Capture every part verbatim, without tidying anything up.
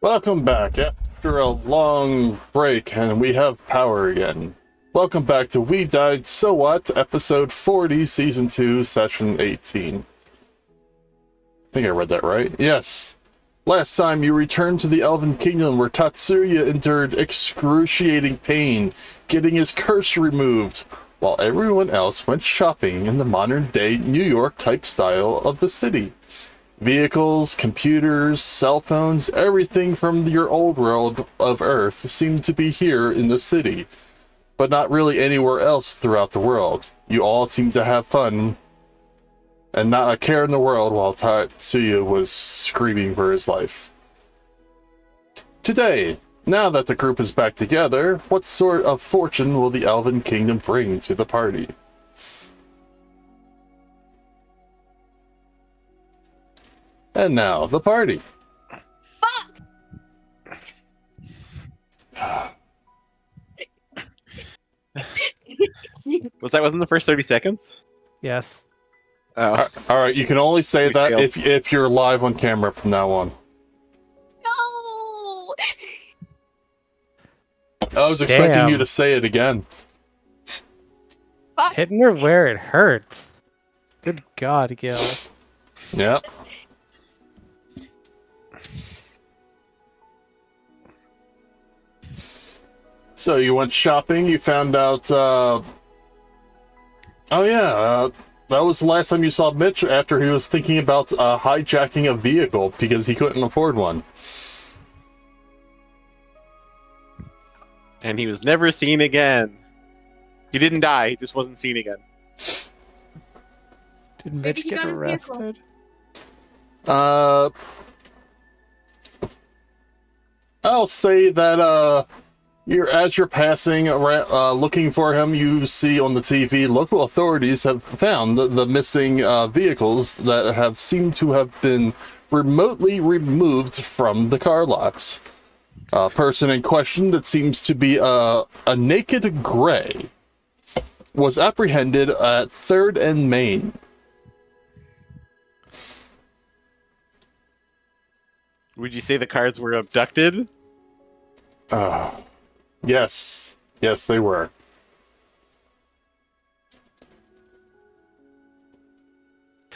Welcome back after a long break, and we have power again. Welcome back to We Died, So What, episode forty, season two, session eighteen. I think I read that right. Yes. Last time you returned to the Elven Kingdom where Tatsuya endured excruciating pain, getting his curse removed, while everyone else went shopping in the modern-day New York-type style of the city. Vehicles, computers, cell phones, everything from your old world of Earth seemed to be here in the city, but not really anywhere else throughout the world. You all seemed to have fun and not a care in the world while Tatsuya was screaming for his life. Today, now that the group is back together, what sort of fortune will the Elven Kingdom bring to the party? And now, the party. Fuck! Was that within the first thirty seconds? Yes. Oh. All right, you can only say we that failed. if if you're live on camera from now on. No! I was expecting Damn. you to say it again. Fuck. Hitting her where it hurts. Good God, Gil. Yep. So you went shopping, you found out, uh, oh yeah, uh, that was the last time you saw Mitch after he was thinking about uh, hijacking a vehicle because he couldn't afford one. And he was never seen again. He didn't die, he just wasn't seen again. Did Mitch get arrested? Uh, I'll say that, uh, You're, as you're passing around, uh, looking for him, you see on the T V local authorities have found the, the missing uh, vehicles that have seemed to have been remotely removed from the car lots. A uh, person in question that seems to be uh, a naked gray was apprehended at third and Main. Would you say the cars were abducted? Uh... Yes. Yes, they were.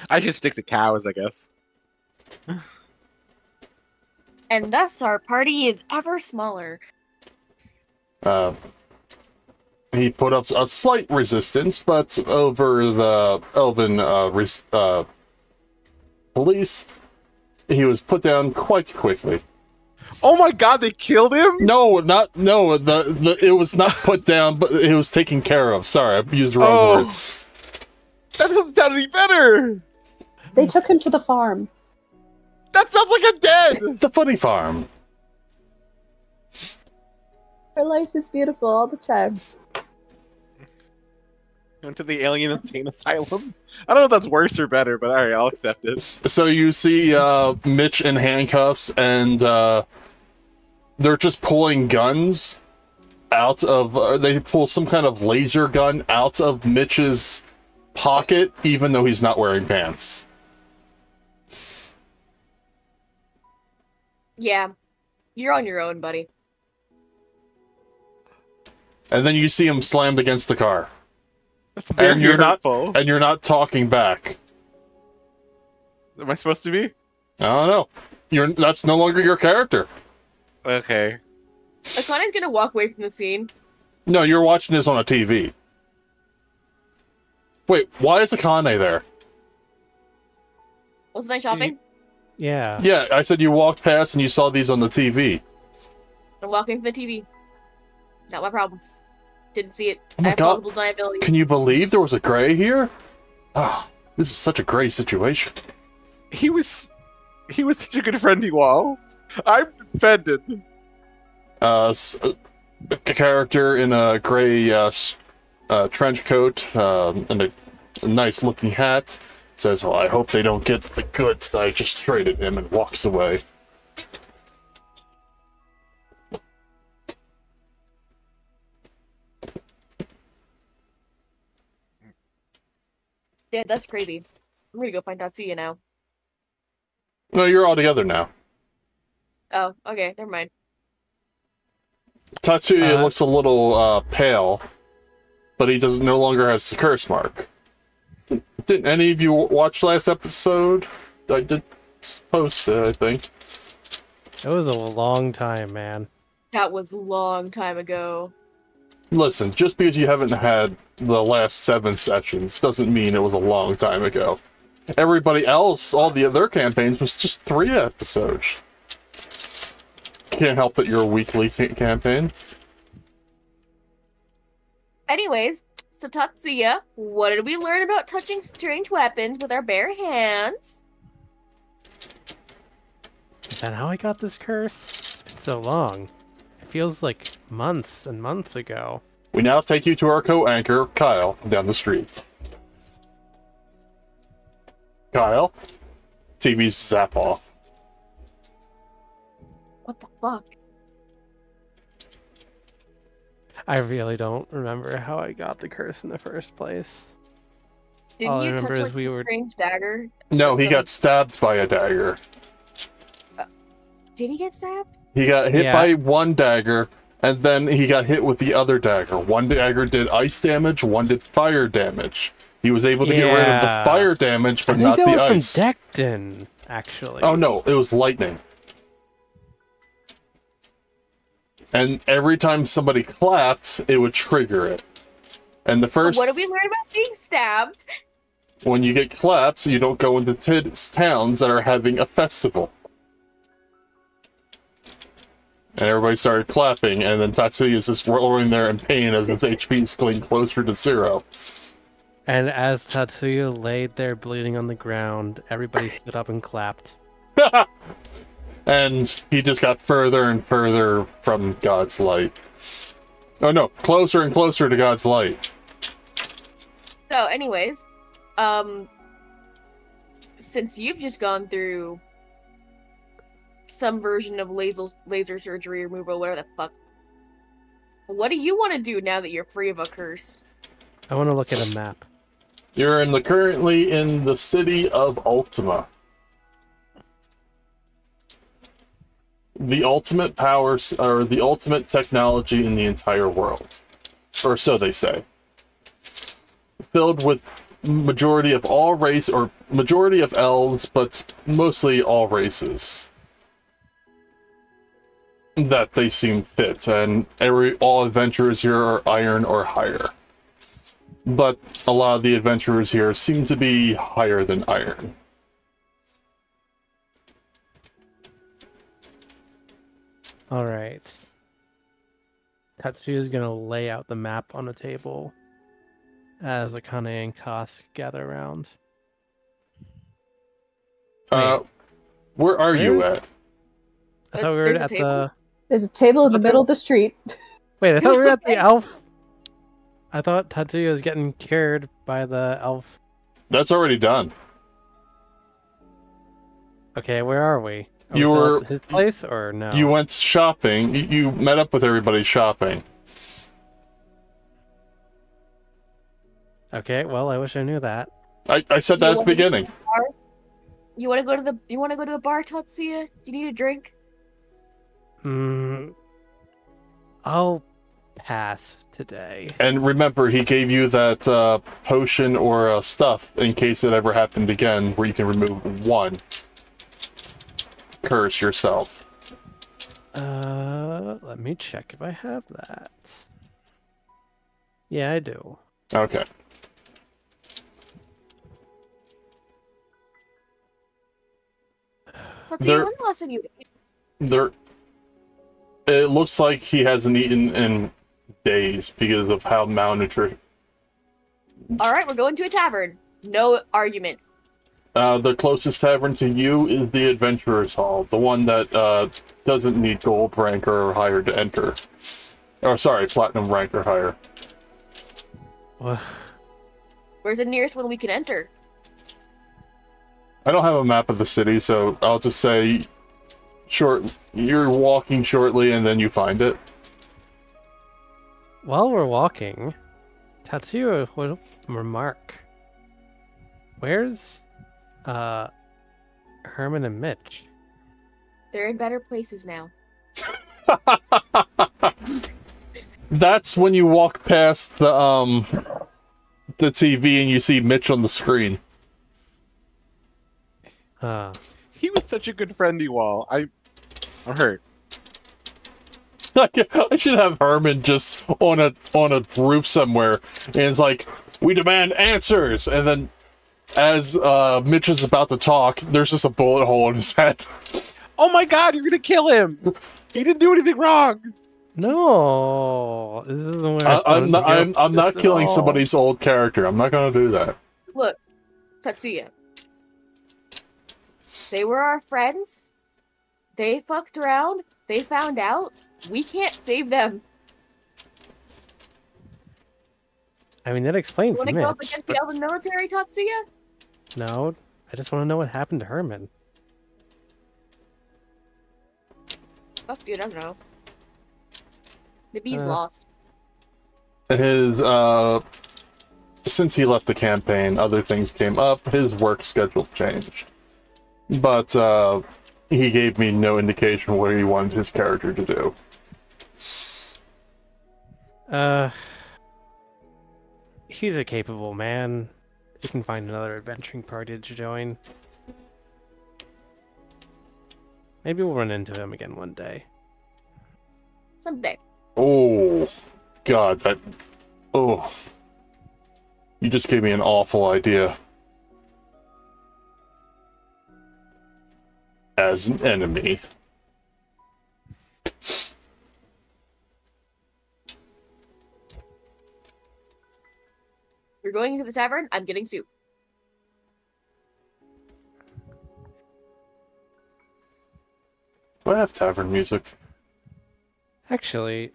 I should stick to cows, I guess. And thus our party is ever smaller. Uh, he put up a slight resistance, but over the Elven uh, res uh, police, he was put down quite quickly. Oh my God! They killed him? No, not no. The, the it was not put down, but it was taken care of. Sorry, I used the wrong oh. word. That doesn't sound any better. They took him to the farm. That sounds like a dead. It's a funny farm. Her life is beautiful all the time. Went to the alien insane asylum. I don't know if that's worse or better, but all right, I'll accept it. So you see uh, Mitch in handcuffs, and uh, they're just pulling guns out of... Uh, they pull some kind of laser gun out of Mitch's pocket, even though he's not wearing pants. Yeah. You're on your own, buddy. And then you see him slammed against the car. That's very and you're hurtful. not, and you're not talking back. Am I supposed to be? I don't know. You're that's no longer your character. Okay. Akane's gonna walk away from the scene. No, you're watching this on a T V. Wait, why is Akane there? Wasn't I shopping? Yeah. Yeah, I said you walked past and you saw these on the T V. I'm walking from the T V. Not my problem. Didn't see it. Oh my I have God. Plausible deniability. Can you believe there was a gray here? Oh, this is such a gray situation. He was... He was such a good friend, Ewall. I'm offended. Uh, a character in a gray uh, uh, trench coat um, and a, a nice-looking hat says, well, I hope they don't get the goods that I just traded him, and walks away. Yeah, that's crazy. I'm gonna go find Tatsuya now. No, you're all together now. Oh, okay, never mind. Tatsuya uh, looks a little uh, pale, but he does no longer has the curse mark. Didn't any of you watch last episode? I did post it, I think. That was a long time, man. That was a long time ago. Listen, just because you haven't had the last seven sessions doesn't mean it was a long time ago. Everybody else, all the other campaigns, was just three episodes. Can't help that you're a weekly campaign. Anyways, so Tatsuya, what did we learn about touching strange weapons with our bare hands? Is that how I got this curse? It's been so long. It feels like months and months ago. We now take you to our co-anchor, Kyle, down the street. Kyle, T V's zap off. What the fuck? I really don't remember how I got the curse in the first place. Didn't All you I remember touch, is like, we were... strange dagger? No, he so, got like... stabbed by a dagger. Uh, did he get stabbed? He got hit yeah. by one dagger, and then he got hit with the other dagger. One dagger did ice damage, one did fire damage. He was able to yeah. get rid of the fire damage, but I not think that the was ice. From Decton, actually. Oh no, it was lightning. And every time somebody clapped, it would trigger it. And the first. What did we learn about being stabbed? When you get clapped, you don't go into t towns that are having a festival. And everybody started clapping, and then Tatsuya is just rolling there in pain as his H P is getting closer to zero. And as Tatsuya laid there bleeding on the ground, everybody stood up and clapped. And he just got further and further from God's light. Oh no, closer and closer to God's light. So anyways, um, since you've just gone through some version of laser, laser surgery removal, whatever the fuck, what do you want to do now that you're free of a curse? I want to look at a map. You're in the currently in the city of Ultima. The ultimate powers, or the ultimate technology in the entire world, or so they say. Filled with majority of all race, or majority of elves, but mostly all races that they seem fit, and every all adventurers here are iron or higher. But a lot of the adventurers here seem to be higher than iron. All right. Tatsuya is going to lay out the map on a table as Akane and Kosk gather around. Wait, uh, where are where you at? I thought we were at table. the... There's a table in the middle of the street. Wait, I thought we were at the elf. I thought Tatsuya was getting cured by the elf. That's already done. Okay, where are we? Oh, you were his place or no? You went shopping. You, you met up with everybody shopping. Okay, well, I wish I knew that. I, I said that at the beginning. You want to go to the? You want to go to a bar, Tatsuya? You need a drink. Hmm. I'll pass today. And remember, he gave you that uh, potion or uh, stuff in case it ever happened again, where you can remove one. Curse yourself. Uh, let me check if I have that. Yeah, I do. Okay. Let's see, when the last time you ate? There, it looks like he hasn't eaten in days because of how malnutrition. All right, we're going to a tavern. No arguments. Uh, the closest tavern to you is the Adventurer's Hall, the one that uh, doesn't need gold rank or higher to enter. Or, sorry, platinum rank or higher. What? Where's the nearest one we can enter? I don't have a map of the city, so I'll just say short. You're walking shortly, and then you find it. While we're walking, Tatsuya will remark. Where's... Uh, Herman and Mitch. They're in better places now. That's when you walk past the um the T V and you see Mitch on the screen. Uh. He was such a good friend, you all. I, I'm hurt. I should have Herman just on a on a roof somewhere, and it's like, we demand answers, and then as uh, Mitch is about to talk, there's just a bullet hole in his head. Oh my God, you're gonna kill him! He didn't do anything wrong. No, this isn't I, I'm not. I'm, I'm not killing somebody's old character. I'm not gonna do that. Look, Tatsuya. They were our friends. They fucked around. They found out. We can't save them. I mean, that explains Mitch. You want to go up against but... the Elven military, Tatsuya? No, I just want to know what happened to Herman. Fuck, dude, I don't know. Maybe he's uh, lost. His, uh... since he left the campaign, other things came up. His work schedule changed. But, uh... he gave me no indication what he wanted his character to do. Uh, he's a capable man. He can find another adventuring party to join. Maybe we'll run into him again one day. Someday. Oh, God, that... Oh. You just gave me an awful idea. As an enemy. You're going to the tavern? I'm getting soup. Do I have tavern music? Actually,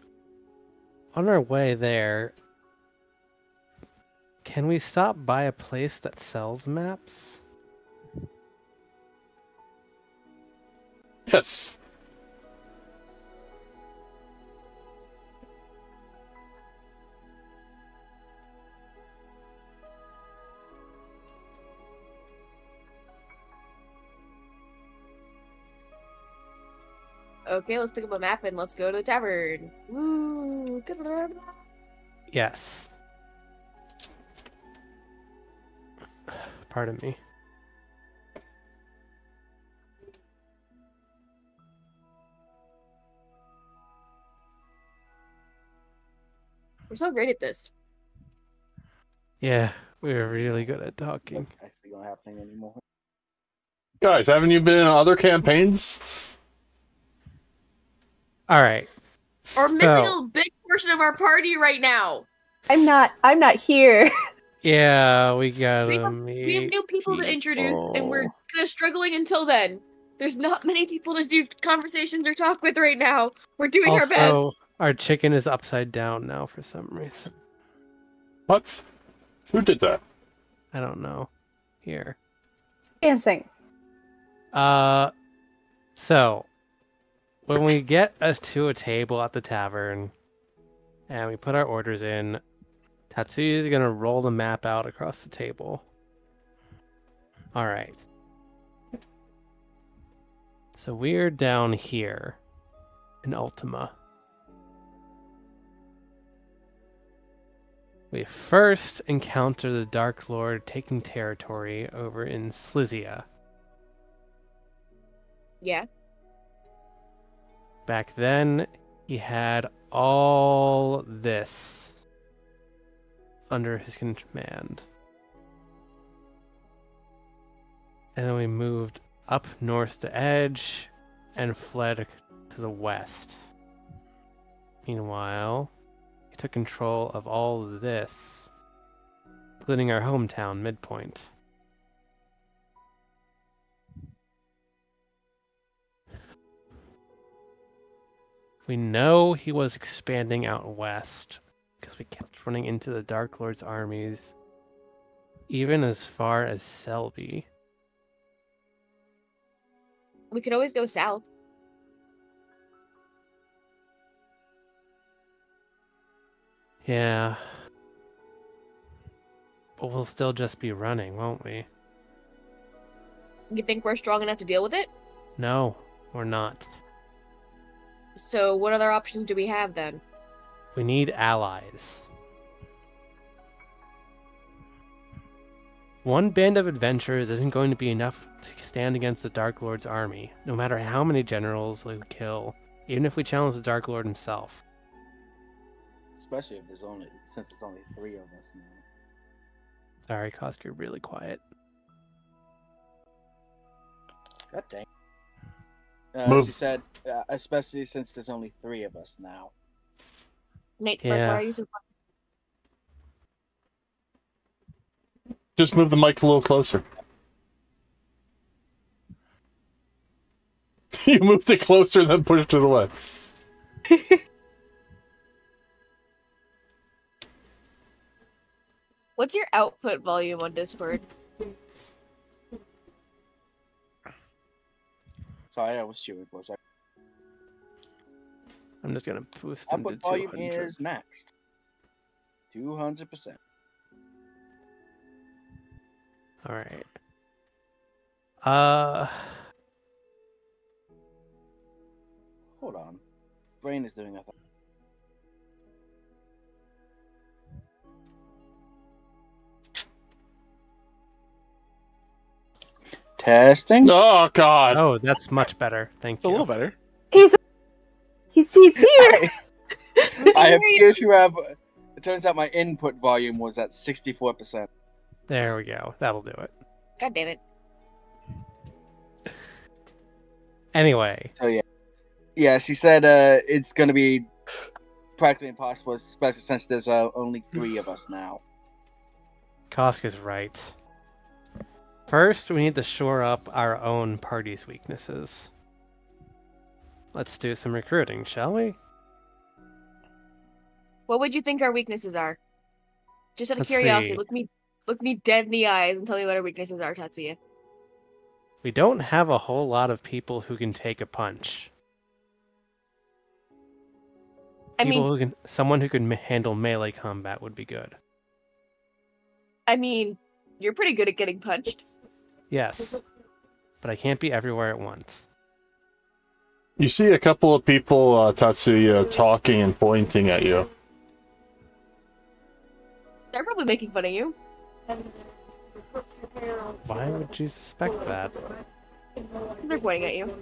on our way there, can we stop by a place that sells maps? Yes. Okay, let's pick up a map and let's go to the tavern. Woo! Yes. Pardon me. We're so great at this. Yeah, we're really good at talking. That's not happening anymore. Guys, haven't you been in other campaigns? All right. We're missing so. a big portion of our party right now. I'm not. I'm not here. Yeah, we gotta we have, meet. We have new people, people to introduce, and we're kind of struggling until then. There's not many people to do conversations or talk with right now. We're doing also, our best. Our chicken is upside down now for some reason. What? Who did that? I don't know. Here. Dancing. Uh, so, when we get a, to a table at the tavern, and we put our orders in, Tatsuya is going to roll the map out across the table. Alright. So we're down here in Ultima. We first encounter the Dark Lord taking territory over in Slyzia. Yeah. Back then, he had all this under his command. And then we moved up north to Edge and fled to the west. Meanwhile... took control of all of this, including our hometown, Midpoint. We know he was expanding out west because we kept running into the Dark Lord's armies, even as far as Selby. We could always go south. Yeah. But we'll still just be running, won't we? You think we're strong enough to deal with it? No. or not. So what other options do we have then? We need allies. One band of adventurers isn't going to be enough to stand against the Dark Lord's army, no matter how many generals we kill, even if we challenge the Dark Lord himself. Especially if there's only, since there's only three of us now. Sorry, Kosk, you're really quiet. God dang. Uh, she said, uh, especially since there's only three of us now. Nate's yeah. Mic, why are you so quiet? Just move the mic a little closer. You moved it closer and then pushed it away. What's your output volume on Discord? Sorry, I was chewing. Was I? I'm just gonna boost them to two hundred. Output volume is maxed. two hundred percent. All right. Uh. Hold on. Brain is doing a thing. Testing. Oh God! Oh, that's much better. Thank it's you. A little better. He's he's, he's here. I, I appear to have. It turns out my input volume was at sixty-four percent. There we go. That'll do it. God damn it. Anyway. So yeah, yeah. She said uh, it's going to be practically impossible, especially since there's uh, only three of us now. Kosk is right. First, we need to shore up our own party's weaknesses. Let's do some recruiting, shall we? What would you think our weaknesses are? Just out of Let's curiosity, see. look me look me dead in the eyes and tell me what our weaknesses are, Tatsuya. We don't have a whole lot of people who can take a punch. I people mean, who can, someone who can handle melee combat would be good. I mean, you're pretty good at getting punched. Yes, but I can't be everywhere at once. You see a couple of people, uh, Tatsuya, talking and pointing at you. They're probably making fun of you. Why would you suspect that? Because they're pointing at you.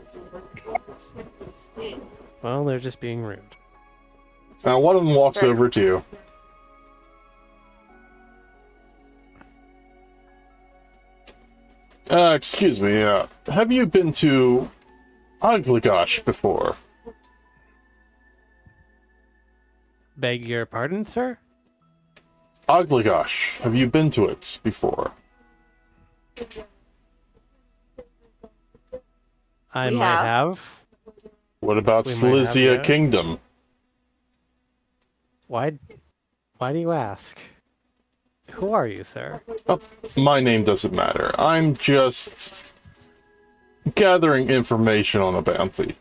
Well, they're just being rude. Now, one of them walks right over to you. Uh, excuse me, uh, have you been to Aglagosh before? Beg your pardon, sir? Aglagosh, have you been to it before? I we might have. have. What about we Slyzia Kingdom? Why, why do you ask? Who are you, sir? Oh, my name doesn't matter. I'm just gathering information on a bounty.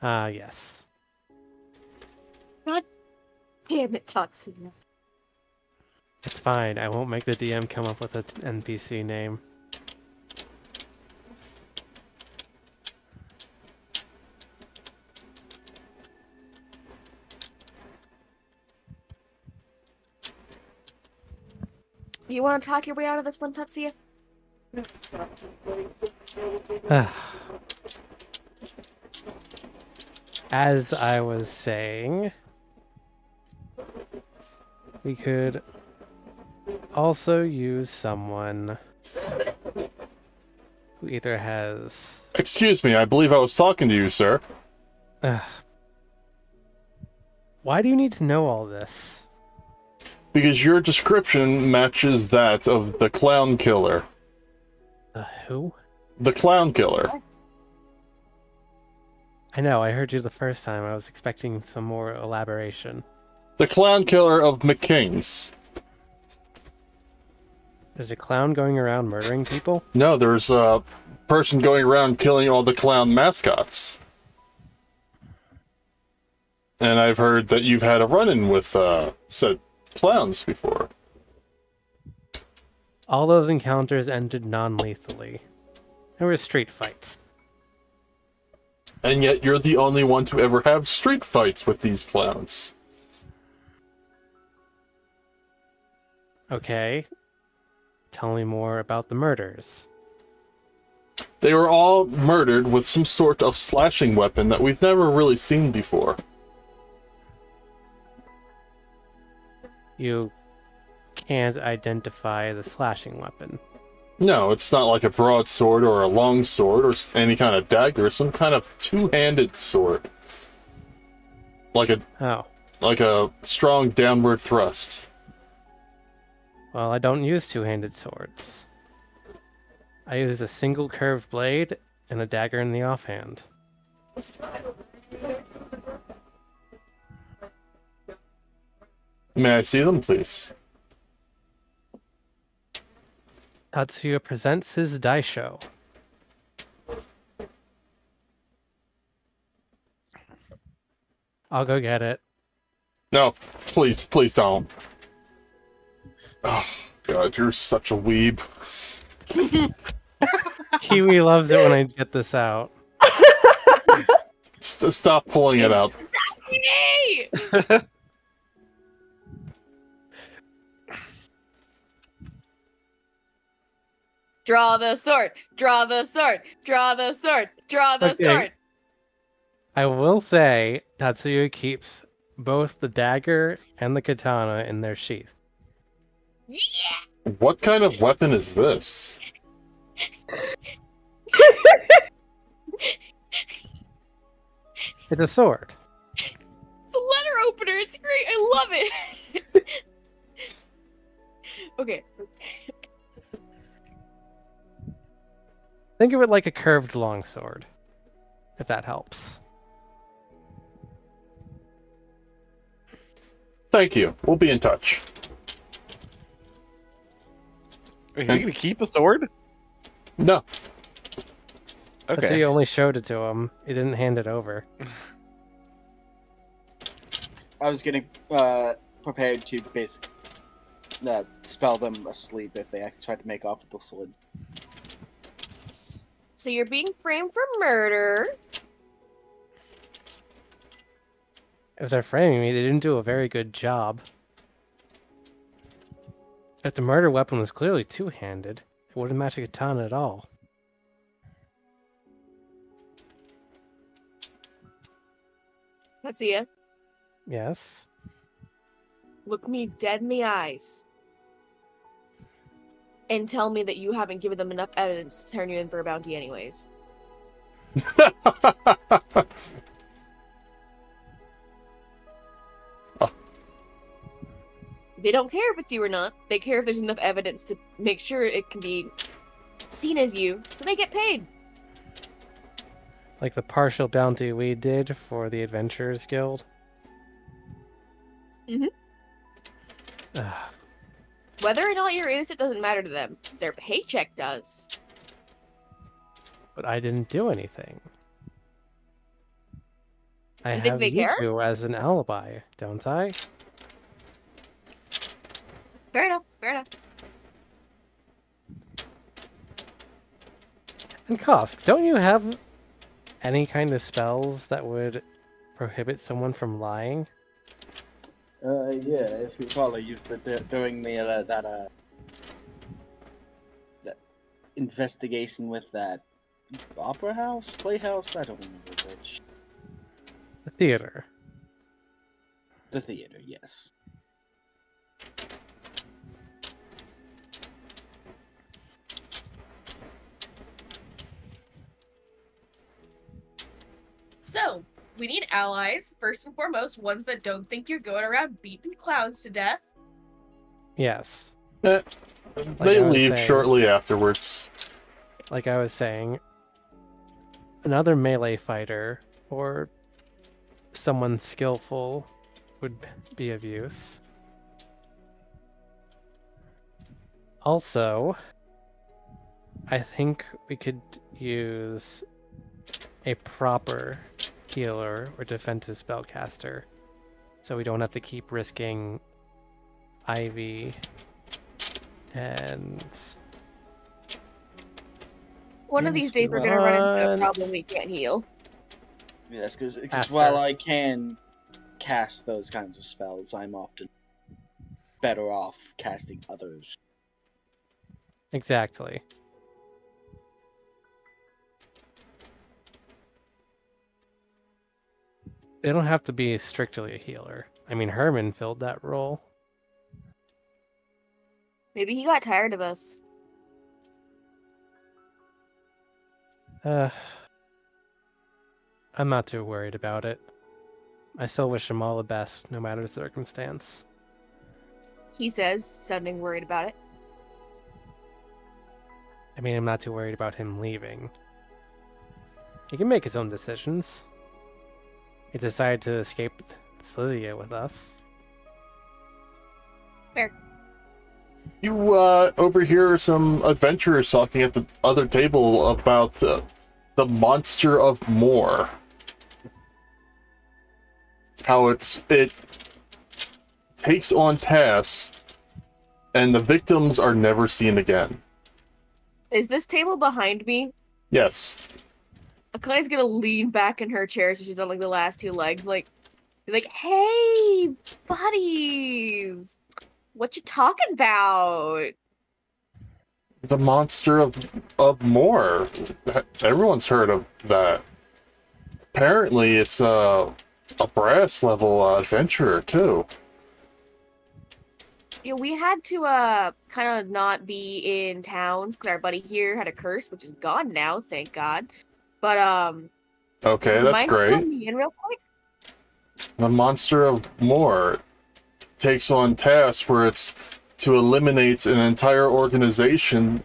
Ah, uh, yes. God damn it, Tatsuya. It's fine. I won't make the D M come up with an N P C name. Do you want to talk your way out of this one, Tatsuya? As I was saying, we could also use someone who either has... Excuse me, I believe I was talking to you, sir. Why do you need to know all this? Because your description matches that of the clown killer. The who? The clown killer. I know, I heard you the first time. I was expecting some more elaboration. The clown killer of McKain's. There's a clown going around murdering people? No, there's a person going around killing all the clown mascots. And I've heard that you've had a run-in with uh, said clowns before. All those encounters ended non-lethally. There were street fights. And yet you're the only one to ever have street fights with these clowns. Okay. Tell me more about the murders. They were all murdered with some sort of slashing weapon that we've never really seen before. You can't identify the slashing weapon. No, it's not like a broadsword or a long sword or any kind of dagger. Some kind of two-handed sword. Like a oh. like a strong downward thrust. Well, I don't use two-handed swords. I use a single curved blade and a dagger in the offhand. May I see them, please? Tatsuya presents his daisho. I'll go get it. No, please, please don't. Oh, God, you're such a weeb. Kiwi loves it when I get this out. Stop pulling it out. Stop me! Draw the sword! Draw the sword! Draw the sword! Draw the okay. sword! I will say, Tatsuya keeps both the dagger and the katana in their sheath. Yeah! What kind of weapon is this? It's a sword. It's a letter opener! It's great! I love it! Okay. Think of it like a curved longsword, if that helps. Thank you. We'll be in touch. Are you going to keep the sword? No. Okay. That's he only showed it to him. He didn't hand it over. I was getting uh, prepared to basically uh, spell them asleep if they tried to make off with the sword. So you're being framed for murder. If they're framing me, they didn't do a very good job. If the murder weapon was clearly two-handed, it wouldn't match a katana at all. Tatsuya? Yes? Look me dead in the eyes. And tell me that you haven't given them enough evidence to turn you in for a bounty anyways. Oh. They don't care if it's you or not. They care if there's enough evidence to make sure it can be seen as you, so they get paid. Like the partial bounty we did for the Adventurers Guild? Mm-hmm. Ugh. Whether or not you're innocent doesn't matter to them. Their paycheck does. But I didn't do anything. I have you two as an alibi, don't I? Fair enough, fair enough. And Kosk, don't you have any kind of spells that would prohibit someone from lying? Uh, yeah, if you probably used it during the, uh, that, uh, that investigation with that opera house? Playhouse? I don't remember which. The theater. The theater, yes. So, we need allies, first and foremost, ones that don't think you're going around beating clowns to death. Yes. Eh, they like leave saying, shortly afterwards. Like I was saying, another melee fighter or someone skillful would be of use. Also, I think we could use a proper healer or defensive spellcaster, so we don't have to keep risking Ivy and One of these days we're gonna run into a problem we can't heal. Yes, because while I can cast those kinds of spells, I'm often better off casting others. Exactly. They don't have to be strictly a healer. I mean, Herman filled that role. Maybe he got tired of us. Uh, I'm not too worried about it. I still wish him all the best, no matter the circumstance. He says, sounding worried about it. I mean, I'm not too worried about him leaving. He can make his own decisions. He decided to escape Slyzia with us. Fair. You uh, overhear some adventurers talking at the other table about the, the monster of Moor. How it's it takes on tasks, and the victims are never seen again. Is this table behind me? Yes. Akane's gonna lean back in her chair, so she's on like the last two legs, like, like, hey, buddies. What you talking about? The monster of, of Moor. Everyone's heard of that. Apparently, it's a, a brass-level uh, adventurer, too. Yeah, we had to uh, kind of not be in towns, because our buddy here had a curse, which is gone now, thank God. But, um... okay, that's great. Mind me in real quick? The monster of Moor takes on tasks where it's to eliminate an entire organization,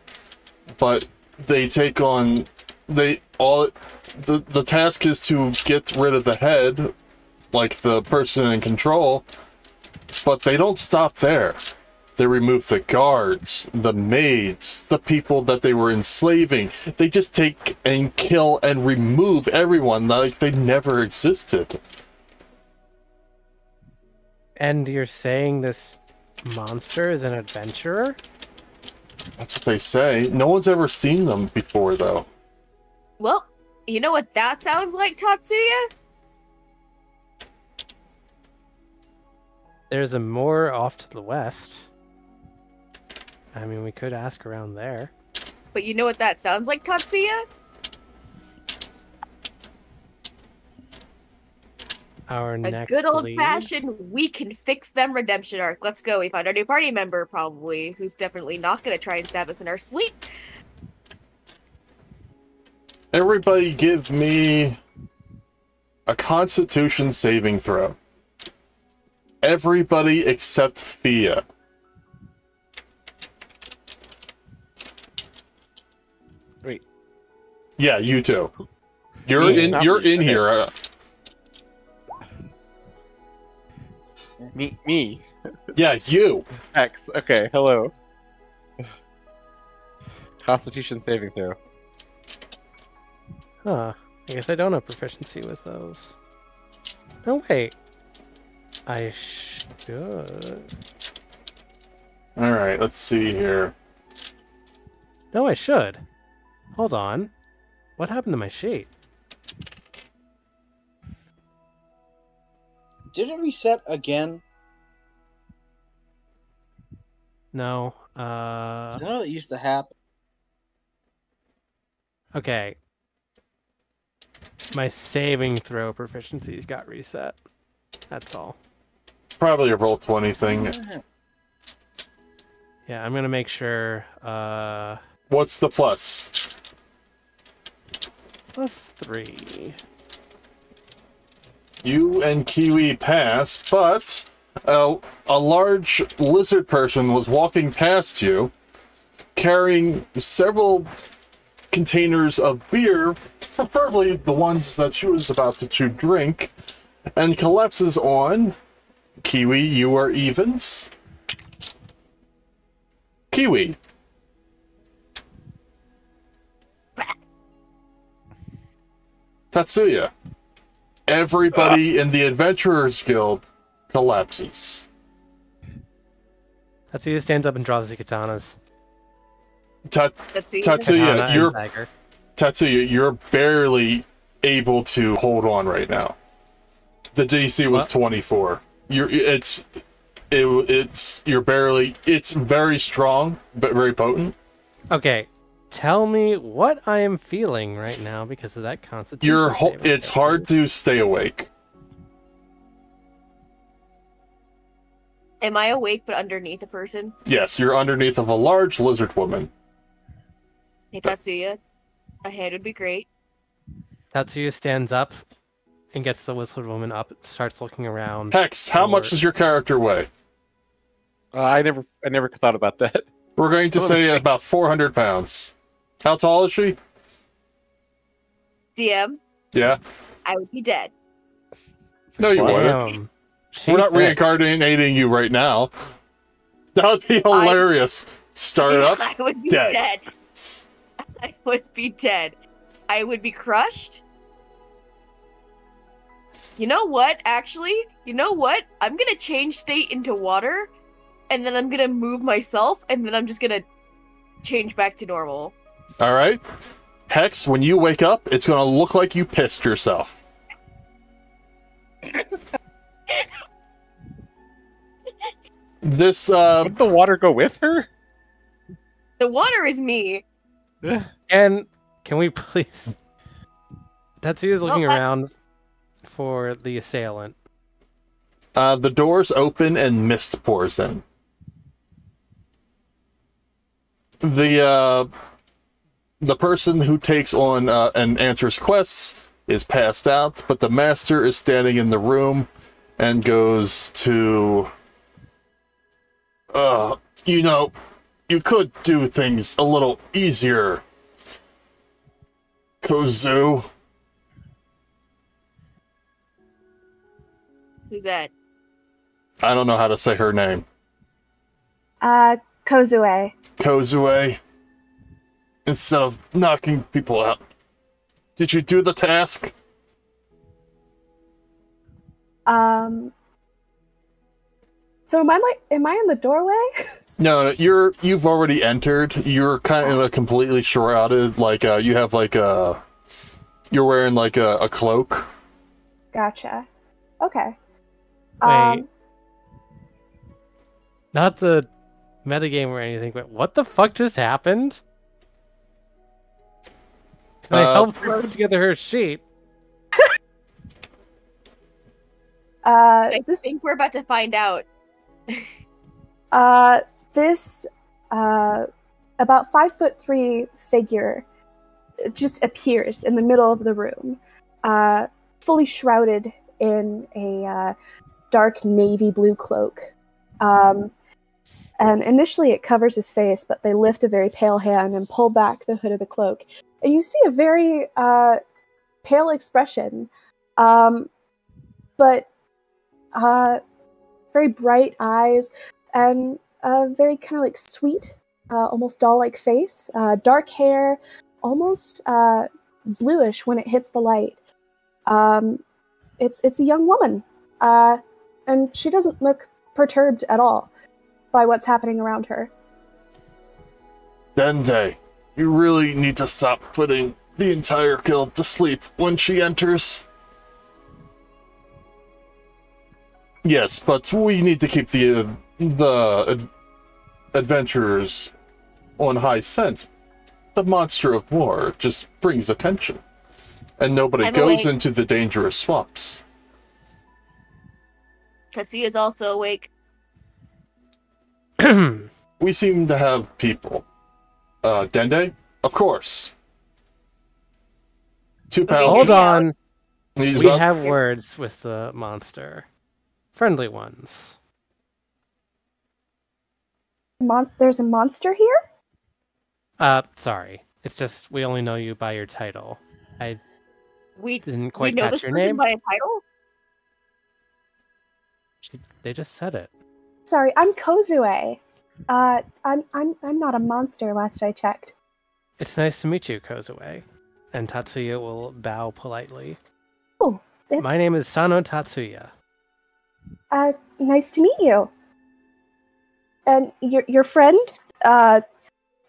but they take on they all the the task is to get rid of the head, like the person in control, but they don't stop there. They remove the guards, the maids, the people that they were enslaving. They just take and kill and remove everyone like they never existed. And you're saying this monster is an adventurer? That's what they say. No one's ever seen them before, though. Well, you know what that sounds like, Tatsuya? There's a moor off to the west. I mean, we could ask around there. But you know what that sounds like, Tatsuya? Our a next good old-fashioned, we can fix them redemption arc. Let's go. We found our new party member, probably, who's definitely not going to try and stab us in our sleep. Everybody give me a constitution saving throw. Everybody except Fia. Wait. Yeah, you too. You're me, in, you're me. in okay. here. Uh, Me, me. Yeah, you. X. Okay, hello. Constitution saving throw. Huh. I guess I don't have proficiency with those. No, wait. I should. Alright, let's see here. No, I should. Hold on. What happened to my sheet? Did it reset again? No. Uh... No, it used to happen. Okay. My saving throw proficiencies got reset. That's all. Probably a roll twenty thing. Yeah, I'm going to make sure... Uh... What's the plus? Plus three... You and Kiwi pass, but uh, a large lizard person was walking past you, carrying several containers of beer, preferably the ones that she was about to, to drink, and collapses on Kiwi. You are evens. Kiwi. Tatsuya. Everybody in the Adventurers Guild collapses. Tatsuya stands up and draws the katanas. Ta Tatsuya, Tatsuya Katana you're, Tatsuya, you're barely able to hold on right now. The D C was what? twenty-four. You're it's it, it's you're barely it's very strong but very potent. Okay, tell me what I am feeling right now because of that constitution. You're it's difference. Hard to stay awake. Am I awake but underneath a person? Yes, you're underneath of a large lizard woman. Hey Tatsuya, a hand would be great. Tatsuya stands up and gets the lizard woman up, starts looking around. Hex, how much does your character weigh? Uh, I never I never thought about that. We're going to say about four hundred pounds. How tall is she? D M? Yeah? I would be dead. No, you wouldn't. We're not reincarnating you right now. That would be hilarious. Start it up, I would be dead. dead. I would be dead. I would be crushed. You know what, actually? You know what? I'm gonna change state into water, and then I'm gonna move myself, and then I'm just gonna change back to normal. Alright. Hex, when you wake up, it's gonna look like you pissed yourself. This, uh... Did the water go with her? The water is me. And can we please... Tatsuya's looking oh, around... for the assailant. Uh, the doors open and mist pours in. The uh, the person who takes on uh, and answers quests is passed out, but the master is standing in the room and goes to... Uh, you know, you could do things a little easier. Kozue... Who's that? I don't know how to say her name. Uh, Kozue. Kozue. Instead of knocking people out. Did you do the task? Um. So am I like, am I in the doorway? No, no, you're, you've already entered. You're kind of completely shrouded. Like, uh, you have like a, you're wearing like a, a cloak. Gotcha. Okay. Wait, um, not the metagame or anything, but what the fuck just happened? Can uh, I help her put together her sheet? uh, I think we're about to find out. uh, this uh, about five foot three figure just appears in the middle of the room, uh, fully shrouded in a uh, dark navy blue cloak. Um, and initially it covers his face, but they lift a very pale hand and pull back the hood of the cloak. And you see a very uh, pale expression, um, but uh, very bright eyes and a very kind of like sweet, uh, almost doll-like face, uh, dark hair, almost uh, bluish when it hits the light. Um, It's it's a young woman, uh, and she doesn't look perturbed at all by what's happening around her. Dende, you really need to stop putting the entire guild to sleep when she enters. Yes, but we need to keep the uh, the ad adventurers on high scent. The monster of war just brings attention. And nobody I'm goes awake. Into the dangerous swamps. Tatsuya is also awake. We seem to have people. Uh, Dende? Of course. Two okay, pals. Hold on. He's we about... have words with the monster. Friendly ones. Mon There's a monster here? Uh, sorry. It's just we only know you by your title. I... We didn't quite we know catch your name by a title. She, they just said it. Sorry, I'm Kozue. Uh, I'm I'm I'm not a monster. Last I checked. It's nice to meet you, Kozue. And Tatsuya will bow politely. Oh, that's... my name is Sano Tatsuya. Uh, nice to meet you. And your your friend, uh,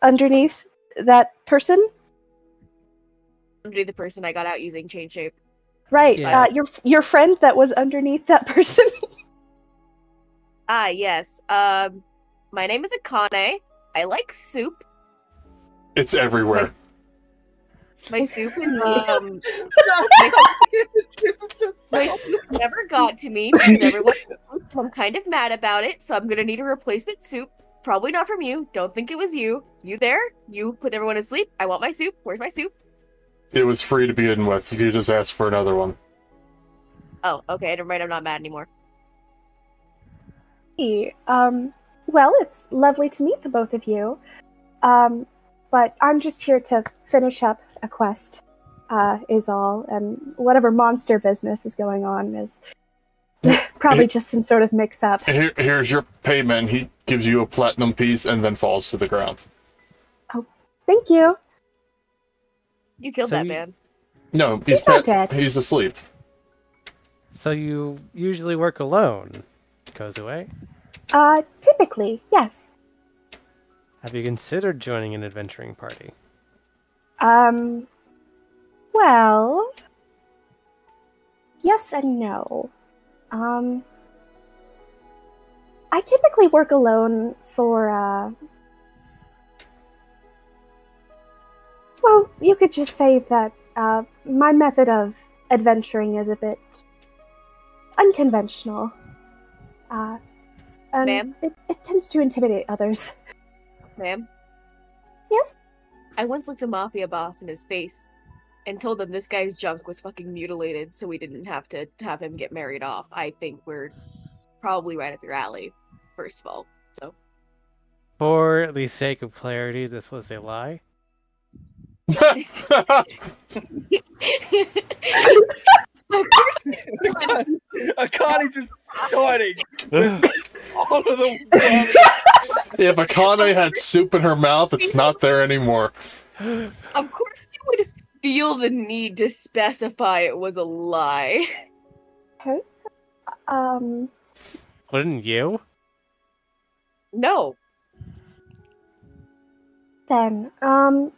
underneath that person. be the person I got out using change shape. Right. Yeah. Uh, your your friend that was underneath that person. Ah, yes. Um, my name is Akane. I like soup. It's everywhere. My, my soup and um, my, my soup never got to me because everyone. I'm kind of mad about it, so I'm gonna need a replacement soup. Probably not from you. Don't think it was you. You there? You put everyone to sleep. I want my soup. Where's my soup? It was free to begin with. You could just ask for another one. Oh, okay. Never mind. I'm not mad anymore. Hey, um, well, it's lovely to meet the both of you. Um, but I'm just here to finish up a quest, uh, is all. And whatever monster business is going on is probably just some sort of mix-up. Here, here's your payment. He gives you a platinum piece and then falls to the ground. Oh, thank you. You killed so that you... man. No, he's, he's not dead. He's asleep. So you usually work alone, Kozue? Uh, typically, yes. Have you considered joining an adventuring party? Um, well... Yes and no. Um, I typically work alone for, uh... well, you could just say that uh, my method of adventuring is a bit unconventional. Uh, and Ma'am? It, it tends to intimidate others. Ma'am? Yes? I once looked a mafia boss in his face and told them this guy's junk was fucking mutilated, so we didn't have to have him get married off. I think we're probably right up your alley, first of all. So, for the sake of clarity, this was a lie. Akane's just starting all of the if Akane had soup in her mouth, it's not there anymore. Of course you would feel the need to specify it was a lie. Okay. Um wouldn't you? No. Then um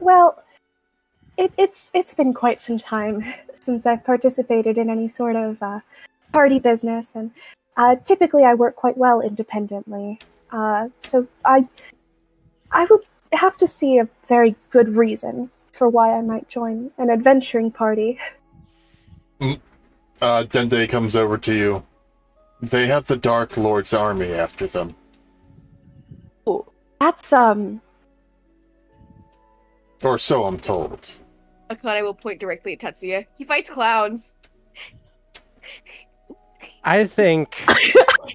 well, it, it's it's been quite some time since I've participated in any sort of uh, party business, and uh, typically I work quite well independently. Uh, so I I would have to see a very good reason for why I might join an adventuring party. Mm. Uh, Dende comes over to you. They have the Dark Lord's army after them. Ooh, that's um. Or so I'm told. Akane will point directly at Tatsuya. He fights clowns. I think... I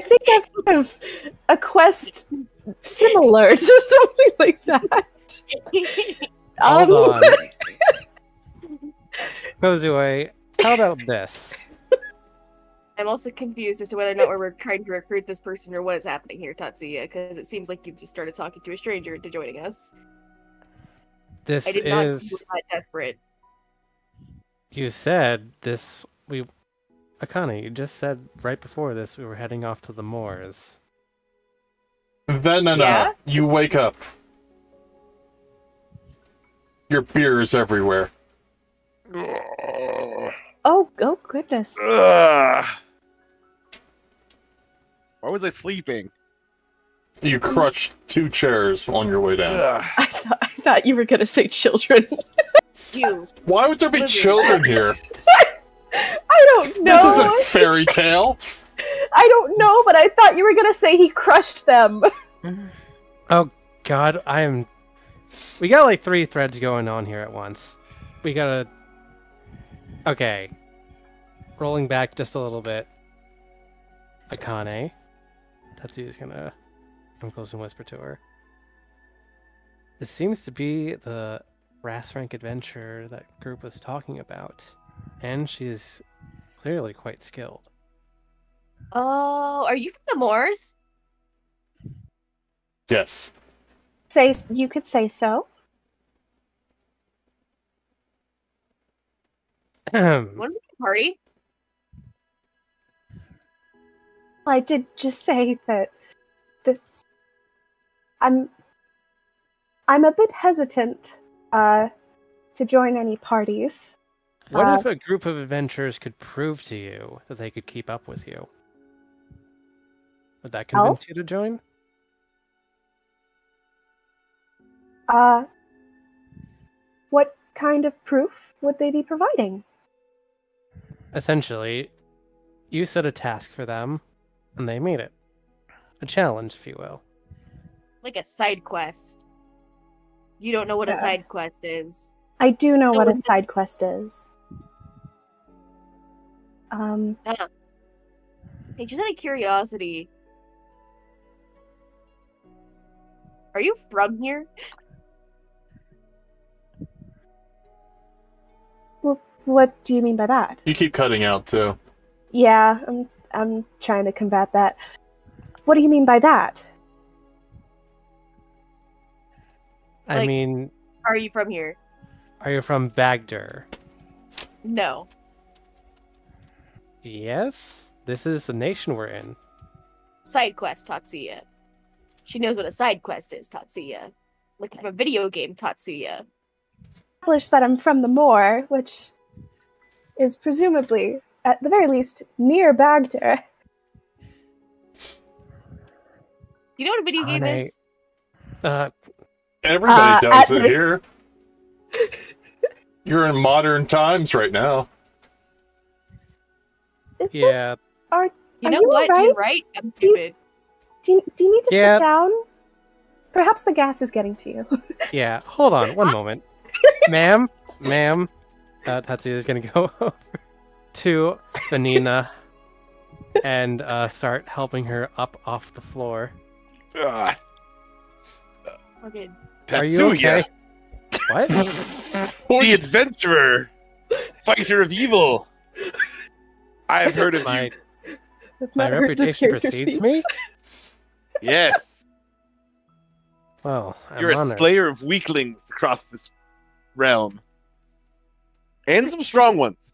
think I've heard of a quest similar to something like that. Hold um... on. Kozue, how about this? I'm also confused as to whether or not we're trying to recruit this person or what is happening here, Tatsuya, because it seems like you've just started talking to a stranger into joining us. This I did not is feel that desperate. You said this. We, Akane, you just said right before this we were heading off to the moors. Vanina, yeah? You wake up. Your beer is everywhere. Oh, oh goodness! Ugh. Why was I sleeping? You crutched two chairs on your way down. Ugh. I thought. I thought you were gonna say children. You. Why would there be children here? I don't know. This isn't fairy tale. I don't know, but I thought you were gonna say he crushed them. Oh God, I am. We got like three threads going on here at once. We gotta. Okay. Rolling back just a little bit. Akane. Tatsuya's gonna come close and whisper to her. This seems to be the brass rank adventure that group was talking about, and she's clearly quite skilled. Oh, are you from the moors? Yes. Say you could say so. Want to be a party? I did just say that. This, I'm. I'm a bit hesitant uh, to join any parties. What uh, if a group of adventurers could prove to you that they could keep up with you? Would that convince help? you to join? Uh, what kind of proof would they be providing? Essentially, you set a task for them, and they meet it. A challenge, if you will. Like a side quest. You don't know what yeah. a side quest is. I do know Still what a side it. quest is. Um, uh, hey, just out of curiosity, are you from here? Well, what do you mean by that? You keep cutting out too. Yeah, I'm. I'm trying to combat that. What do you mean by that? Like, I mean, are you from here? Are you from Bagdur? No. Yes, this is the nation we're in. Side quest, Tatsuya. She knows what a side quest is, Tatsuya. Like from a video game, Tatsuya. Established that I'm from the moor, which is presumably, at the very least, near Bagdur. You know what a video Akane, game is? Uh, Everybody uh, does it this... here. You're in modern times right now. Is yeah. this... Are, are you know you what? Right? You're right. I'm stupid. Do you, do you, do you need to yeah. sit down? Perhaps the gas is getting to you. Yeah, hold on one moment. Ma'am, ma'am. Uh, Tatsuya is going to go over to Benina and uh, start helping her up off the floor. Uh, okay. Tatsuya. Are you okay? What? The adventurer, fighter of evil. I have heard of my, you. My reputation precedes speaks. me? Yes. Well, I'm You're honored. a slayer of weaklings across this realm. And some strong ones.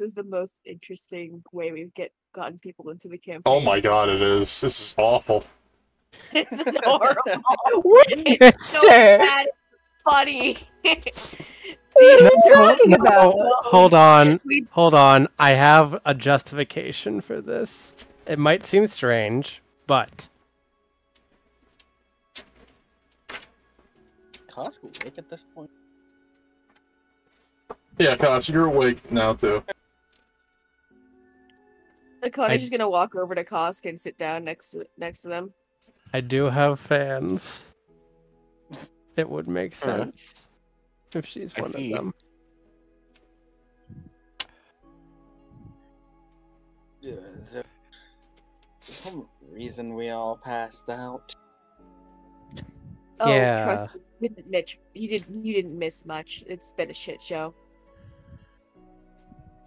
Is the most interesting way we've get gotten people into the campaign. Oh my god, it is. This is awful. This is horrible. It's so bad, funny. No, talking no, about no. Hold on, hold on. I have a justification for this. It might seem strange, but Kosk awake at this point. Yeah, Kosk, you're awake now too. Connor's just gonna walk over to Kosk and sit down next to, next to them. I do have fans. It would make sense uh, if she's I one see. of them. Yeah, there... some reason we all passed out. Oh, yeah. Trust me, Mitch. You didn't. You didn't miss much. It's been a shit show.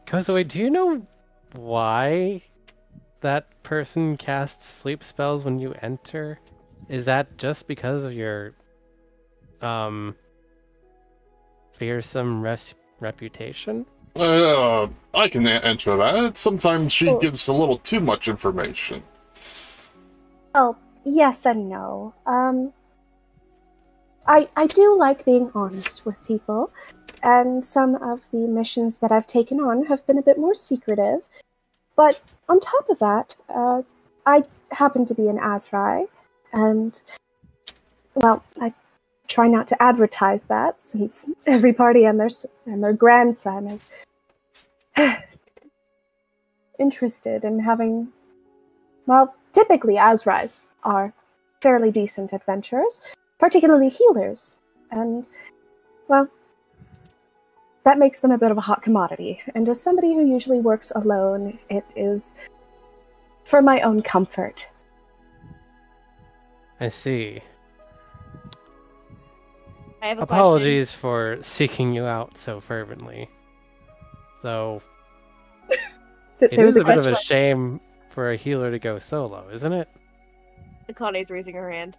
Kozue, do you know why that person casts sleep spells when you enter? Is that just because of your um fearsome res reputation? Uh, I can answer that. Sometimes she oh. gives a little too much information. Oh, yes and no. Um, I I do like being honest with people. And some of the missions that I've taken on have been a bit more secretive. But on top of that, uh, I happen to be an Azrai, and, well, I try not to advertise that, since every party and their, and their grandson is interested in having, well, typically Azrais are fairly decent adventurers, particularly healers, and, well, that makes them a bit of a hot commodity, and as somebody who usually works alone, it is for my own comfort. I see. I have a Apologies question. for seeking you out so fervently. Though, it is a, a bit of a shame for a healer to go solo, isn't it? Akane's raising her hand.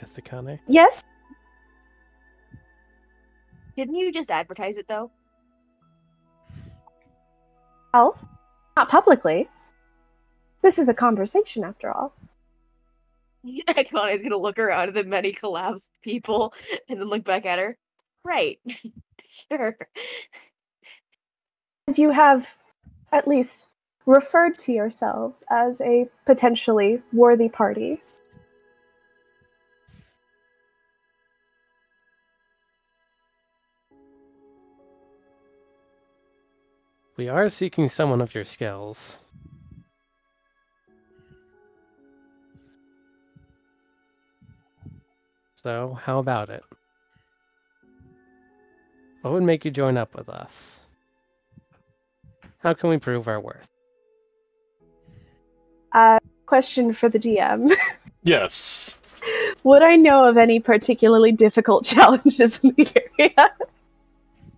Yes, Akane? Yes? Didn't you just advertise it, though? Oh, not publicly. This is a conversation, after all. Akane's gonna look around at the many collapsed people and then look back at her. Right. Sure. If you have at least referred to yourselves as a potentially worthy party... We are seeking someone of your skills. So, how about it? What would make you join up with us? How can we prove our worth? Uh, question for the D M. Yes. Would I know of any particularly difficult challenges in the area?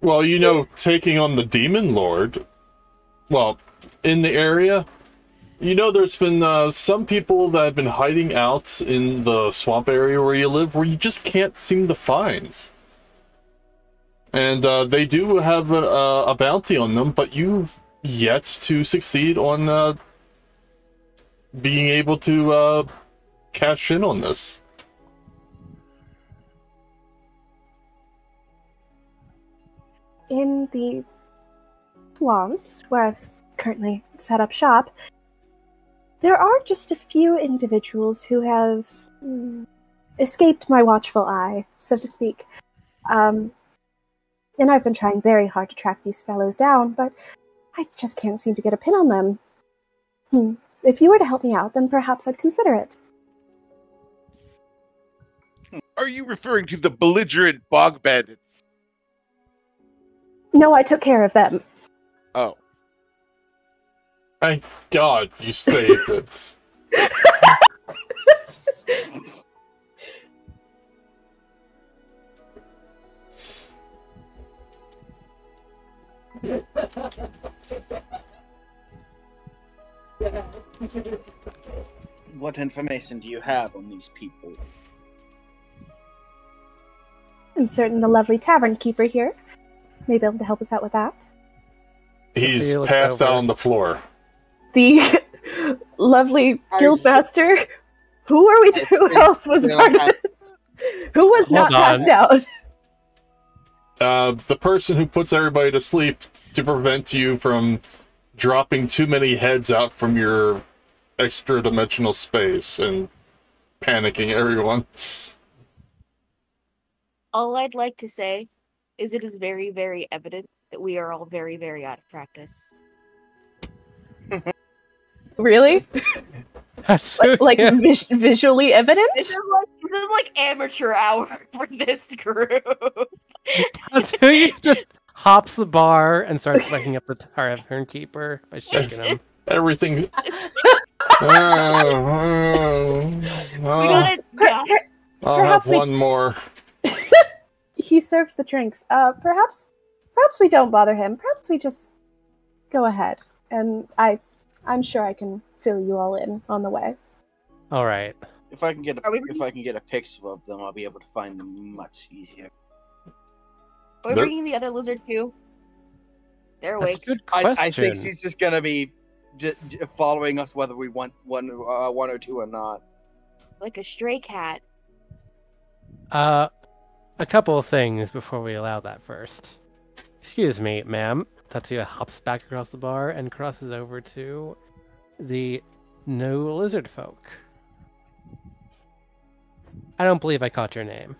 Well, you know, taking on the Demon Lord, well, in the area, you know, there's been uh, some people that have been hiding out in the swamp area where you live where you just can't seem to find. And uh, they do have a, a, a bounty on them, but you've yet to succeed on uh, being able to uh, cash in on this. In the swamps, where I've currently set up shop, there are just a few individuals who have mm, escaped my watchful eye, so to speak. Um, and I've been trying very hard to track these fellows down, but I just can't seem to get a pin on them. Hmm. If you were to help me out, then perhaps I'd consider it. Are you referring to the belligerent bog bandits? No, I took care of them. Oh. Thank God you saved it. What information do you have on these people? I'm certain the lovely tavern keeper here may be able to help us out with that. He's passed out on the floor. The lovely guildmaster. Who are we? To, who else was part of this? Who was not passed out? Uh, the person who puts everybody to sleep to prevent you from dropping too many heads out from your extra-dimensional space and panicking everyone. All I'd like to say is it is very, very evident that we are all very, very out of practice. Really? That's like, like yeah. vis visually evident? This is like, this is like amateur hour for this group. Tatsuya just hops the bar and starts waking up the tavern keeper by shaking him. Everything. uh, uh, uh, I'll have we... one more. He serves the drinks. Uh, perhaps, perhaps we don't bother him. Perhaps we just go ahead, and I. I'm sure I can fill you all in on the way. All right. If I can get a, we... if I can get a picture of them, I'll be able to find them much easier. Are we They're... bringing the other lizard too? They're awake. That's a good question. I, I think she's just gonna be j j following us, whether we want one, uh, one or two or not. Like a stray cat. Uh, a couple of things before we allow that first. Excuse me, ma'am. Tatsuya hops back across the bar and crosses over to the no lizard folk. I don't believe I caught your name.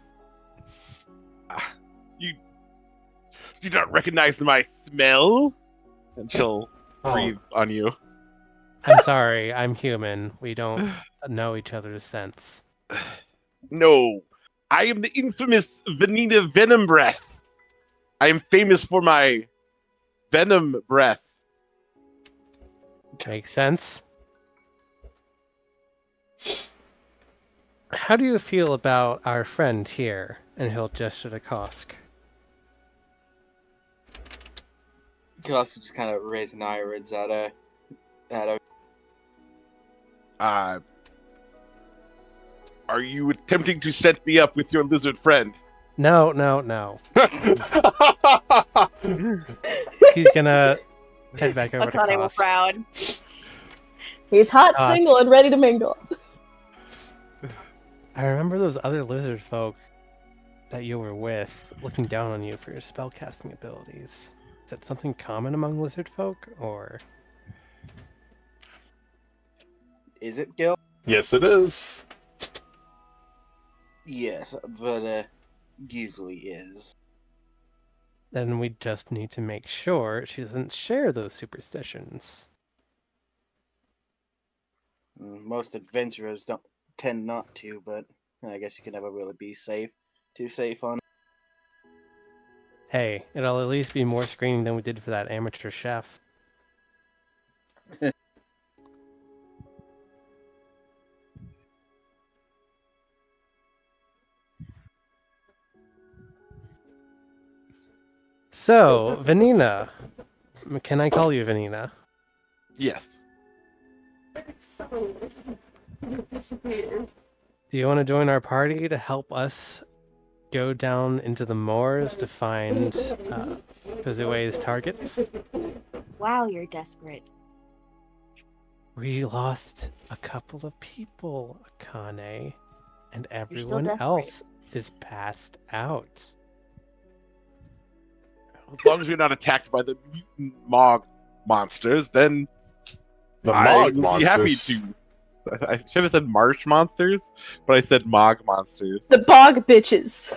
Uh, you do not recognize my smell? And she'll oh. breathe on you. I'm sorry, I'm human. We don't know each other's scents. No, I am the infamous Vanina Venom Breath. I am famous for my venom breath. Makes sense. How do you feel about our friend here? And he'll gesture to Kosk. Kosk just kind of raised an eyelids at a, at a. Uh, are you attempting to set me up with your lizard friend? No, no, no. He's gonna head back over Akane to Kosk. Proud. He's hot, Kosk. Single, and ready to mingle. I remember those other lizard folk that you were with looking down on you for your spellcasting abilities. Is that something common among lizard folk, or...? Is it, Gil? Yes, it is. Yes, but... Uh... usually is. Then we just need to make sure she doesn't share those superstitions. Most adventurers don't tend not to, but I guess you can never really be safe, too safe on. Hey, it'll at least be more screening than we did for that amateur chef. So, Vanina. Can I call you Vanina? Yes. Do you want to join our party to help us go down into the moors to find uh, Kozue's targets? Wow, you're desperate. We lost a couple of people, Akane, and everyone else is passed out. As long as you're not attacked by the mutant Mog monsters, then the Mog I'd be happy to. I should have said Marsh monsters, but I said Mog monsters. The Bog bitches.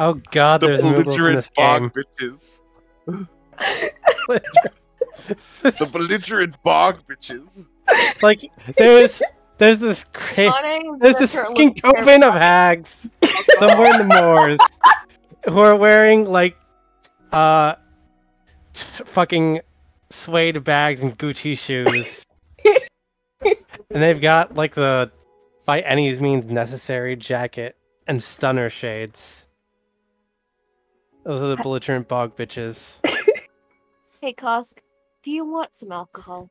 Oh God, the there's belligerent Bog bitches. The belligerent Bog bitches. Like there's there's this great there's this fucking coven of hags somewhere in the moors who are wearing like. Uh, t fucking suede bags and Gucci shoes. And they've got, like, the by any means necessary jacket and stunner shades. Those are the belligerent bog bitches. Hey, Kosk, do you want some alcohol?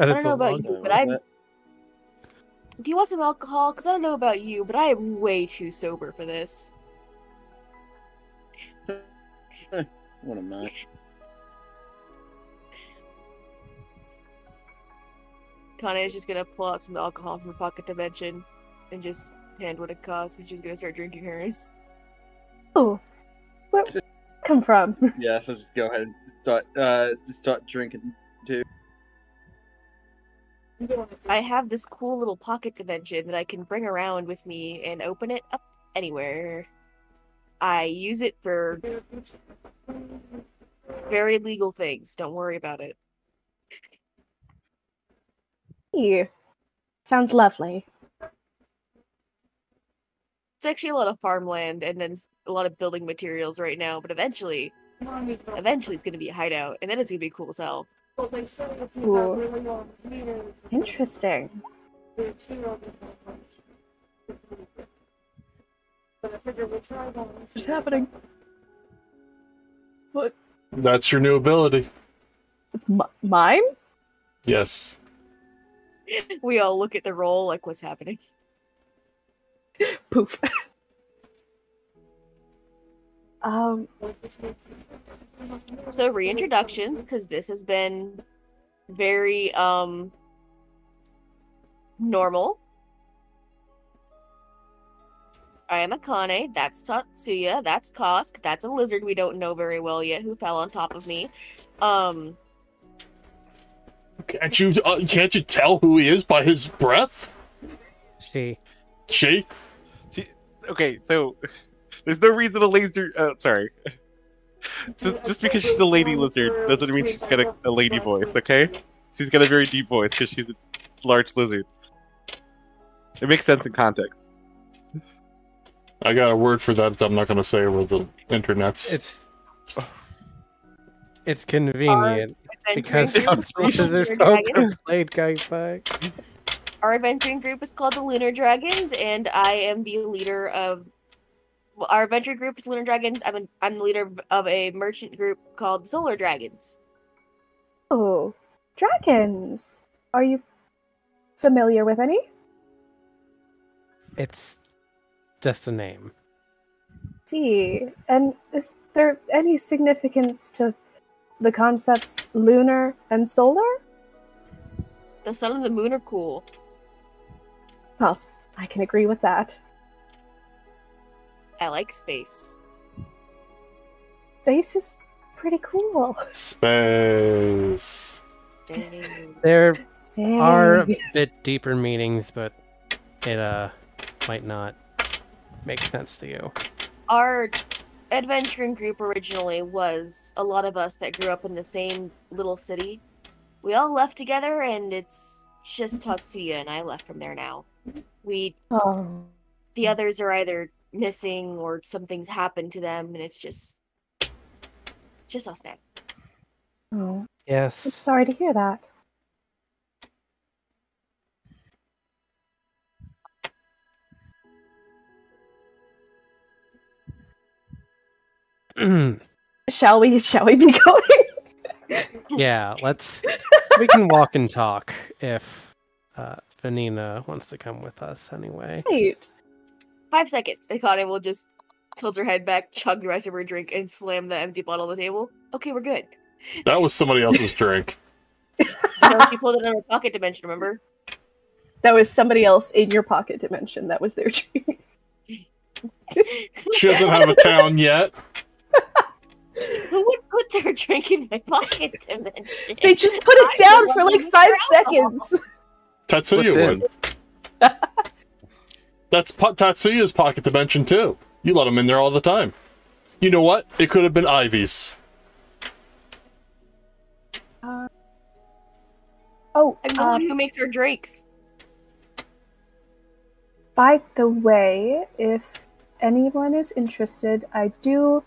I don't know about you, but I'm... Do you want some alcohol? Because I don't know about you, but I am way too sober for this. What a match. Kane is just going to pull out some alcohol from her pocket dimension and just hand what it costs, and she's going to start drinking hers. Oh. Where'd it come from? Yeah, so just go ahead and start, uh, just start drinking, too. I have this cool little pocket dimension that I can bring around with me and open it up anywhere. I use it for very legal things. Don't worry about it. Ew. Sounds lovely. It's actually a lot of farmland and then a lot of building materials right now, but eventually, eventually it's going to be a hideout, and then it's going to be cool as hell. Ooh. Interesting. What's happening? What? That's your new ability. It's mine? Yes. We all look at the roll like, what's happening? Poof. Um, so reintroductions, because this has been very, um, normal. I am Akane, that's Tatsuya, that's Kosk, that's a lizard we don't know very well yet who fell on top of me. Um... Can't you, uh, can't you tell who he is by his breath? She. She? She okay, so... There's no reason a laser. Uh, sorry. Just, just because she's a lady lizard doesn't mean she's got a, a lady voice, okay? She's got a very deep voice because she's a large lizard. It makes sense in context. I got a word for that that I'm not going to say over the internets. It's, it's convenient um, because, because there's no complaint going back. Our adventuring group is called the Lunar Dragons, and I am the leader of. Our adventure group is Lunar Dragons. I'm, an, I'm the leader of a merchant group called Solar Dragons. Oh, dragons. Are you familiar with any? It's just a name. See, and is there any significance to the concepts lunar and solar? The sun and the moon are cool. Well, I can agree with that. I like space. Space is pretty cool. Space. They're Hey, are yes. a bit deeper meanings, but it uh might not make sense to you. Our adventuring group originally was a lot of us that grew up in the same little city. We all left together, and it's just Tatsuya and I left from there now. We, oh. the others are either missing or something's happened to them, and it's just, just us now. Oh. Yes. I'm sorry to hear that. Shall we? Shall we be going? Yeah, let's. We can walk and talk if uh, Vanina wants to come with us anyway. Right. Five seconds. Akane will just tilt her head back, chug the rest of her drink, and slam the empty bottle on the table. Okay, we're good. That was somebody else's drink. No, she pulled it in her pocket dimension, remember? That was somebody else in your pocket dimension. That was their drink. She doesn't have a town yet. Who would put their drink in my pocket dimension? They just put it down for like five seconds. Tatsuya would. That's po Tatsuya's pocket dimension too. You let him in there all the time. You know what? It could have been Ivy's. Uh, oh, I'm the um, one who makes our drakes. By the way, if anyone is interested, I do...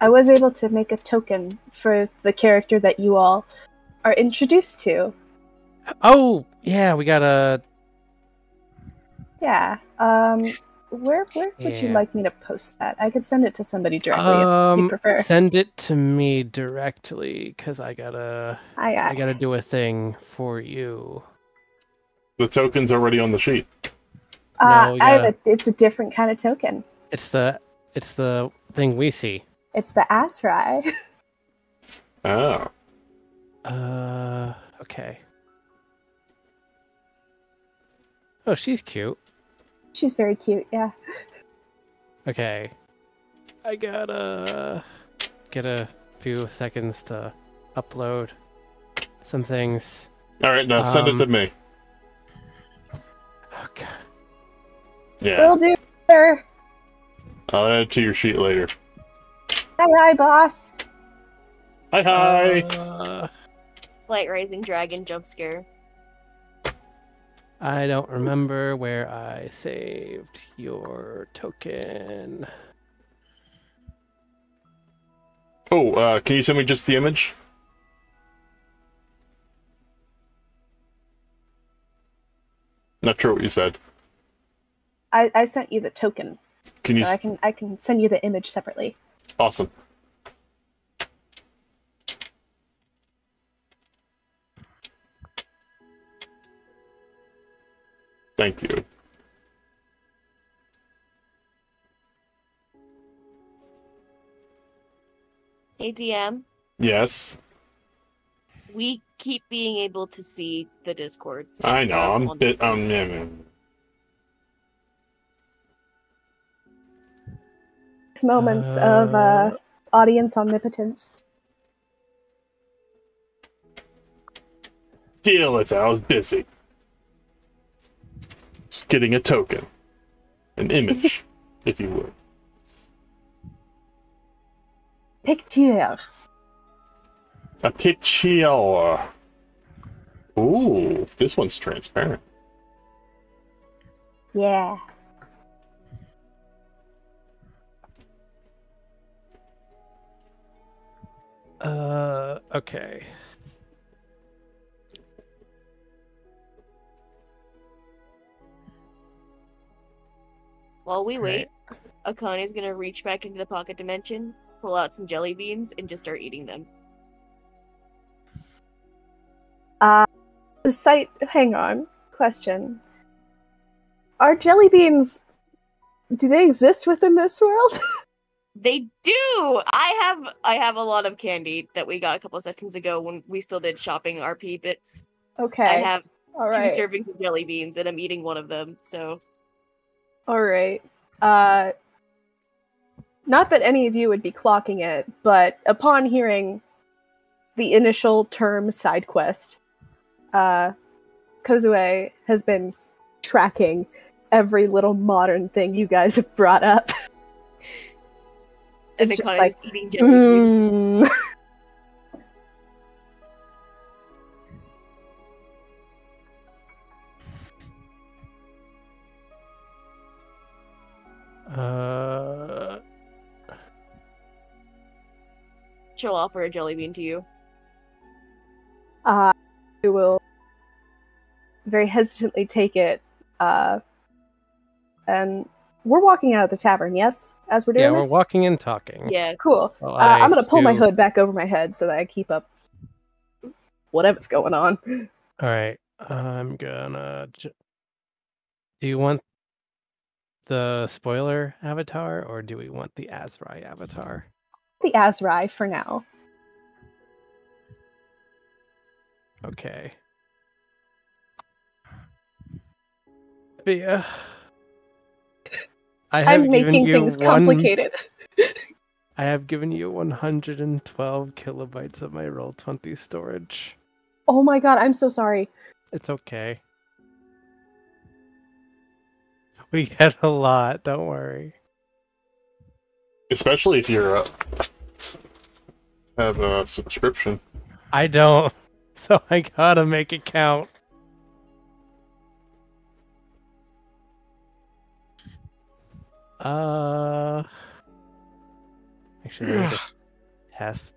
I was able to make a token for the character that you all are introduced to. Oh, yeah, we got a... Yeah. Um, where where yeah. would you like me to post that? I could send it to somebody directly um, if you prefer. Send it to me directly, because I gotta aye, aye. I gotta do a thing for you. The token's already on the sheet. Uh, no, gotta, I have a, it's a different kind of token. It's the it's the thing we see. It's the Azrai. Oh. Uh, okay. Oh, she's cute. She's very cute, yeah. Okay. I gotta get a few seconds to upload some things. Alright, now um, send it to me. Oh, God. Yeah. Will do, sir. I'll add it to your sheet later. Hi, hi, boss. Hi, hi. Uh, Light Rising Dragon jump scare. I don't remember where I saved your token. Oh, uh, can you send me just the image? Not sure what you said. I, I sent you the token. Can you? So I can I can send you the image separately. Awesome. Thank you. Hey, D M. Yes. We keep being able to see the Discord. I know. I'm a bit. I'm. Um, moments uh, of uh, audience omnipotence. Deal with it. I was busy. Just getting a token. An image, if you would. Picture. A picture. Ooh, this one's transparent. Yeah. Uh, okay. While we wait, right. Akane's gonna reach back into the pocket dimension, pull out some jelly beans, and just start eating them. Uh, the site, hang on, question. Are jelly beans, do they exist within this world? They do. I have I have a lot of candy that we got a couple of sessions ago when we still did shopping R P bits. Okay. I have All right. two servings of jelly beans and I'm eating one of them. So. All right. Uh, not that any of you would be clocking it, but upon hearing the initial term side quest, uh, Kozue has been tracking every little modern thing you guys have brought up. And it's just like, eating mm. Uh, she'll offer a jelly bean to you. Uh, I will very hesitantly take it. Uh, and we're walking out of the tavern, yes? As we're doing yeah, this? Yeah, we're walking and talking. Yeah, cool. Well, uh, I'm going to pull do... my hood back over my head so that I keep up whatever's going on. Alright, I'm gonna... Do you want the spoiler avatar, or do we want the Azrai avatar? The Azrai for now. Okay. But yeah. I have I'm making things one, complicated. I have given you one hundred twelve kilobytes of my Roll twenty storage. Oh my god, I'm so sorry. It's okay. We get a lot, don't worry. Especially if you're uh, have a subscription. I don't, so I gotta make it count. Uh, actually, let me just test.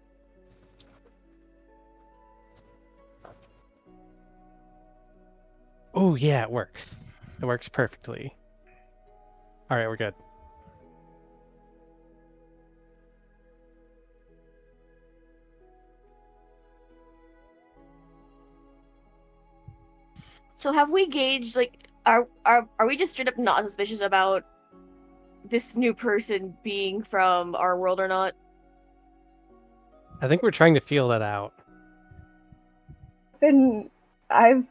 Oh yeah, it works. It works perfectly. All right, we're good. So have we gauged, like, are are are we just straight up not suspicious about this new person being from our world or not? I think we're trying to feel that out. Then I've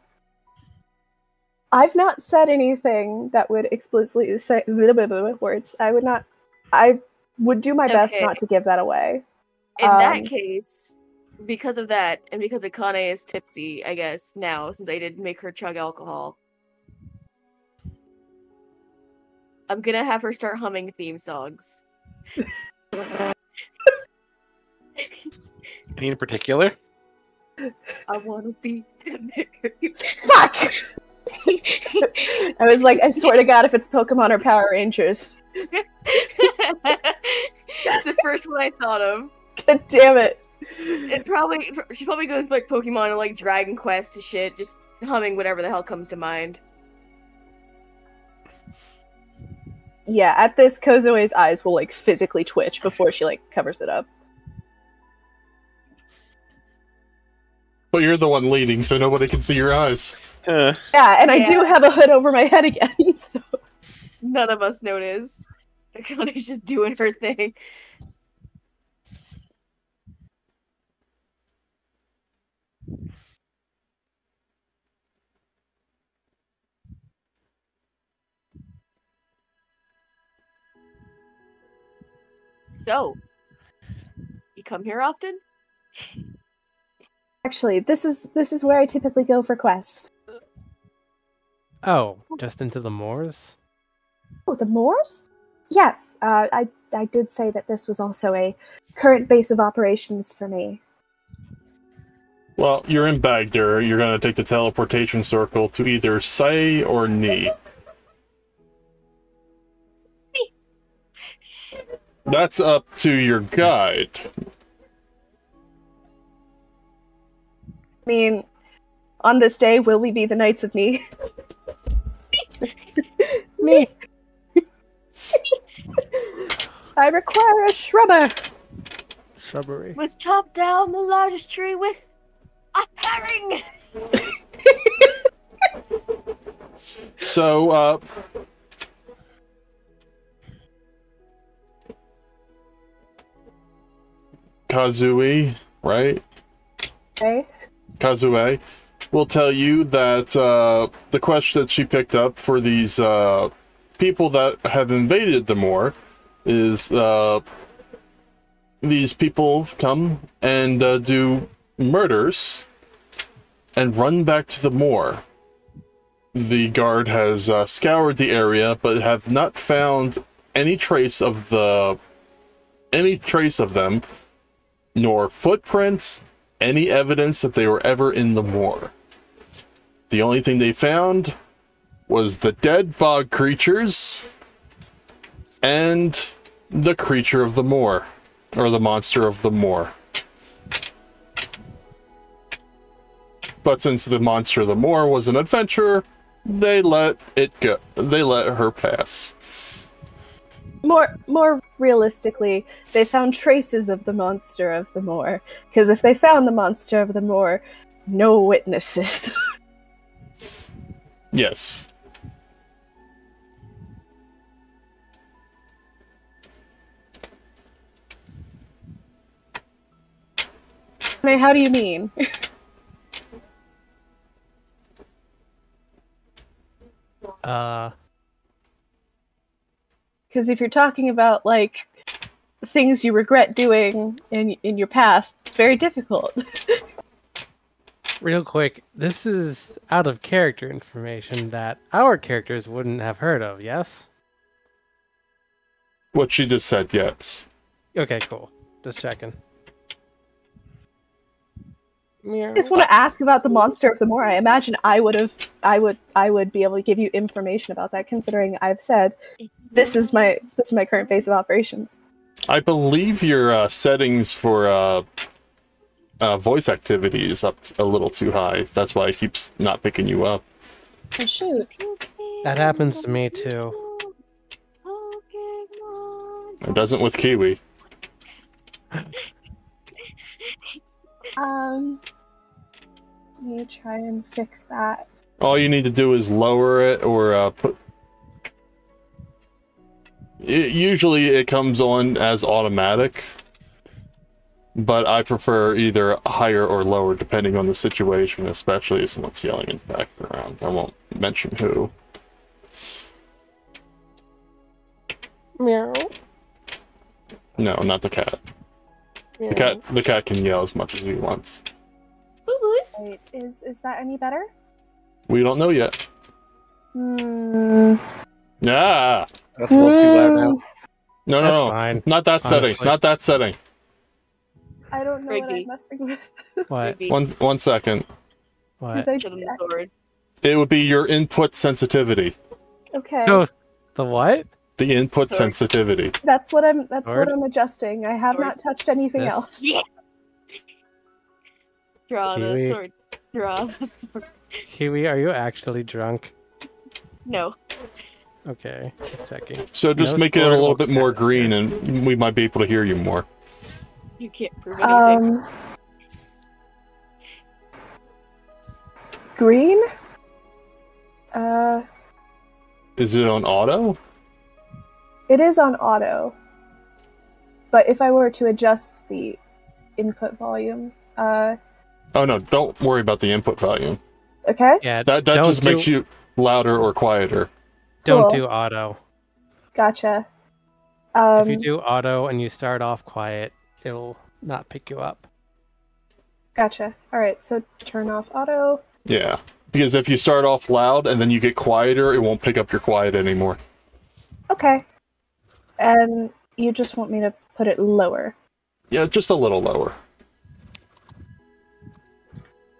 I've not said anything that would explicitly say little bit of words. I would not I would do my okay. best not to give that away. In um, that case, because of that, and because Akane is tipsy, I guess, now, since I did make her chug alcohol, I'm gonna have her start humming theme songs. Any in particular? I wanna be fuck! I was like, I swear to god, if it's Pokemon or Power Rangers. It's the first one I thought of. God damn it. It's probably she probably goes like Pokemon or like Dragon Quest to shit, just humming whatever the hell comes to mind. Yeah, at this, Kozue's eyes will, like, physically twitch before she, like, covers it up. Well, you're the one leading, so nobody can see your eyes. Uh. Yeah, and I yeah. do have a hood over my head again, so... None of us notice. Akane's just doing her thing. So, you come here often? Actually, this is this is where I typically go for quests. Oh, just into the moors? Oh, the moors? Yes, uh, I I did say that this was also a current base of operations for me. Well, you're in Bagdur. You're gonna take the teleportation circle to either Sai or Ni. That's up to your guide. I mean, on this day, will we be the Knights of Ni? Ni. I require a shrubber. Shrubbery. Was chopped down the largest tree with a herring. So, uh... Kozue, right? Hey. Kozue will tell you that uh, the quest that she picked up for these uh, people that have invaded the moor is uh, these people come and uh, do murders and run back to the moor the guard has uh, scoured the area, but have not found any trace of the any trace of them, nor footprints, any evidence that they were ever in the moor. The only thing they found was the dead bog creatures and the creature of the moor, or the monster of the moor. But since the monster of the moor was an adventurer, they let it go. They let her pass. More, more realistically, they found traces of the monster of the moor. Because if they found the monster of the moor, no witnesses. Yes. How do you mean? Uh... Because if you're talking about, like, things you regret doing in in your past, it's very difficult. Real quick, this is out-of-character information that our characters wouldn't have heard of, yes? What she just said, yes. Okay, cool. Just checking. I just want to ask about the monster of the moor. I imagine I would have, I would, I would be able to give you information about that, considering I've said this is my this is my current phase of operations. I believe your uh, settings for uh, uh, voice activity is up a little too high. That's why it keeps not picking you up. Oh, shoot, that happens to me too. It doesn't with Kiwi. Um. Let me try and fix that. All you need to do is lower it, or uh, put... It, usually it comes on as automatic, but I prefer either higher or lower, depending on the situation, especially if someone's yelling in the background. I won't mention who. Meow. No, not the cat. Meow. The cat, the cat can yell as much as he wants. Wait, is is that any better? We don't know yet. Mm. Yeah. That's a little too loud now. No, no, That's no. Fine. Not that Honestly. setting. Not that setting. I don't know Ricky. what I'm messing with. What? One, one second. What? I, I, it would be your input sensitivity. Okay. No, the what? The input Sword. sensitivity. That's what I'm. That's Sword. what I'm adjusting. I have Sword. not touched anything yes. else. Yeah. Draw Kiwi. the sword. Draw the sword. Kiwi, are you actually drunk? No. Okay, just checking. So just no make it a little bit more green and we might be able to hear you more. You can't prove anything. Um, green? Uh. Is it on auto? It is on auto. But if I were to adjust the input volume, uh... Oh no, don't worry about the input volume. Okay. Yeah, that that just do... makes you louder or quieter. Don't cool. do auto. Gotcha. Um, if you do auto and you start off quiet, it'll not pick you up. Gotcha. Alright, so turn off auto. Yeah, because if you start off loud and then you get quieter, it won't pick up your quiet anymore. Okay. And you just want me to put it lower? Yeah, just a little lower.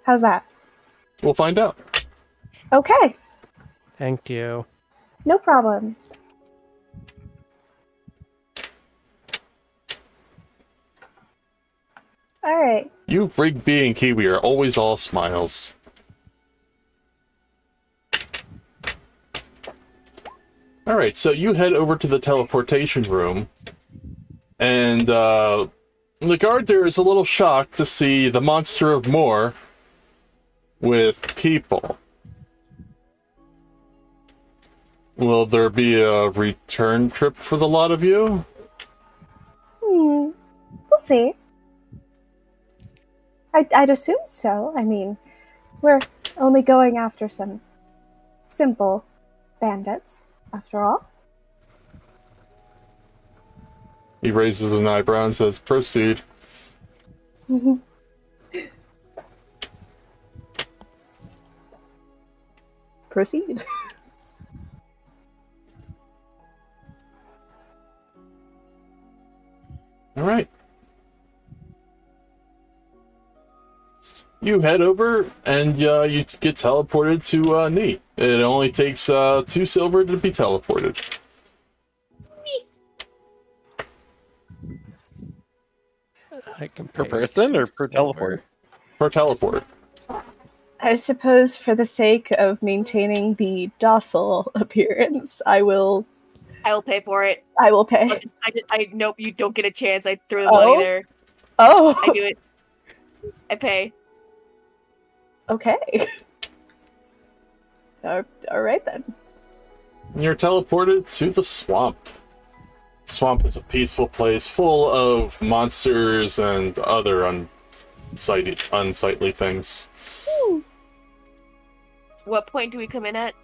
How's that? We'll find out. Okay. Thank you. No problem. All right. You, Rigby, and Kiwi are always all smiles. All right, so you head over to the teleportation room, and uh, the guard there is a little shocked to see the monster of Moor with people. Will there be a return trip for the lot of you? Hmm. We'll see. I'd, I'd assume so. I mean, we're only going after some simple bandits, after all. He raises an eyebrow and says, "Proceed." Mm-hmm. proceed. All right. You head over, and uh, you get teleported to uh, Ni. It only takes uh, two silver to be teleported. I can per person or per teleport? Per teleport. I suppose for the sake of maintaining the docile appearance, I will... I will pay for it. I will pay. I, just, I, just, I Nope, you don't get a chance. I threw the oh? money there. Oh! I do it. I pay. Okay. All right, then. You're teleported to the swamp. The swamp is a peaceful place full of monsters and other unsightly, unsightly things. Ooh. What point do we come in at?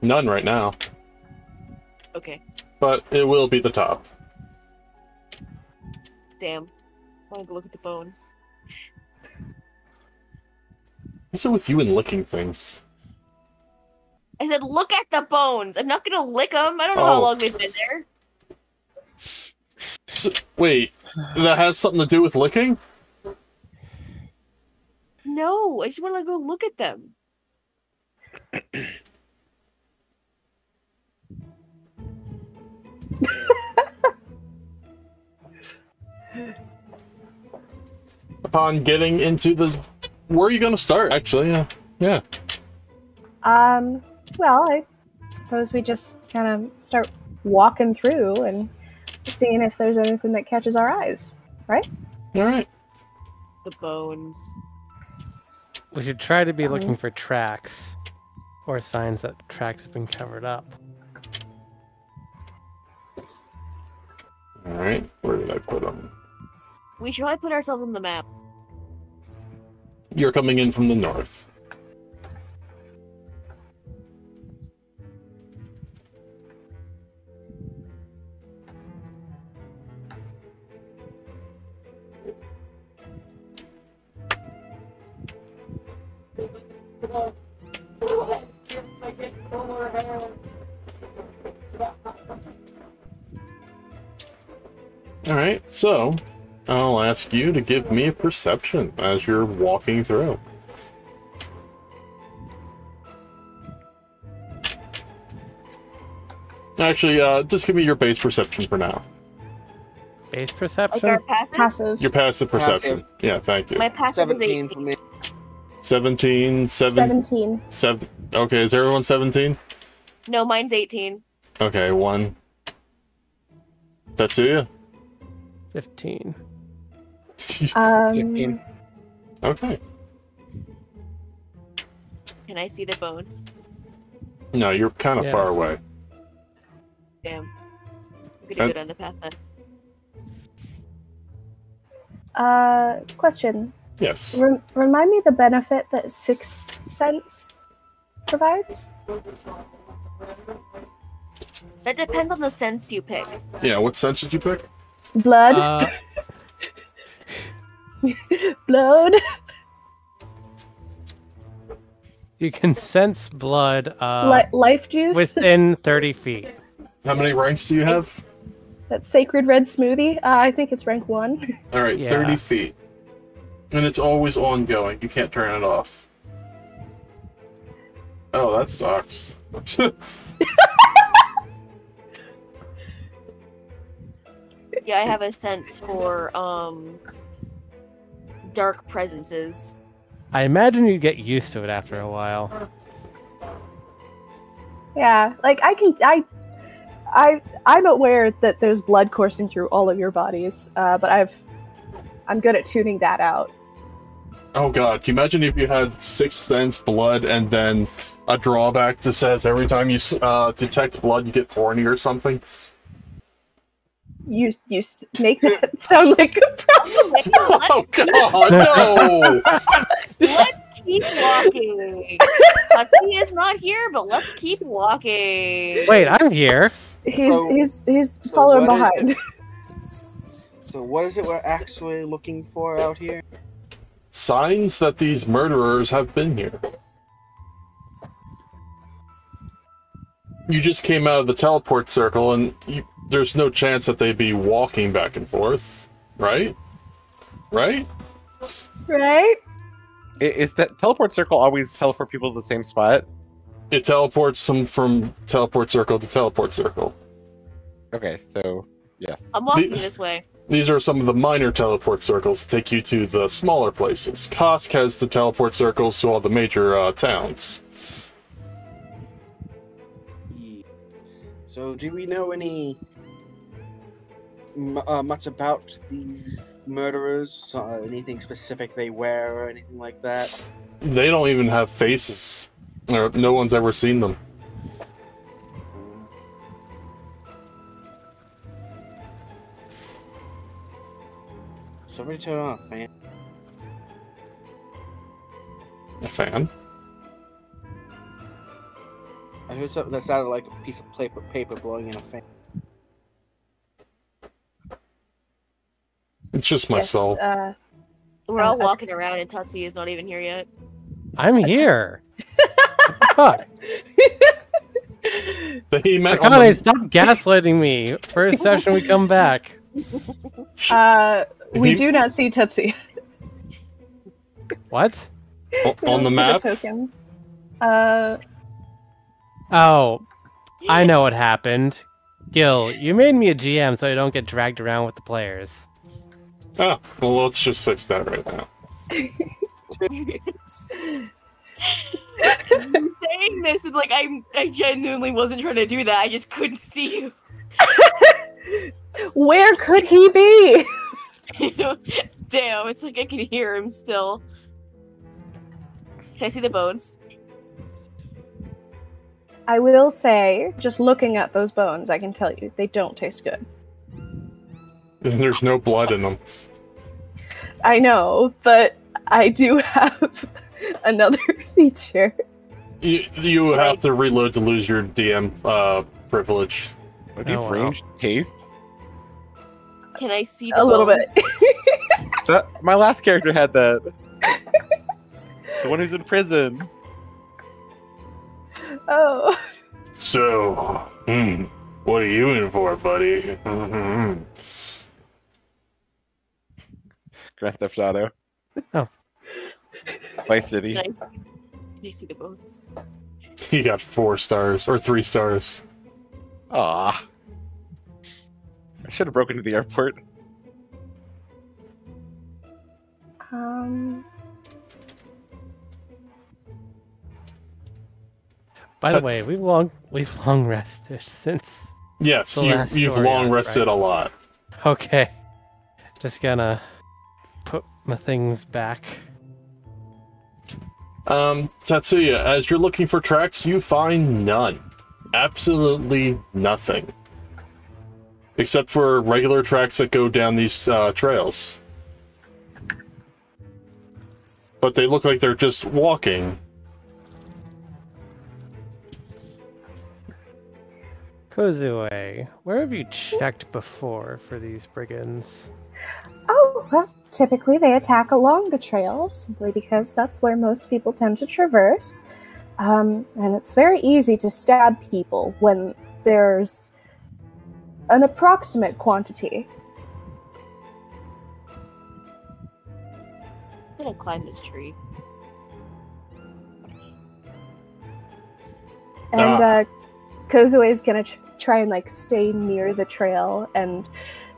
None right now. Okay. But it will be the top. Damn. I want to go look at the bones. What's it with you and licking things? I said, look at the bones. I'm not gonna lick them. I don't know oh. how long they've been there. So, wait, that has something to do with licking? No, I just want to go look at them. Upon getting into the... Where are you gonna start, actually? Yeah. Yeah. Um, well, I suppose we just kind of start walking through and seeing if there's anything that catches our eyes, right? All right. The bones. We should try to be bones. looking for tracks or signs that tracks have been covered up. All right. Where did I put them? We should probably put ourselves on the map. You're coming in from the north. Alright, so I'll ask you to give me a perception as you're walking through. Actually, uh, just give me your base perception for now. Base perception? Like our passive? passive? Your passive perception. Passive. Yeah, thank you. My passive seventeen is for me. seventeen, seven, seventeen. Seven, okay, is everyone seventeen? No, mine's eighteen. Okay, one. Tatsuya? fifteen. um, fifteen. Okay. Can I see the bones? No, you're kind of yeah, far away. Damn. I'm gonna go down the path then. Uh, question. Yes. Rem remind me the benefit that Sixth Sense provides? That depends on the sense you pick. Yeah, what sense did you pick? Blood. Uh, blood. You can sense blood. Uh, Li life juice? Within thirty feet. How many ranks do you have? That sacred red smoothie? Uh, I think it's rank one. Alright, yeah. thirty feet. And it's always ongoing. You can't turn it off. Oh, that sucks. Yeah, I have a sense for um, dark presences. I imagine you get used to it after a while. Yeah, like I can, I, I, I'm aware that there's blood coursing through all of your bodies, uh, but I've, I'm good at tuning that out. Oh God! Can you imagine if you had sixth sense blood and then a drawback that says every time you uh, detect blood, you get horny or something? You you make that sound like a problem. Oh God, no! Let's keep walking. Lucky is not here, but let's keep walking. Wait, I'm here. He's so, he's he's so following behind. So what is it we're actually looking for out here? Signs that these murderers have been here. you just came out of the teleport circle, and you, there's no chance that they'd be walking back and forth, right? Right? Right? Is that teleport circle always teleport people to the same spot? It teleports them from teleport circle to teleport circle. Okay, so, yes. I'm walking the, this way. These are some of the minor teleport circles to take you to the smaller places. Kosk has the teleport circles to all the major uh, towns. So, do we know any uh, much about these murderers? Uh, anything specific they wear or anything like that? They don't even have faces. Or no one's ever seen them. Somebody turn on a fan. A fan? I heard something that sounded like a piece of paper, paper blowing in a fan. It's just my yes, soul. Uh, We're all uh, walking around and Tatsuya's not even here yet. I'm here! What the fuck? Akane, stop gaslighting me. First session we come back. Uh, we you... do not see Tatsuya. What? O on the map? The uh... Oh, I know what happened. Gil, you made me a G M so I don't get dragged around with the players. Oh, well, let's just fix that right now. Saying this is like I I genuinely wasn't trying to do that. I just couldn't see you. Where could he be? Damn, it's like I can hear him still. Can I see the bones? I will say, just looking at those bones, I can tell you, they don't taste good. And there's no blood in them. I know, but I do have another feature. You, you have to reload to lose your D M uh, privilege. What do you oh, range wow. taste? Can I see the A bones? Little bit. That, my last character had that. The one who's in prison. Oh. So, hmm, what are you in for, buddy? Mm-hmm. Grand Theft Auto. Oh. My city. Can I, can I see the bones? He got four stars, or three stars. Aw. I should have broken into the airport. Um... By the way, we've long we've long rested since. Yes, you, you've long rested a lot. Okay, just gonna put my things back. Um, Tatsuya, as you're looking for tracks, you find none, absolutely nothing, except for regular tracks that go down these uh, trails. But they look like they're just walking. Kozue, where have you checked before for these brigands? Oh, well, typically they attack along the trail, simply because that's where most people tend to traverse. Um, and it's very easy to stab people when there's an approximate quantity. I'm gonna climb this tree. And, ah. uh, Kozue is gonna ch try and like stay near the trail, and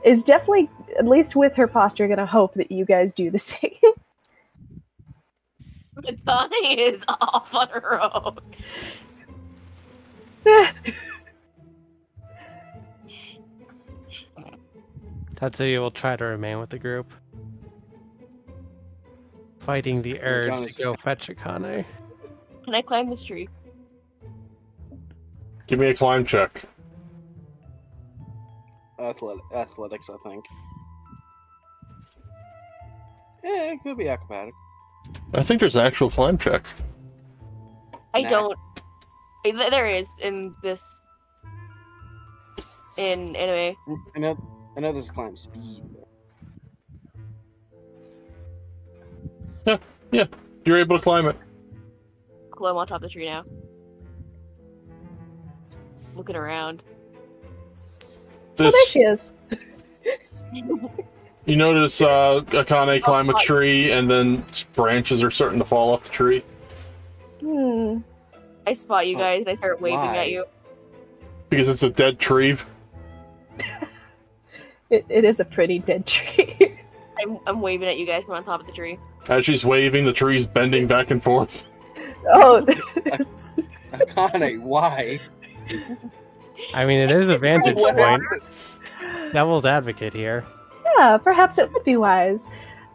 is definitely, at least with her posture, gonna hope that you guys do the same. Matani is off on her own. Tatsuya will try to remain with the group, fighting the urge to go fetch Akane. Can I climb this tree? Give me a climb check. Athletic, athletics, I think. Eh, it could be acrobatic. I think there's an actual climb check. I nah. don't. I, there is in this. In anime. I know. I know there's a climb speed. Yeah, yeah. You're able to climb it. Cool. I'm on top of the tree now. looking around. This... Oh, there she is. You notice uh, Akane climb a tree, and then branches are starting to fall off the tree. Hmm. I spot you guys, and I start waving Why? At you. Because it's a dead tree. It, it is a pretty dead tree. I'm, I'm waving at you guys from on top of the tree. As she's waving, the tree's bending back and forth. Oh, Akane, why? I mean, it is a vantage point. Devil's advocate here. Yeah, perhaps it would be wise,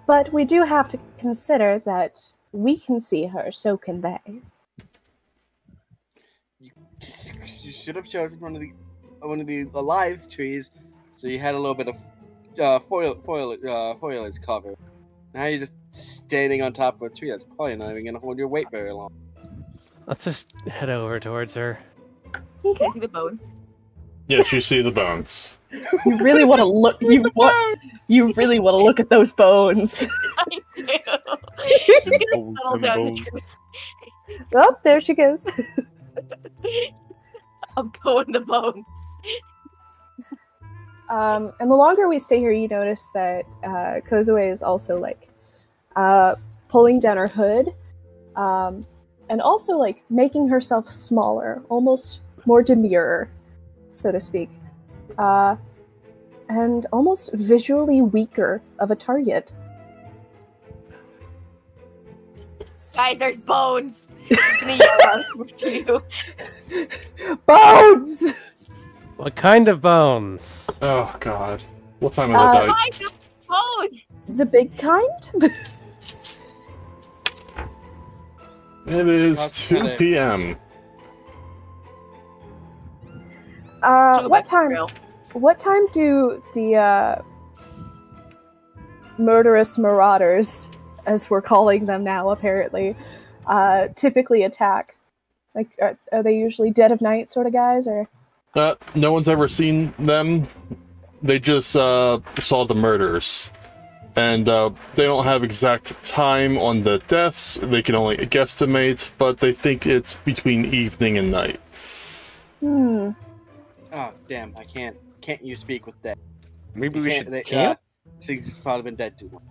but we do have to consider that we can see her, so can they. You, you should have chosen one of the one of the alive trees, so you had a little bit of uh, foil, foil, uh, foliage cover. Now you're just standing on top of a tree that's probably not even going to hold your weight very long. Let's just head over towards her. You can see the bones. Yes, you see the bones. You really want to look. You want. You really want to look at those bones. I do. She's gonna settle down the tree. Well, there she goes. I'm going the bones. Um, and the longer we stay here, you notice that uh, Kozue is also like uh, pulling down her hood, um, and also like making herself smaller, almost more demure, so to speak, uh, and almost visually weaker of a target. Guys, there's bones! I'm just gonna yell out to you. Bones! What kind of bones? Oh, God. What time of uh, the night? Oh, the big kind? It is two p m Uh, what time? What time do the uh, murderous marauders, as we're calling them now, apparently, uh, typically attack? Like, are, are they usually dead of night sort of guys, or? Uh, no one's ever seen them. They just uh, saw the murders, and uh, they don't have exact time on the deaths. They can only guesstimate, but they think it's between evening and night. Hmm. Oh damn! I can't. Can't you speak with that? Maybe we should. They, can't? Uh, Sig's probably been dead too long.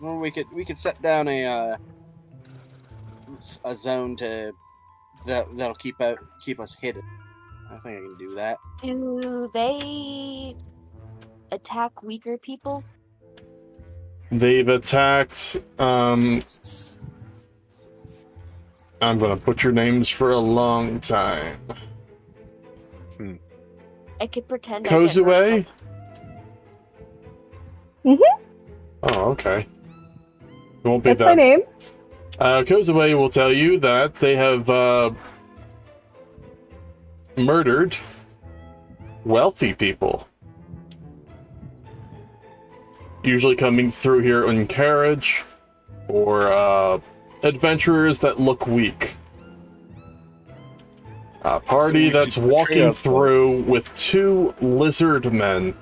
Well, we could we could set down a uh, a zone to that that'll keep out keep us hidden. I think I can do that. Do they attack weaker people? They've attacked. Um, I'm gonna put your names for a long time. Hmm. I could pretend. Kozue. Mm-hmm. Oh, okay. It won't be that. That's my name. Uh, Kozue will tell you that they have uh, murdered wealthy people. Usually coming through here in carriage, or uh, adventurers that look weak. A party that's walking through with two lizard men.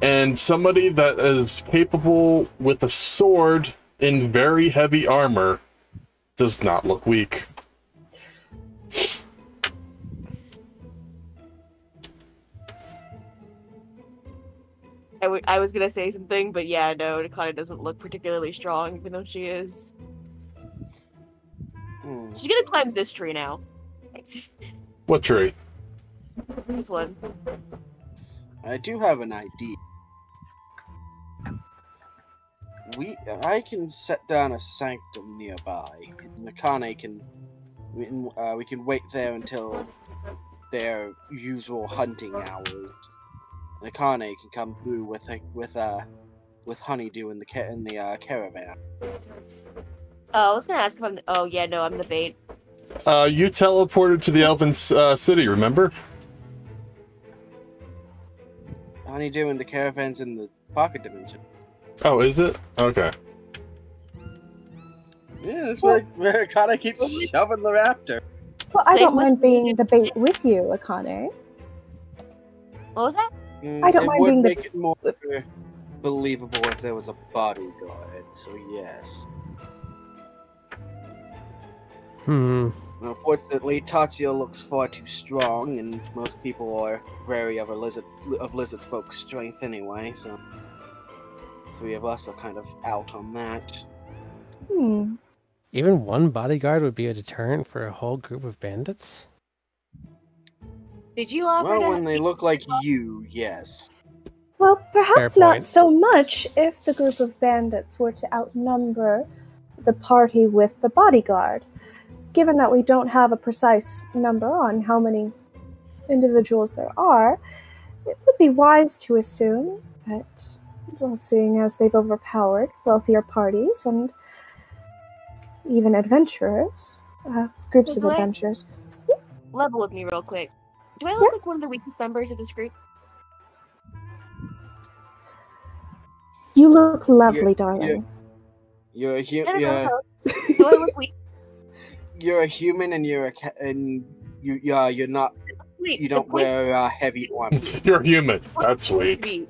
And somebody that is capable with a sword in very heavy armor does not look weak. I, w I was gonna say something, but yeah, no, Akane doesn't look particularly strong, even though she is. Hmm. She's gonna climb this tree now. What tree? This one. I do have an idea. We, I can set down a sanctum nearby. Akane can, we can, uh, we can wait there until their usual hunting hours. And Akane can come through with a, with uh, with Honeydew in the in the uh, caravan. Oh, I was gonna ask if I'm. Oh yeah, no, I'm the bait. Uh, you teleported to the Elven uh, city, remember? Honeydew and the caravan's in the pocket dimension. Oh, is it? Okay. Yeah, that's well, where Akane keeps shoving the raptor. Well, I Same don't mind being the bait with you, Akane. What was that? Mm, I don't it mind would being make the... it more believable if there was a bodyguard, so yes. Hmm. Unfortunately, Tatsuya looks far too strong, and most people are wary of a lizard of lizard folk's strength anyway. So, three of us are kind of out on that. Hmm. Even one bodyguard would be a deterrent for a whole group of bandits. Did you offer? Well, to when they look like you, yes. Well, perhaps not so much if the group of bandits were to outnumber the party with the bodyguard. Given that we don't have a precise number on how many individuals there are, it would be wise to assume that, well, seeing as they've overpowered wealthier parties and even adventurers, uh, groups of adventurers. Level with me real quick. Do I look yes. like one of the weakest members of this group? You look lovely, you're, darling. You're, you're a human. Yeah. Do I look weak? You're a human, and you're a ca and you yeah uh, you're not Wait, you don't wear uh, heavy armor. You're human. That's weak. Be,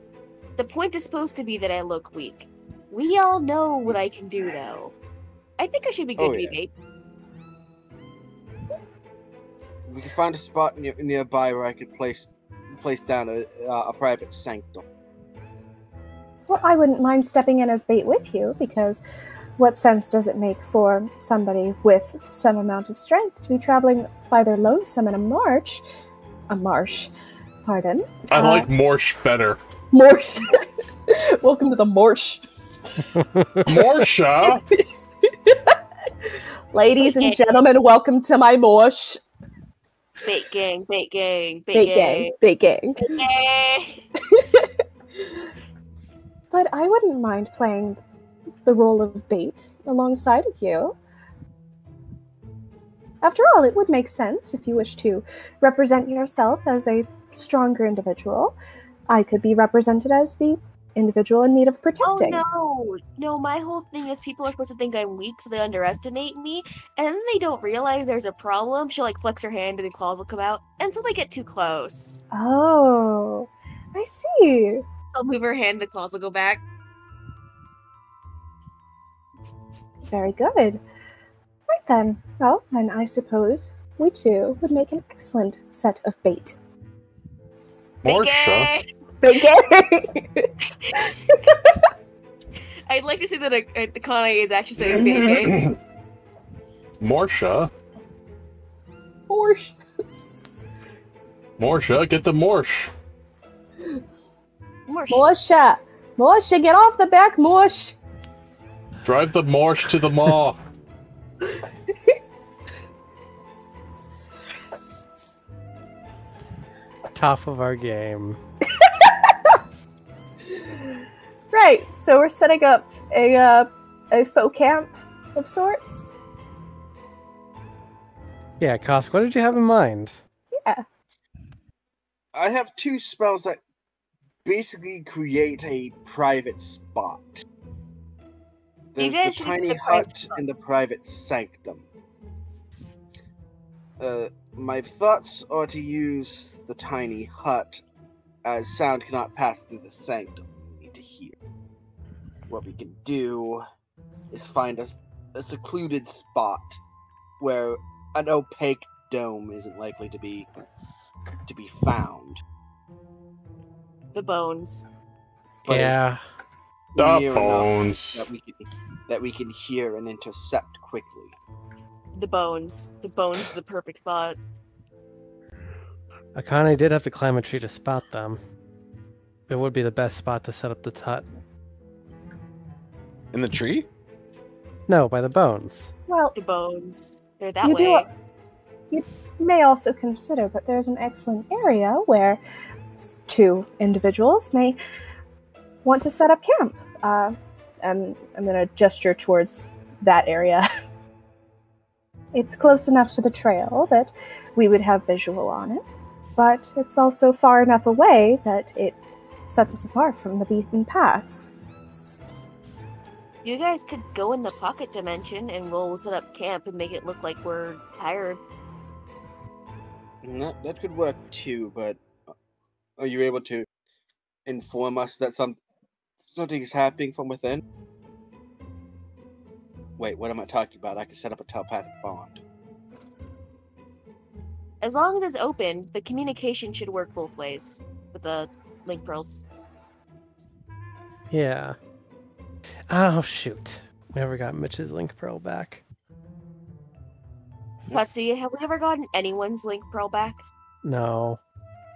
the point is supposed to be that I look weak. We all know what I can do, though. I think I should be good, oh, yeah. mate. We can find a spot near, nearby where I could place place down a uh, a private sanctum. Well, I wouldn't mind stepping in as bait with you, because what sense does it make for somebody with some amount of strength to be traveling by their lonesome in a marsh? A marsh, pardon. I uh, like marsh better. Marsh. Welcome to the marsh. Marsha. Ladies and gentlemen, welcome to my marsh. Bait gang, bait gang, bait gang, bait gang. But I wouldn't mind playing the role of bait alongside of you. After all, it would make sense if you wish to represent yourself as a stronger individual. I could be represented as the individual in need of protecting. Oh, no, no, my whole thing is people are supposed to think I'm weak, so they underestimate me, and then they don't realize there's a problem. She'll like flex her hand and the claws will come out until they get too close. Oh, I see. I'll move her hand, the claws will go back. Very good. Right then. Well, then I suppose we two would make an excellent set of bait. Marsha. Big gay. Big gay. I'd like to say that Akane is actually saying baby. Morsha. Morsh. Morsha, get the morsh. Morsh. Morsha. Morsha, get off the back, morsh. Drive the morsh to the maw. Top of our game. Right, so we're setting up a uh, a faux camp of sorts. Yeah, Kosk, what did you have in mind? Yeah. I have two spells that basically create a private spot. There's the tiny hut and the private sanctum. Uh, my thoughts are to use the tiny hut as sound cannot pass through the sanctum. We need to hear. What we can do is find a, a secluded spot where an opaque dome isn't likely to be to be found. The bones. But yeah. The bones. That we, can, that we can hear and intercept quickly. The bones. The bones is the perfect spot. Akane did have to climb a tree to spot them. It would be the best spot to set up the hut. In the tree? No, by the bones. Well, the bones. They're that you way. Do, you may also consider, but there's an excellent area where two individuals may want to set up camp. Uh, and I'm going to gesture towards that area. It's close enough to the trail that we would have visual on it, but it's also far enough away that it sets us apart from the beaten path. You guys could go in the pocket dimension and we'll set up camp and make it look like we're tired. No, that could work too, but are you able to inform us that some something is happening from within? Wait, what am I talking about? I can set up a telepathic bond. As long as it's open, the communication should work both ways with the link pearls. Yeah. Oh, shoot. We never got Mitch's link pearl back. Tatsuya, have we ever gotten anyone's link pearl back? No.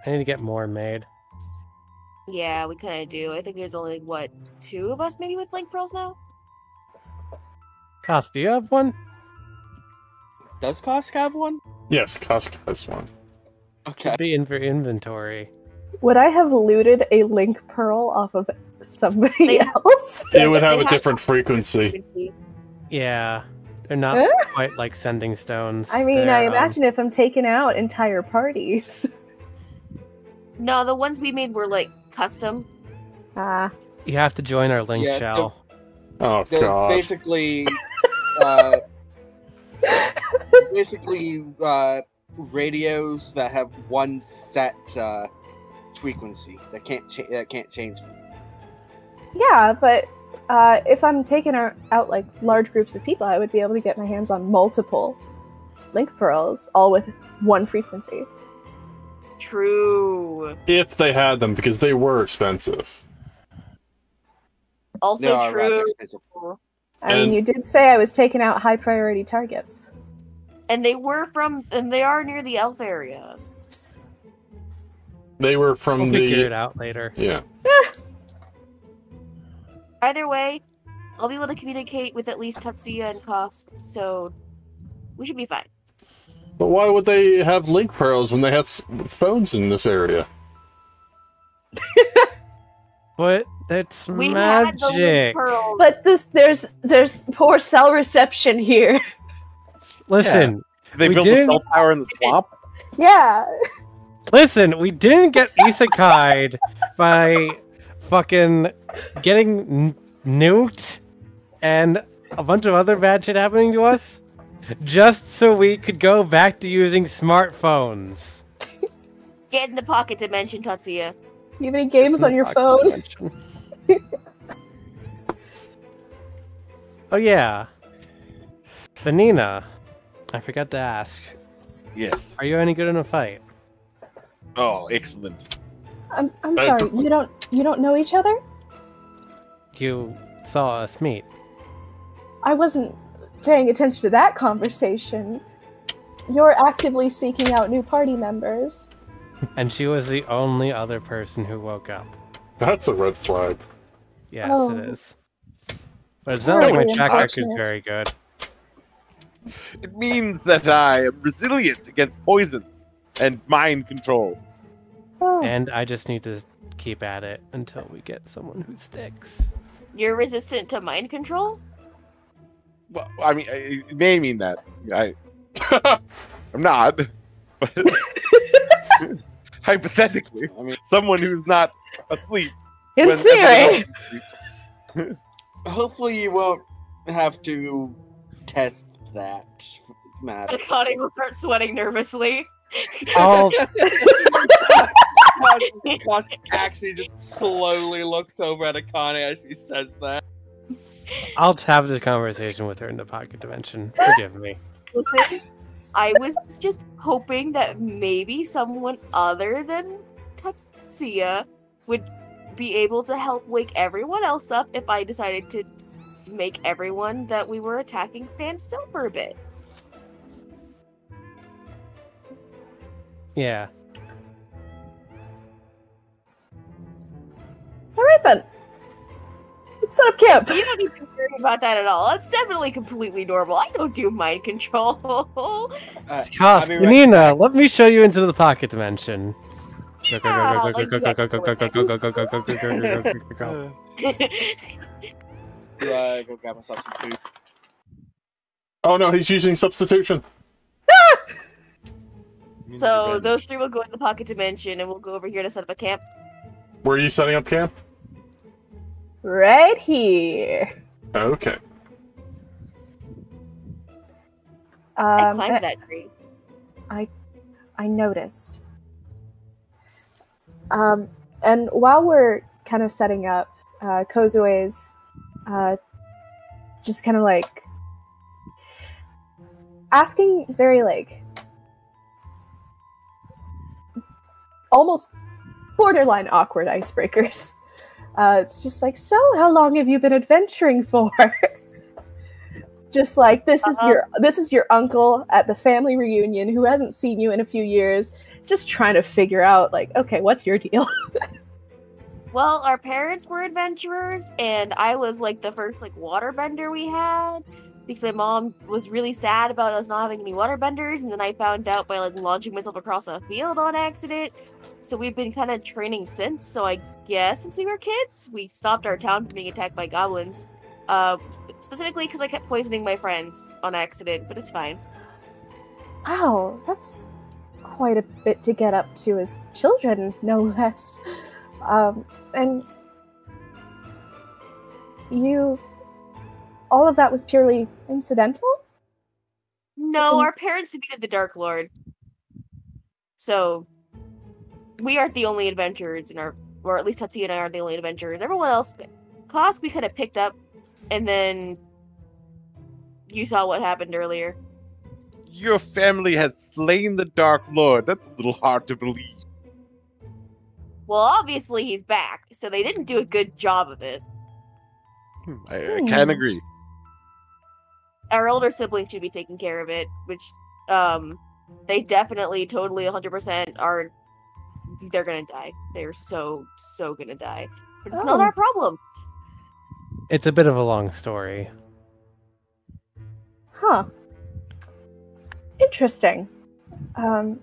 I need to get more made. Yeah, we kind of do. I think there's only, what, two of us maybe with link pearls now? Kosk, do you have one? Does Kosk have one? Yes, Kosk has one. Okay. Should be in for inventory. Would I have looted a link pearl off of somebody they, else? It would have a have different frequency. frequency. Yeah. They're not huh? quite like sending stones. I mean, they're, I imagine um... if I'm taking out entire parties. No, the ones we made were like custom. Ah. Uh, you have to join our link yeah, shell. Oh, There's God. basically, uh, basically, uh, radios that have one set, uh, frequency that can't, cha that can't change. Yeah, but, uh, if I'm taking out, like, large groups of people, I would be able to get my hands on multiple link pearls, all with one frequency. True. If they had them, because they were expensive. Also no, true. I and, mean, you did say I was taking out high priority targets, and they were from, and they are near the elf area. They were from we'll the. Figure it out later. Yeah. Either way, I'll be able to communicate with at least Tatsuya and Kosk, so we should be fine. But why would they have link pearls when they have phones in this area? What? That's we magic. Had the pearls. But this, there's there's poor cell reception here. Listen, yeah. They built a cell tower in the swamp. Yeah. Listen, we didn't get isekai'd by fucking getting nuked and a bunch of other bad shit happening to us, just so we could go back to using smartphones. Get in the pocket dimension, Tatsuya. Do you have any games on your phone? Oh, yeah. Vanina, I forgot to ask. Yes. Are you any good in a fight? Oh, excellent. I'm I'm sorry. You don't you don't know each other? You saw us meet. I wasn't paying attention to that conversation. You're actively seeking out new party members. And she was the only other person who woke up. That's a red flag. Yes, oh. it is. But it's not like my track record is very good. It means that I am resilient against poisons and mind control. Oh. And I just need to keep at it until we get someone who sticks. You're resistant to mind control? Well, I mean, it may mean that. I, I'm not. But hypothetically, I mean, someone who's not asleep. In theory. Asleep. Hopefully you won't have to test that matter. Akane will start sweating nervously. Oh. Kosk actually just slowly looks over at Akane as he says that. I'll have this conversation with her in the pocket dimension. Forgive me. Listen, I was just hoping that maybe someone other than Tatsuya would be able to help wake everyone else up if I decided to make everyone that we were attacking stand still for a bit. Yeah. Alright then. Let's set up camp. You don't need to worry about that at all. That's definitely completely normal. I don't do mind control. Uh, Kosk, Benina, let me show you into the pocket dimension. Go, go, go, go, go, go, go, go, go, go, go, go, go, go, go, go, go, go. Do I go grab a substitute? Oh no, he's using substitution. So those three will go in the pocket dimension and we'll go over here to set up a camp. Where are you setting up camp? Right here. Okay. Um, I climbed that tree. I, I noticed. Um, and while we're kind of setting up, uh, Kozue's, uh, just kind of like asking very like almost borderline awkward icebreakers. Uh, it's just like, so how long have you been adventuring for? Just like, this uh-huh. is your, this is your uncle at the family reunion who hasn't seen you in a few years. Just trying to figure out, like, okay, what's your deal? Well, our parents were adventurers, and I was, like, the first, like, waterbender we had, because my mom was really sad about us not having any waterbenders, and then I found out by, like, launching myself across a field on accident, so we've been kind of training since, so I guess since we were kids, we stopped our town from being attacked by goblins, uh, specifically because I kept poisoning my friends on accident, but it's fine. Wow, that's... quite a bit to get up to as children, no less. Um, and you... all of that was purely incidental? No, our parents defeated the Dark Lord. So, we aren't the only adventurers in our... or at least Tatsuya and I aren't the only adventurers. Everyone else... Kosk we kind of picked up, and then... you saw what happened earlier. Your family has slain the Dark Lord. That's a little hard to believe. Well, obviously he's back, so they didn't do a good job of it. Hmm, I, I can agree. Our older siblings should be taking care of it, which um, they definitely, totally, one hundred percent are... they're gonna die. They're so, so gonna die. But it's oh. not our problem. It's a bit of a long story. Huh. Interesting. Um,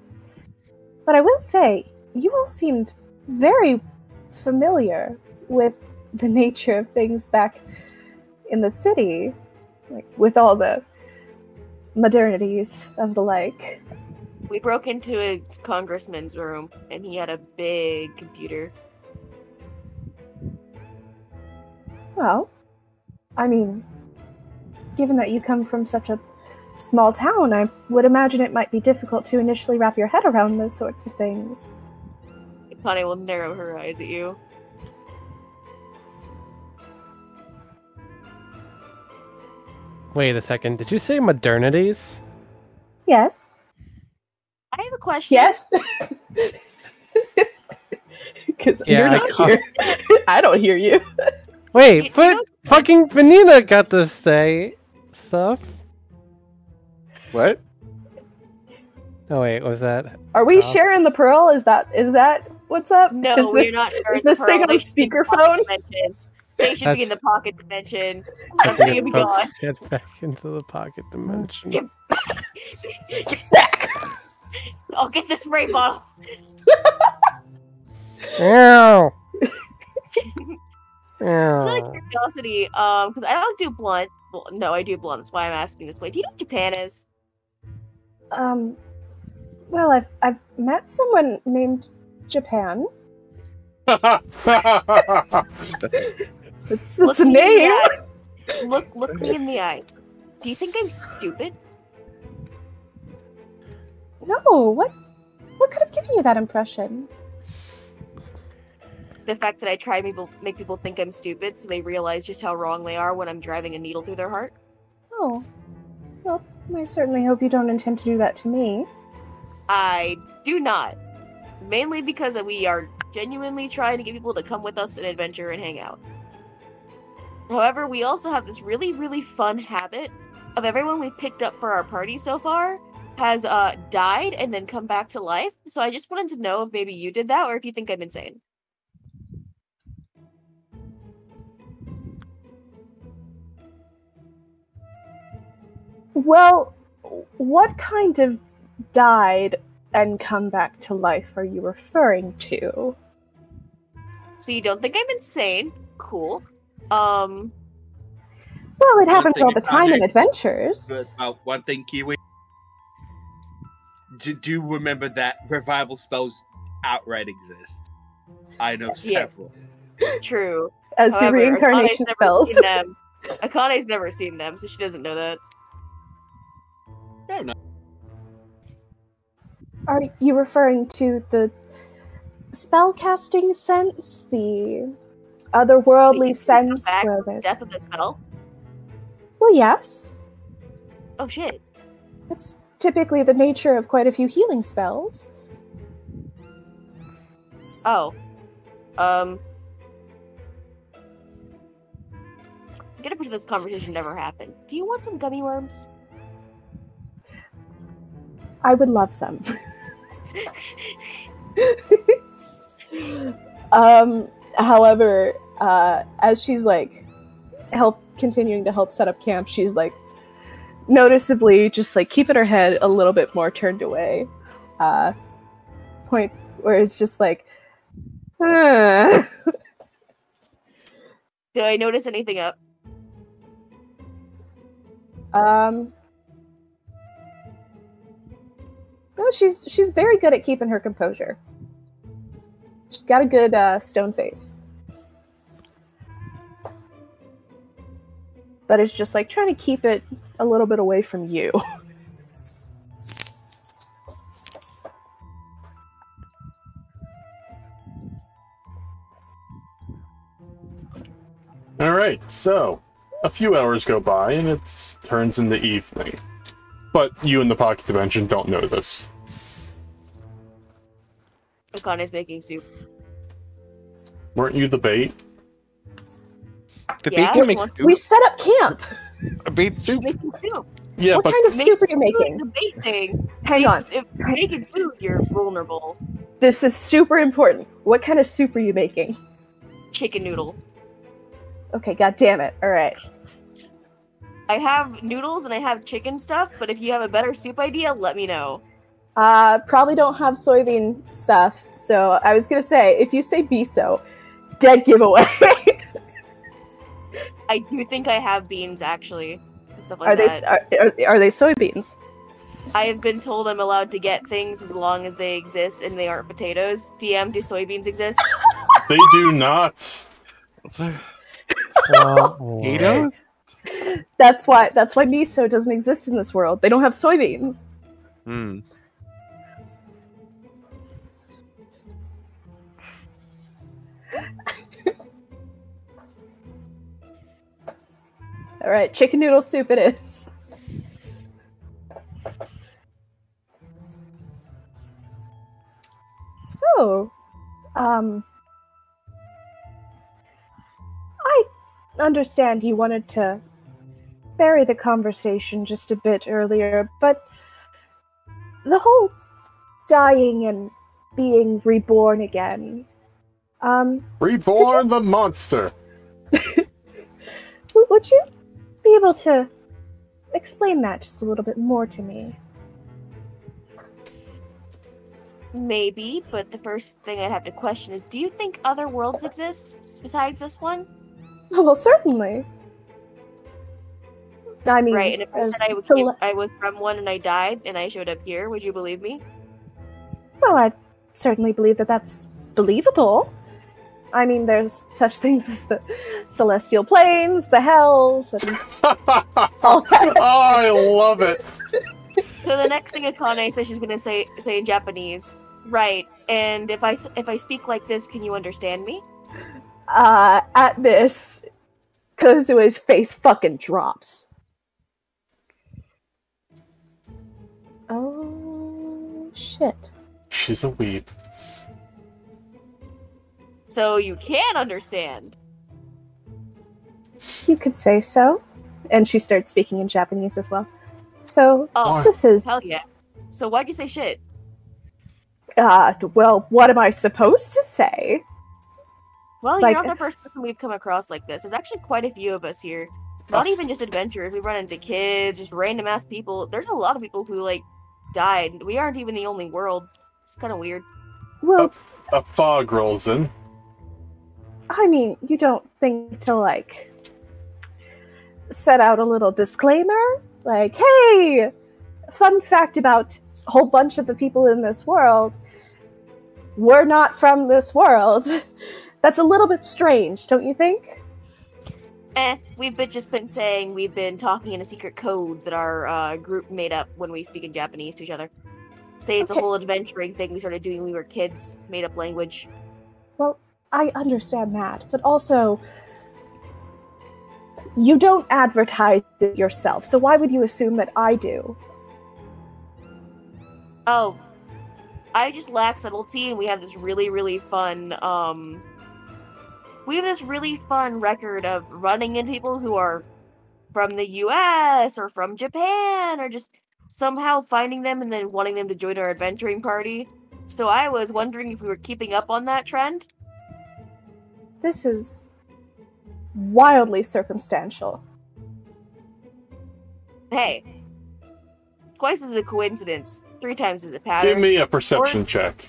but I will say, you all seemed very familiar with the nature of things back in the city, like with all the modernities of the like. We broke into a congressman's room, and he had a big computer. Well, I mean, given that you come from such a small town, I would imagine it might be difficult to initially wrap your head around those sorts of things. Connie will narrow her eyes at you. Wait a second, did you say modernities? Yes. I have a question. Yes. Because yeah, you're not I here. I don't hear you. Wait, you, but Fucking Vanina got to say stuff. What? Oh wait, was that? Are we oh. sharing the pearl? Is that is that what's up? No, is we're this, not. Is this thing on the speakerphone? They should That's, be in the pocket dimension. That's what you'll be gone. Get back into the pocket dimension. Get back. Get back. I'll get the spray bottle. Ow. Just out of curiosity, um, because I don't do blunt. Well, no, I do blunt. That's why I'm asking this way. Do you know what Japan is? Um, well, I've I've met someone named Japan. That's, that's a name. Look, look me in the eye. Do you think I'm stupid? No. What? What could have given you that impression? The fact that I try to make people think I'm stupid, so they realize just how wrong they are when I'm driving a needle through their heart. Oh. Well, I certainly hope you don't intend to do that to me. I do not. Mainly because we are genuinely trying to get people to come with us and adventure and hang out. However, we also have this really, really fun habit of everyone we've picked up for our party so far has uh, died and then come back to life. So I just wanted to know if maybe you did that or if you think I'm insane. Well, what kind of died and come back to life are you referring to? So you don't think I'm insane? Cool. Um, well, it happens all the time in adventures. About one thing, Kiwi. Do, do remember that revival spells outright exist. I know several. Yes. True. As do reincarnation Akane's spells. Never Akane's never seen them, so she doesn't know that. I don't know. Are you referring to the spellcasting sense? The otherworldly sense? Where there's death of the spell? Well, yes. Oh, shit. That's typically the nature of quite a few healing spells. Oh. Um. Get up into this conversation never happened. Do you want some gummy worms? I would love some. um, however, uh, as she's like help continuing to help set up camp, she's like noticeably just like keeping her head a little bit more turned away. Uh, point where it's just like, uh. Did I notice anything up? Um. No, she's she's very good at keeping her composure. She's got a good uh, stone face, but it's just like trying to keep it a little bit away from you. All right, so a few hours go by, and it turns in the evening. But you in the pocket dimension don't know this. Akane's making soup. Weren't you the bait? The yeah, bait can make soup. We set up camp. A bait soup. Making soup. Yeah, what but kind of soup are you making? The bait thing. Hang if, on. If you're making food, you're vulnerable. This is super important. What kind of soup are you making? Chicken noodle. Okay, god damn it. All right. I have noodles and I have chicken stuff, but if you have a better soup idea, let me know. Uh, probably don't have soybean stuff, so I was gonna say, if you say miso, dead giveaway. I do think I have beans, actually. And stuff like are, they, that. Are, are, are they soybeans? I have been told I'm allowed to get things as long as they exist and they aren't potatoes. D M, do soybeans exist? They do not. uh, potatoes? That's why that's why miso doesn't exist in this world. They don't have soybeans. Mm. All right, chicken noodle soup it is. So, um I understand you wanted to bury the conversation just a bit earlier, but the whole dying and being reborn again. Um, reborn you... the monster! Would you be able to explain that just a little bit more to me? Maybe, but the first thing I'd have to question is, do you think other worlds exist besides this one? Well, certainly. I mean, right, and if and I, was, so if I was from one and I died and I showed up here, would you believe me? Well, I certainly believe that that's believable. I mean, there's such things as the celestial planes, the hells, and all that. Oh, I love it. So the next thing Akane says, she's going to say say in Japanese, right, and if I, if I speak like this, can you understand me? Uh, at this, Kozue's face fucking drops. Oh, shit. She's a weeb. So you can understand. You could say so. And she starts speaking in Japanese as well. So, oh, this is... Hell yeah. So why'd you say shit? Uh, well, what am I supposed to say? Well, it's you're like... not the first person we've come across like this. There's actually quite a few of us here. Not even just adventurers. We run into kids, just random-ass people. There's a lot of people who, like, died. We aren't even the only world. It's kind of weird. Well... A, a fog rolls in. I mean, you don't think to, like, set out a little disclaimer? Like, hey, fun fact about a whole bunch of the people in this world, we're not from this world. That's a little bit strange, don't you think? Eh, we've been just been saying we've been talking in a secret code that our uh, group made up when we speak in Japanese to each other. Say it's okay. A whole adventuring thing we started doing when we were kids, made up language. Well, I understand that, but also... You don't advertise it yourself, so why would you assume that I do? Oh. I just lack subtlety, and we have this really, really fun, um... We have this really fun record of running into people who are from the U S or from Japan, or just somehow finding them and then wanting them to join our adventuring party. So I was wondering if we were keeping up on that trend. This is... wildly circumstantial. Hey. Twice is a coincidence. Three times is a pattern. Give me a perception or... check.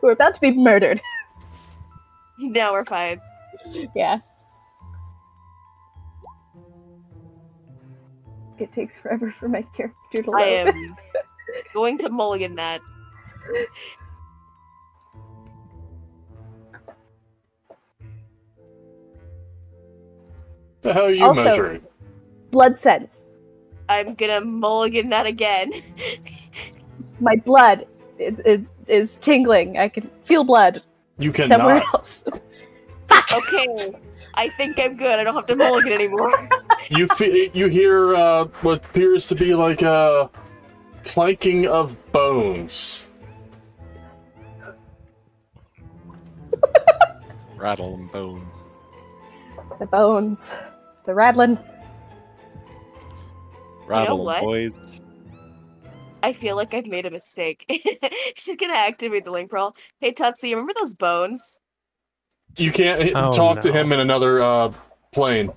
We're about to be murdered. No, we're fine. Yeah. It takes forever for my character to load. I am going to mulligan that. The hell are you also measuring? Blood sense. I'm gonna mulligan that again. My blood is, is is tingling. I can feel blood. You can somewhere else. Fuck. Okay, I think I'm good. I don't have to mulligan anymore. You feel, you hear uh, what appears to be like a clanking of bones. Rattling bones. The bones. The rattling. Rattle, you know what? Boys. I feel like I've made a mistake. She's gonna activate the link roll. Hey, Tatsuya, remember those bones? You can't h oh, talk no. to him in another uh, plane.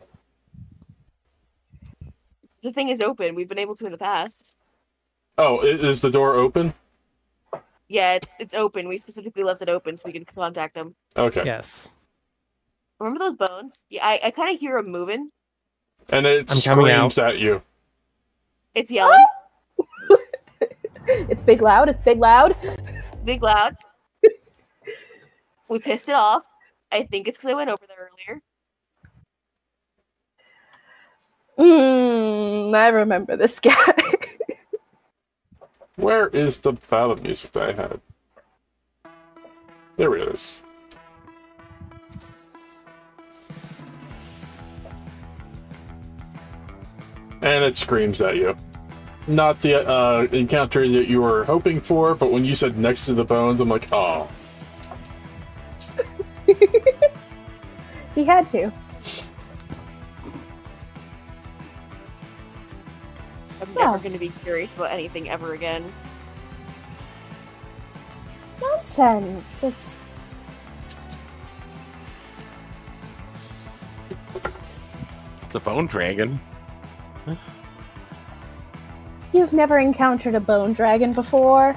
The thing is open. We've been able to in the past. Oh, is the door open? Yeah, it's it's open. We specifically left it open so we can contact him. Okay. Yes. Remember those bones? Yeah, I, I kind of hear them moving. And it I'm screams at you. It's yelling. Oh! It's big loud, it's big loud. It's big loud. We pissed it off. I think it's because I went over there earlier. Mmm, I remember this guy. Where is the battle music that I had? There it is. And it screams at you. Not the uh, encounter that you were hoping for, but when you said next to the bones, I'm like, oh. He had to. I'm yeah. never going to be curious about anything ever again. Nonsense. It's... It's a bone dragon. Huh? You've never encountered a bone dragon before?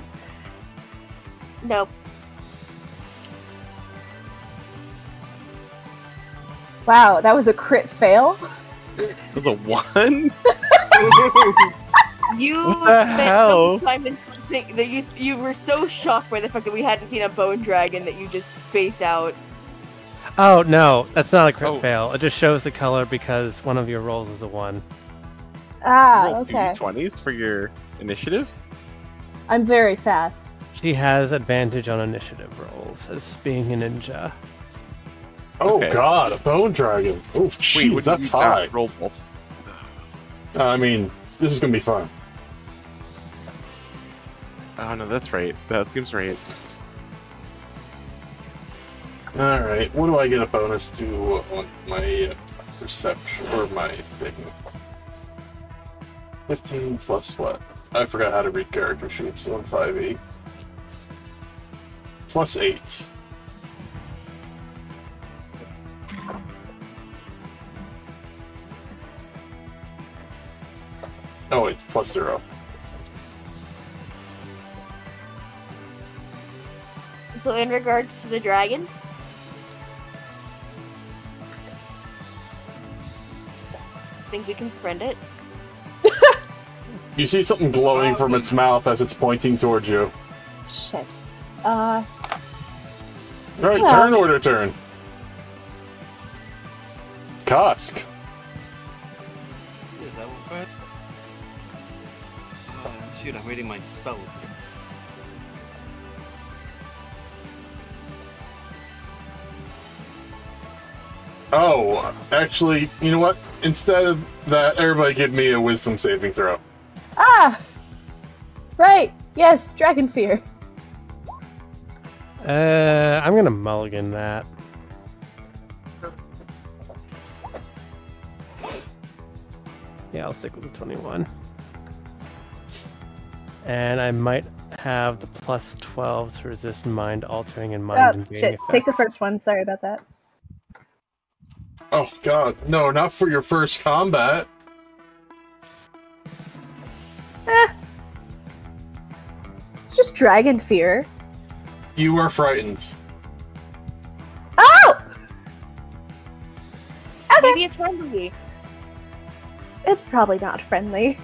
Nope. Wow, that was a crit fail? That was a one? You spent some time in something that you, you were so shocked by the fact that we hadn't seen a bone dragon that you just spaced out. Oh, no, that's not a crit oh. fail. It just shows the color because one of your rolls was a one. Ah, okay. twenties for your initiative? I'm very fast. She has advantage on initiative rolls as being a ninja. Oh, okay. God, a bone dragon. Oh, jeez, that's high. Roll wolf. Uh, I mean, this is going to be fun. Oh, no, that's right. That seems right. Alright, what do I get a bonus to on my perception or my thing? fifteen plus what? I forgot how to read character sheets on five E. Plus eight. Oh wait, plus zero. So in regards to the dragon? I think we can friend it. You see something glowing from its mouth as it's pointing towards you. Shit. Uh... Alright, yeah. turn order turn. Kosk. Is that one right? Uh, shoot, I'm reading my spells here. Oh, actually, you know what? Instead of that, everybody give me a wisdom saving throw. Ah! Right! Yes, Dragon Fear. Uh, I'm gonna mulligan that. Yeah, I'll stick with the twenty-one. And I might have the plus twelve to resist mind altering and mind oh, invading shit. Effects. Take the first one, sorry about that. Oh god, no, not for your first combat. Eh. It's just dragon fear. You are frightened. Oh! Okay. Maybe it's friendly. It's probably not friendly.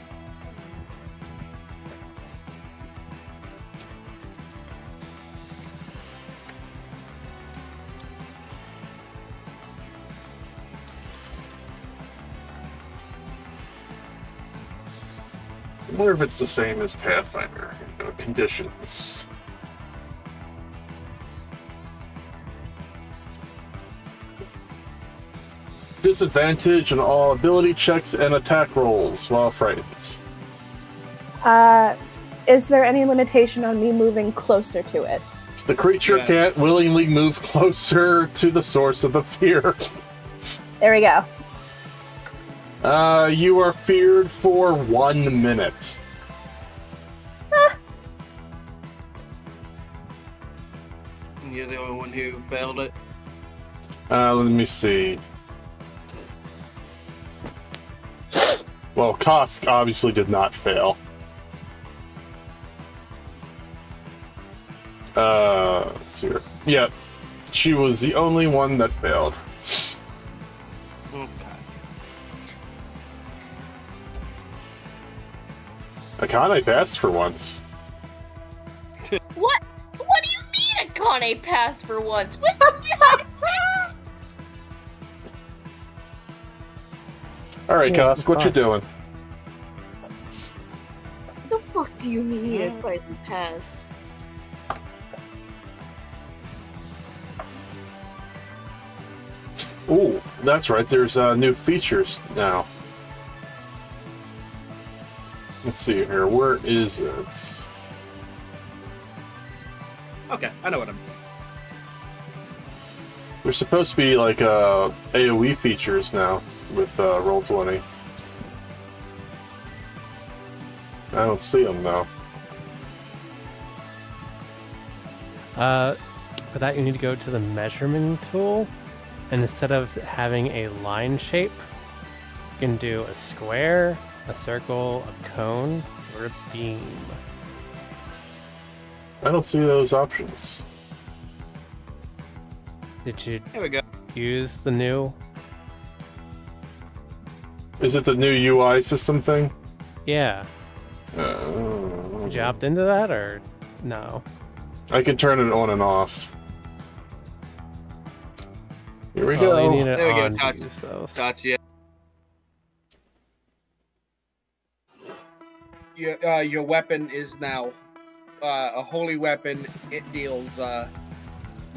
I wonder if it's the same as Pathfinder, you know, conditions. Disadvantage on all ability checks and attack rolls while frightened. Uh, is there any limitation on me moving closer to it? The creature yeah. can't willingly move closer to the source of the fear. There we go. Uh, you are feared for one minute. Ah. You're the only one who failed it. Uh, let me see. Well, Kosk obviously did not fail. Uh, let's see here. Yeah, she was the only one that failed. Akane passed for once. What? What do you mean Akane passed for once? Wisdom's behind it. Alright, yeah, Kosk, what fine. you doing? What the fuck do you mean I finally passed? Ooh, that's right, there's uh, new features now. Let's see here, where is it? Okay, I know what I'm doing. There's supposed to be like uh, AoE features now with uh, Roll twenty. I don't see them though. Uh, for that you need to go to the measurement tool, and instead of having a line shape, you can do a square, a circle, a cone, or a beam. I don't see those options. Did you there we go. Use the new? Is it the new U I system thing? Yeah. Uh, Did you opt into that or no? I can turn it on and off. Here we oh, go. You need it there we on go, Tatsuya. Your, uh, your weapon is now uh, a holy weapon. It deals uh,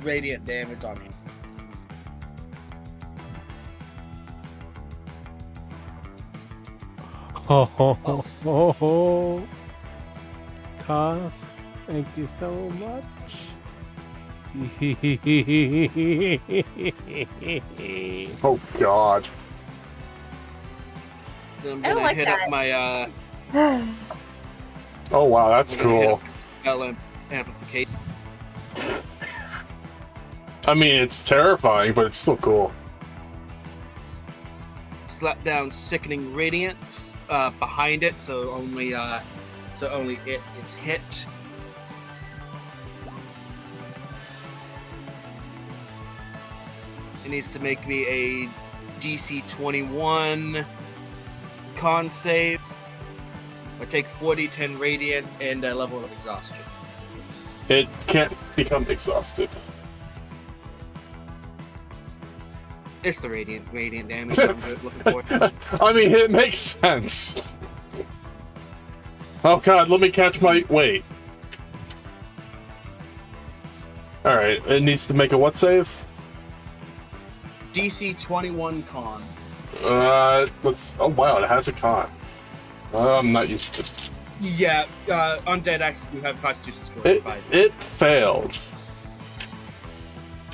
radiant damage on you. Ho ho ho ho ho. Kosk, thank you so much. Oh god. Then I'm gonna I don't like hit that. Up my uh oh wow, that's cool. Amplification. I mean, it's terrifying, but it's still cool. Slap down sickening radiance uh, behind it, so only uh, so only it is hit. It needs to make me a D C twenty-one con save. I take forty, ten radiant, and a level of exhaustion. It can't become exhausted. It's the radiant, radiant damage I'm looking for. I mean, it makes sense. Oh god, let me catch my... wait. Alright, it needs to make a what save? D C twenty-one con. Uh, let's... oh wow, it has a con. Uh, I'm not used to this. Yeah, uh, undead actually do have constitution score. It, it failed.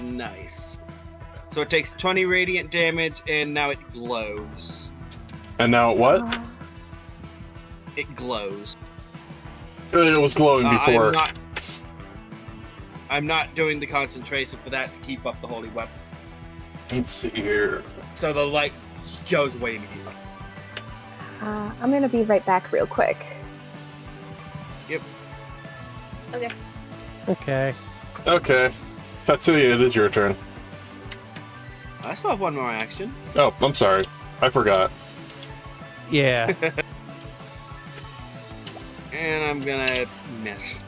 Nice. So it takes twenty radiant damage, and now it glows. And now it what? It glows. It was glowing uh, before. I'm not, I'm not doing the concentration for that to keep up the holy weapon. Let's see here. So the light goes away immediately. Uh, I'm gonna be right back real quick. Yep. Okay. Okay. Okay. Tatsuya, it is your turn. I still have one more action. Oh, I'm sorry. I forgot. Yeah. And I'm gonna miss.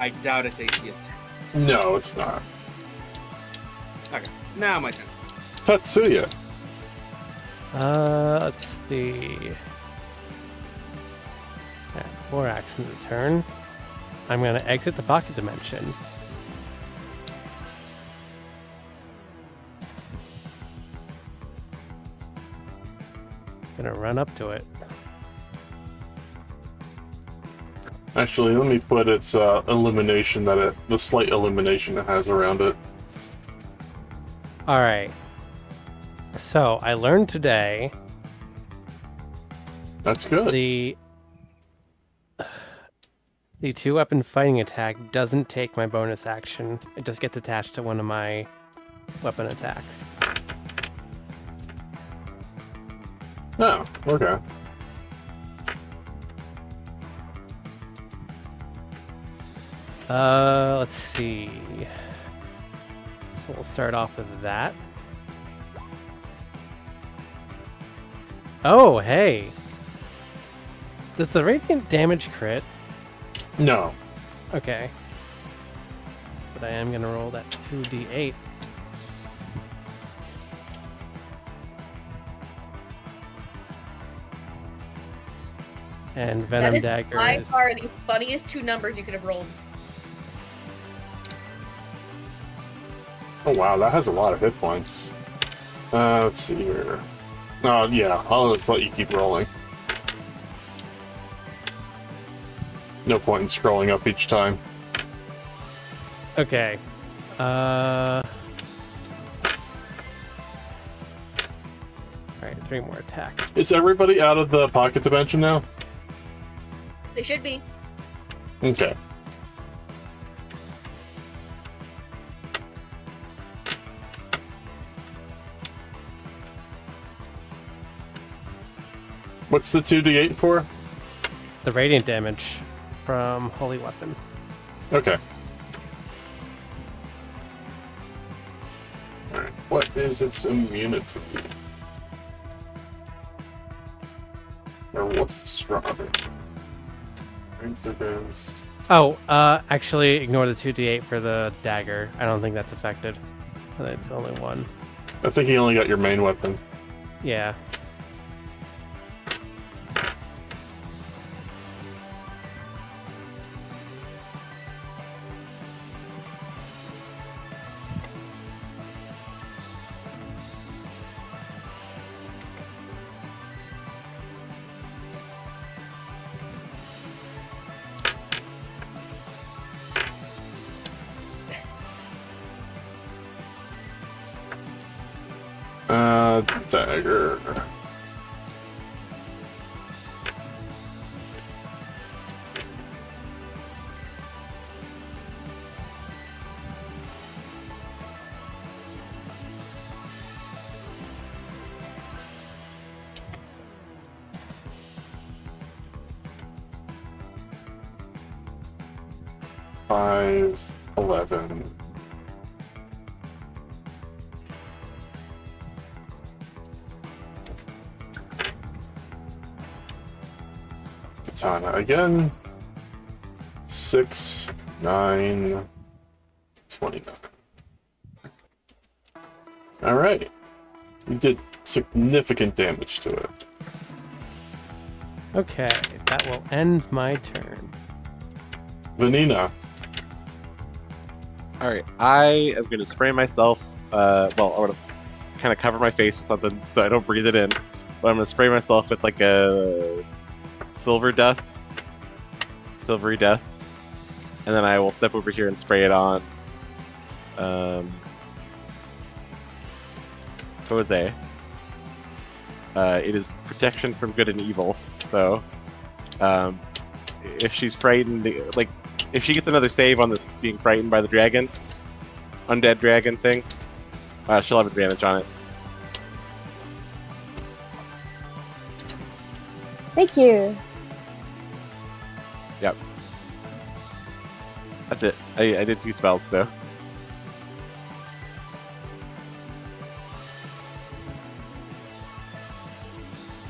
I doubt it's A C S ten. No, it's not. Okay. Now my turn. Tatsuya. Uh, let's see. Right, four actions a turn. I'm gonna exit the pocket dimension. Gonna run up to it. Actually, let me put its uh, illumination that it, the slight illumination it has around it. All right. So, I learned today... That's good. The, the two-weapon fighting attack doesn't take my bonus action. It just gets attached to one of my weapon attacks. Oh, okay. Uh, let's see. So, we'll start off with that. Oh, hey. Does the radiant damage crit? No. Okay. But I am going to roll that two D eight. And Venom that is Dagger by is... far the funniest two numbers you could have rolled. Oh, wow. That has a lot of hit points. Uh, let's see here. Oh, uh, yeah, I'll just let you keep rolling. No point in scrolling up each time. Okay. Uh... Alright, three more attacks. Is everybody out of the pocket dimension now? They should be. Okay. What's the two d eight for? The radiant damage from Holy Weapon. Okay. Alright, what is its immunity? Or what's its stronger? Oh, uh, actually ignore the two d eight for the dagger. I don't think that's affected. It's only one. I think you only got your main weapon. Yeah. Dagger. Five, eleven. Katana again. Six, nine, twenty-nine. All right, we did significant damage to it. Okay, that will end my turn. Vanina. All right, I am going to spray myself. Uh, well, I want to kind of cover my face or something so I don't breathe it in. But I'm going to spray myself with like a. Silver dust, silvery dust, and then I will step over here and spray it on um, Kozue. Uh, it is protection from good and evil, so um, if she's frightened, like if she gets another save on this being frightened by the dragon, undead dragon thing, uh, she'll have advantage on it. Thank you. Yep. That's it. I, I did two spells, so.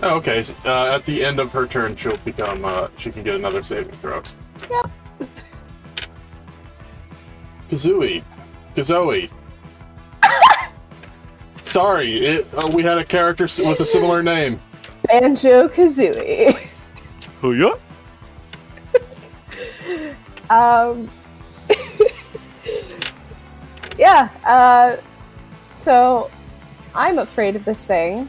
Oh, okay. Uh, at the end of her turn, she'll become. Uh, she can get another saving throw. Yep. Kazooie, Kazooie. Sorry, it, uh, we had a character with a similar name. Banjo Kazooie. Who ya? Um. Yeah. Uh. So, I'm afraid of this thing.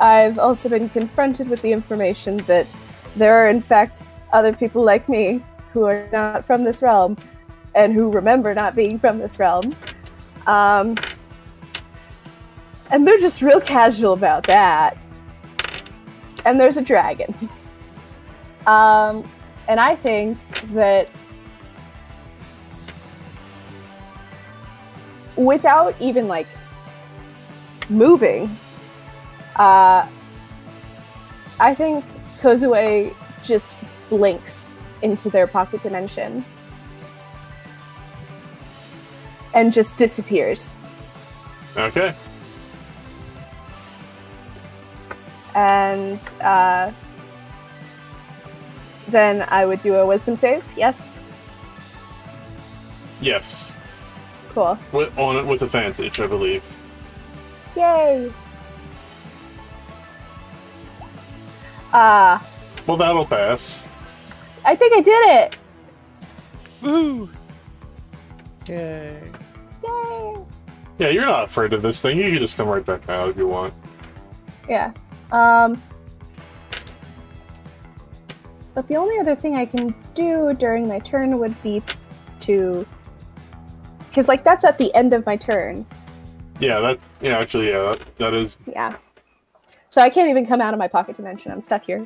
I've also been confronted with the information that there are, in fact, other people like me who are not from this realm and who remember not being from this realm. Um. And they're just real casual about that. And there's a dragon. Um, and I think that without even like moving, uh, I think Kozue just blinks into their pocket dimension and just disappears. Okay. And uh, then I would do a wisdom save. Yes. Yes. Cool. With, on it with advantage, I believe. Yay. Ah. Uh, well, that'll pass. I think I did it. Woo! Yay. Yay. Yeah, you're not afraid of this thing. You can just come right back out if you want. Yeah. Um, but the only other thing I can do during my turn would be to, because like that's at the end of my turn. Yeah, that yeah actually yeah that, that is. Yeah. So I can't even come out of my pocket dimension. I'm stuck here.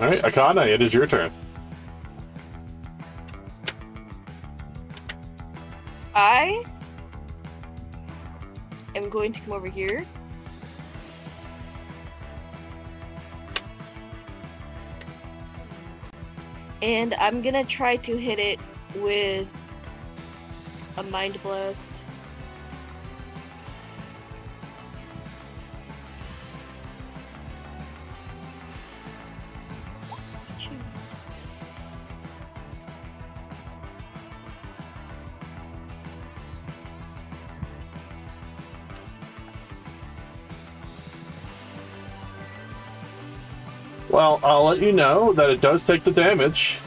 Alright, Akane, it is your turn. I am going to come over here. And I'm gonna try to hit it with a Mind Blast. Well, I'll let you know that it does take the damage.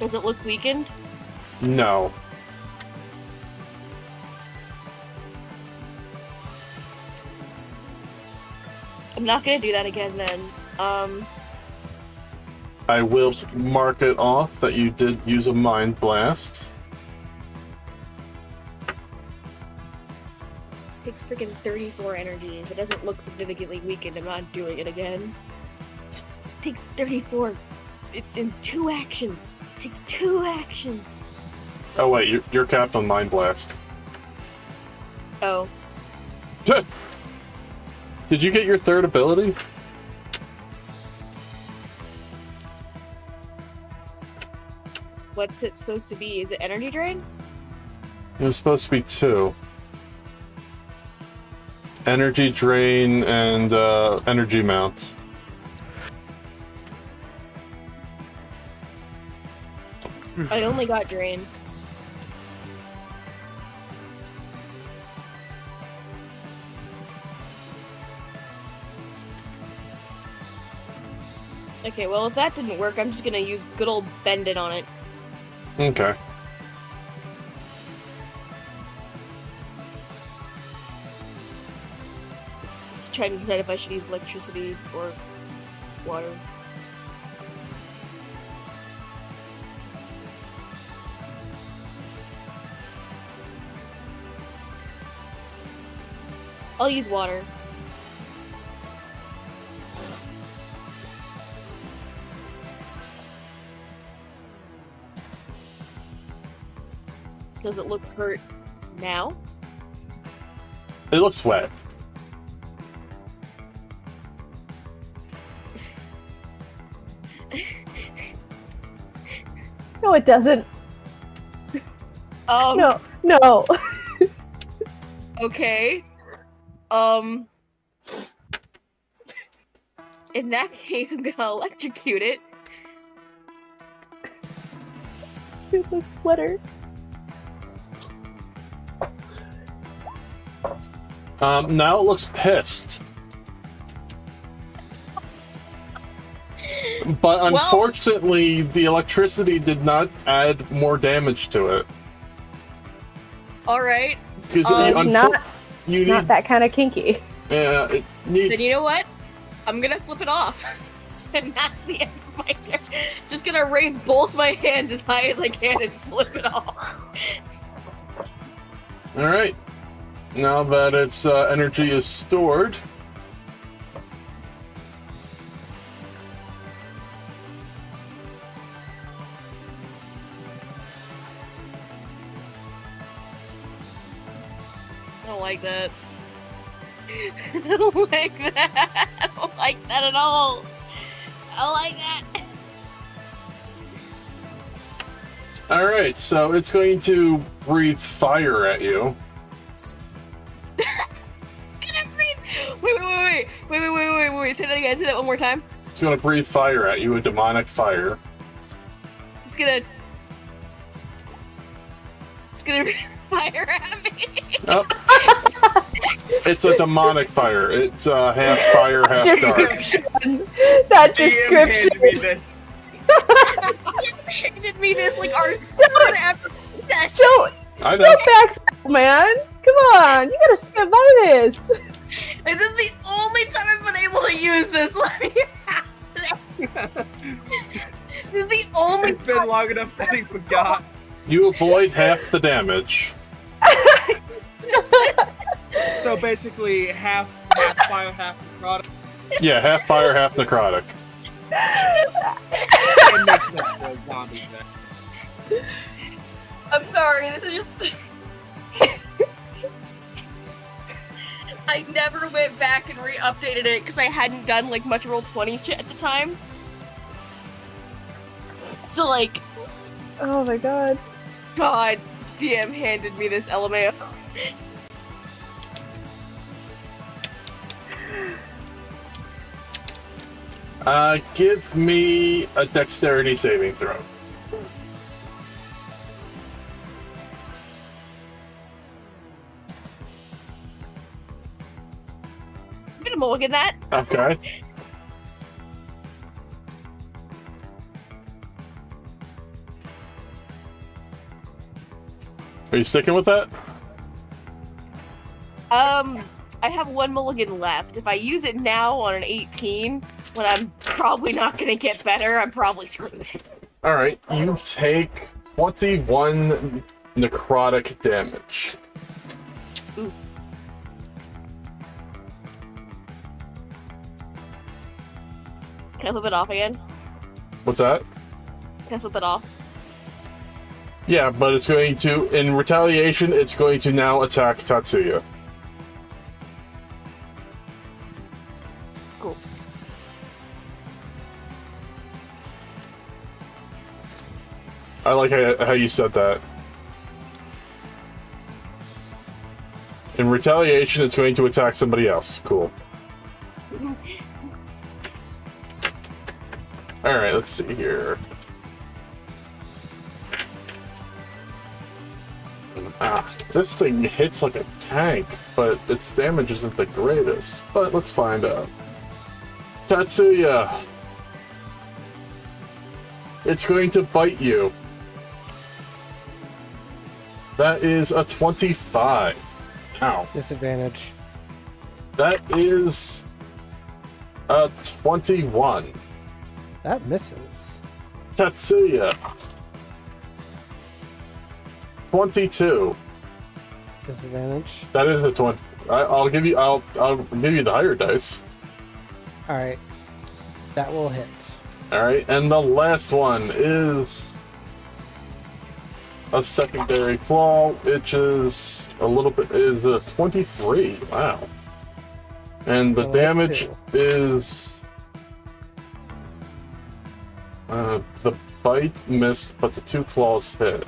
Does it look weakened? No. I'm not gonna do that again then. Um, I will mark it off that you did use a Mind Blast. Takes freaking thirty-four energy. If it doesn't look significantly weakened, I'm not doing it again. It takes thirty-four it, in two actions. It takes two actions. Oh wait, you're, you're capped on Mind Blast. Oh. Did you get your third ability? What's it supposed to be? Is it energy drain? It was supposed to be two. Energy drain and uh, energy mount. I only got drain. Okay, well if that didn't work, I'm just gonna use good old Bend It on it. Okay. Trying to decide if I should use electricity or water. I'll use water. Does it look hurt now? It looks wet. No, it doesn't. Um, no, no. Okay. Um. In that case, I'm gonna electrocute it. It looks wetter. Um. Now it looks pissed. But unfortunately, well, the electricity did not add more damage to it. Alright. Because um, it's, not, you it's need, not that kind of kinky. Yeah, it needs... Then you know what? I'm gonna flip it off. And that's the end of my turn. Just gonna raise both my hands as high as I can and flip it off. Alright. Now that its uh, energy is stored... like that. I don't like that. I don't like that at all. I don't like that. Alright, so it's going to breathe fire at you. It's gonna breathe. Wait, wait, wait, wait, wait, wait, wait, wait, wait. Say that again. Say that one more time. It's gonna breathe fire at you, a demonic fire. It's gonna. It's gonna. Fire at me. Oh. It's a demonic fire. It's uh, half fire, half description. Dark. That description. D M handed me this. D M handed me this like our don't, after session. Don't, I know. Don't back, man. Come on, you gotta stand by this. This is the only time I've been able to use this. Let me this is the only. It's been long enough that he forgot. You avoid half the damage. So basically, half, half fire, half necrotic. Yeah, half fire, half necrotic. It makes sense for a zombie then. I'm sorry, this is just... I never went back and re-updated it because I hadn't done like much roll twenty shit at the time. So like... Oh my god. God damn handed me this L M A O. Uh, give me a dexterity saving throw. I'm gonna look at that. Okay. Are you sticking with that? Um, I have one mulligan left. If I use it now on an eighteen... When I'm probably not gonna get better, I'm probably screwed. Alright, you take twenty-one necrotic damage. Ooh. Can I flip it off again? What's that? Can I flip it off? Yeah, but it's going to, in retaliation, it's going to now attack Tatsuya. I like how you said that. In retaliation, it's going to attack somebody else. Cool. Alright, let's see here. Ah, this thing hits like a tank, but its damage isn't the greatest. But let's find out. Tatsuya! It's going to bite you. That is a twenty-five. Ow. Disadvantage. That is a twenty-one. That misses. Tatsuya. twenty-two. Disadvantage. That is a twenty. I, I'll give you. I'll. I'll give you the higher dice. All right. That will hit. All right, and the last one is a secondary claw, which is a little bit, is a twenty-three, wow. And the damage is, uh, the bite missed, but the two claws hit.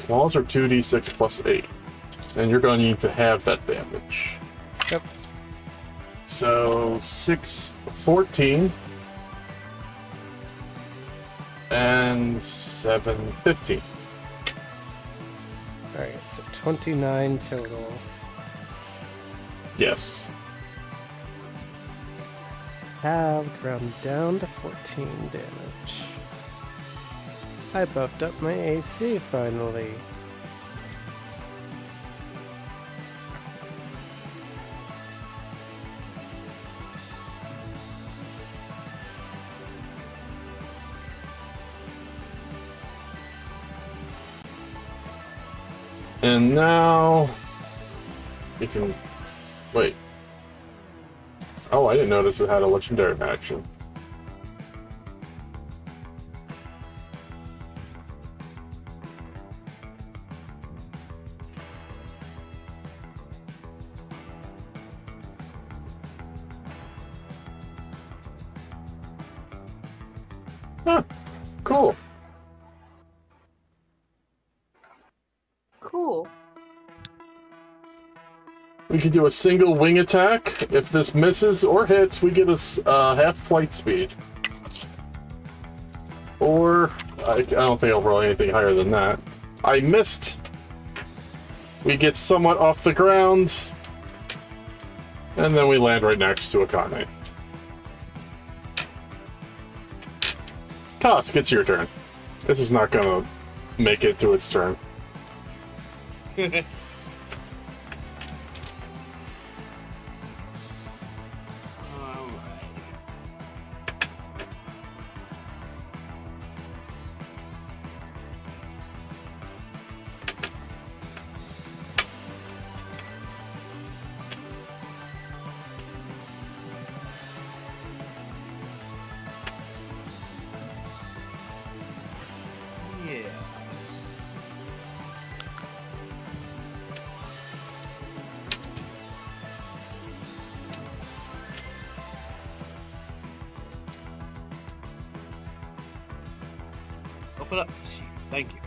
Claws are two d six plus eight, and you're going to need to have that damage. Yep. So, six, fourteen. And seven fifteen. Alright, so twenty-nine total. Yes. Halved, round down to fourteen damage. I buffed up my A C finally. And now you can wait. Oh, I didn't notice it had a legendary action. Huh, cool. We can do a single wing attack. If this misses or hits, we get a uh, half flight speed. Or, I, I don't think I'll roll anything higher than that. I missed. We get somewhat off the ground. And then we land right next to Akane. Kosk, it's your turn. This is not gonna make it to its turn. put up the sheet. Thank you.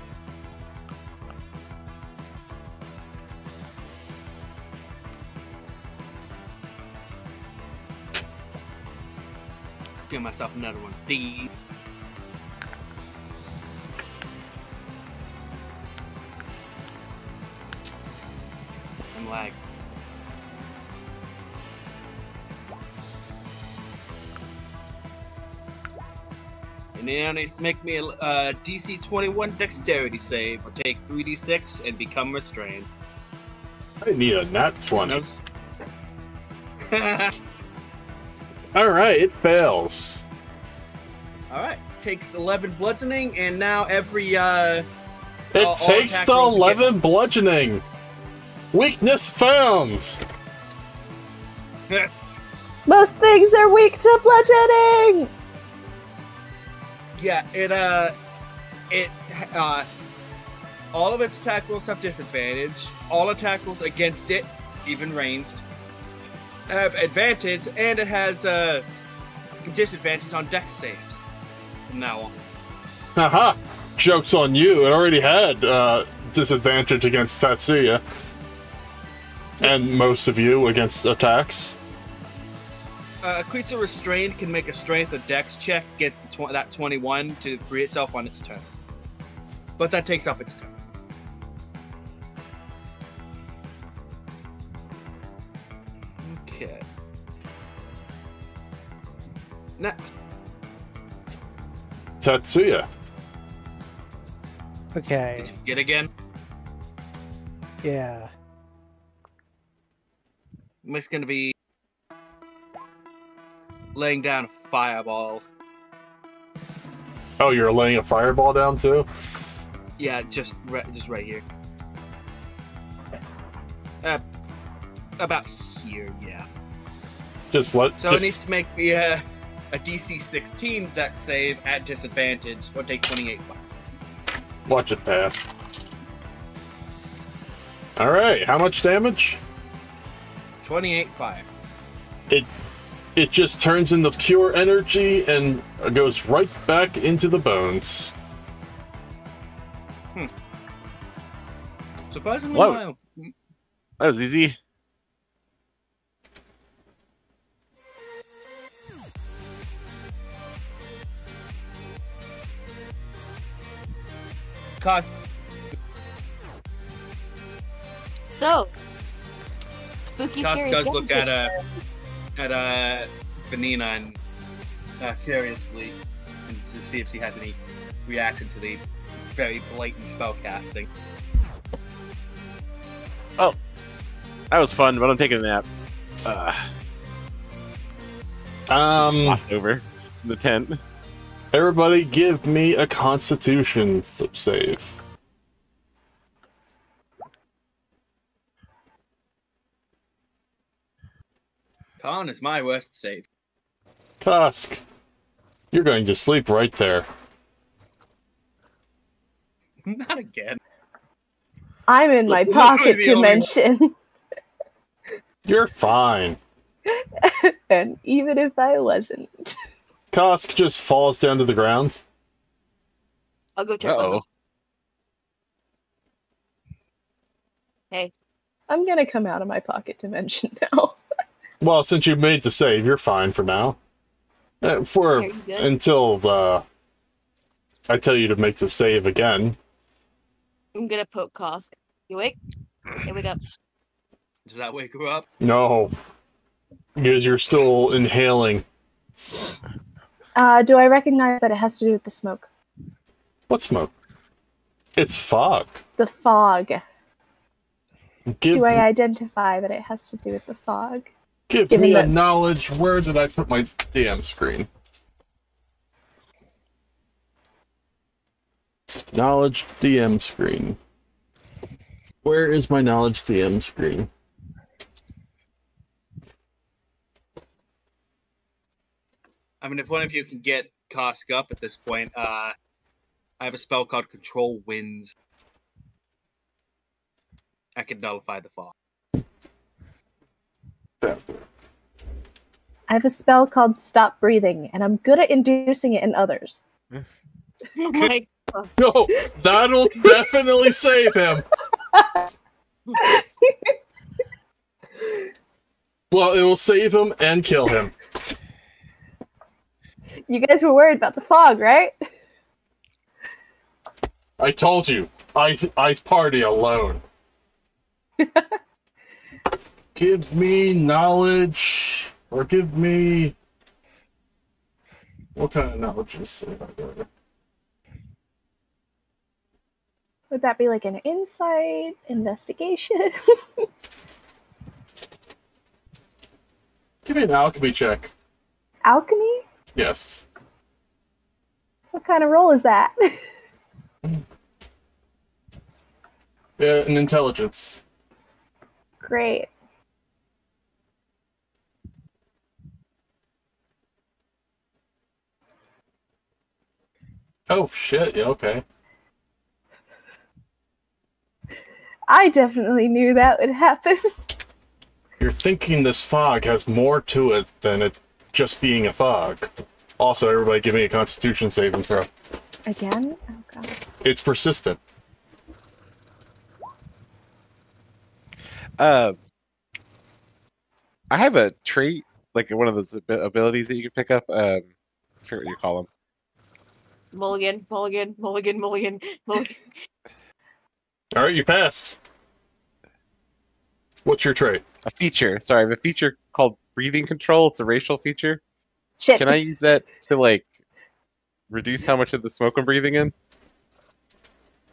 Give myself another one of these. I'm like, and now needs to make me a uh, D C twenty-one dexterity save, or take three d six and become restrained. I need a nat twenty. Alright, it fails. Alright, takes eleven bludgeoning, and now every, uh... It all, takes all the eleven get... bludgeoning! Weakness found! Most things are weak to bludgeoning! Yeah, it, uh... It, uh... all of its attack rolls have disadvantage. All attack rolls against it, even ranged, have advantage, and it has uh, disadvantage on dex saves from now on. Haha! Joke's on you, it already had uh, disadvantage against Tatsuya. And most of you against attacks. Uh, a creature restrained can make a strength or dex check against the tw that twenty-one to free itself on its turn. But that takes up its turn. Next. Tatsuya. Okay. Did you get again? Yeah. Mike's gonna be laying down a fireball. Oh, you're laying a fireball down too? Yeah, just right, just right here. Uh, about here, yeah. Just let. So just... it needs to make me uh. a D C sixteen dex save at disadvantage, or take twenty-eight fire. Watch it pass. Alright, how much damage? twenty-eight fire. It, it just turns into pure energy and goes right back into the bones. Hmm. Surprisingly wild. That was easy. So, spooky. Kosk does look at a at a Vanina and uh, curiously, and to see if she has any reaction to the very blatant spell casting. Oh, that was fun, but I'm taking a nap. Uh, um, locked over in the tent. Everybody give me a constitution flip save. Con is my worst save. Kosk, you're going to sleep right there. Not again. I'm in my pocket dimension. You're fine. And even if I wasn't. Kosk just falls down to the ground. I'll go check. Uh-oh. Hey. I'm gonna come out of my pocket dimension now. Well, since you made the save, you're fine for now. Uh, for until uh, I tell you to make the save again. I'm gonna poke Kosk. You wake? Hey, wake up. Does that wake her up? No. Because you're still inhaling. Uh, do I recognize that it has to do with the smoke? What smoke? It's fog. The fog. Give do I me... identify that it has to do with the fog? Give Given me that... a knowledge. Where did I put my D M screen? Knowledge D M screen. Where is my knowledge D M screen? I mean, if one of you can get Kosk up at this point, uh, I have a spell called Control Winds. I can nullify the fog. I have a spell called Stop Breathing, and I'm good at inducing it in others. Oh my No, that'll definitely save him. Well, it will save him and kill him. You guys were worried about the fog, right? I told you, I I party alone. Give me knowledge, or give me what kind of knowledge is it? Would that be like an insight, investigation? Give me an alchemy check. Alchemy? Yes. What kind of roll is that? Yeah, an intelligence. Great. Oh, shit. Yeah, okay. I definitely knew that would happen. You're thinking this fog has more to it than it just being a fog. Also, everybody give me a constitution save and throw. Again? Oh, God. It's persistent. Uh, I have a trait, like one of those abilities that you can pick up. Um, I forget what you call them. Mulligan, mulligan, mulligan, mulligan, mulligan. All right, you passed. What's your trait? A feature. Sorry, I have a feature called breathing control. It's a racial feature. Shit. Can I use that to, like, reduce how much of the smoke I'm breathing in?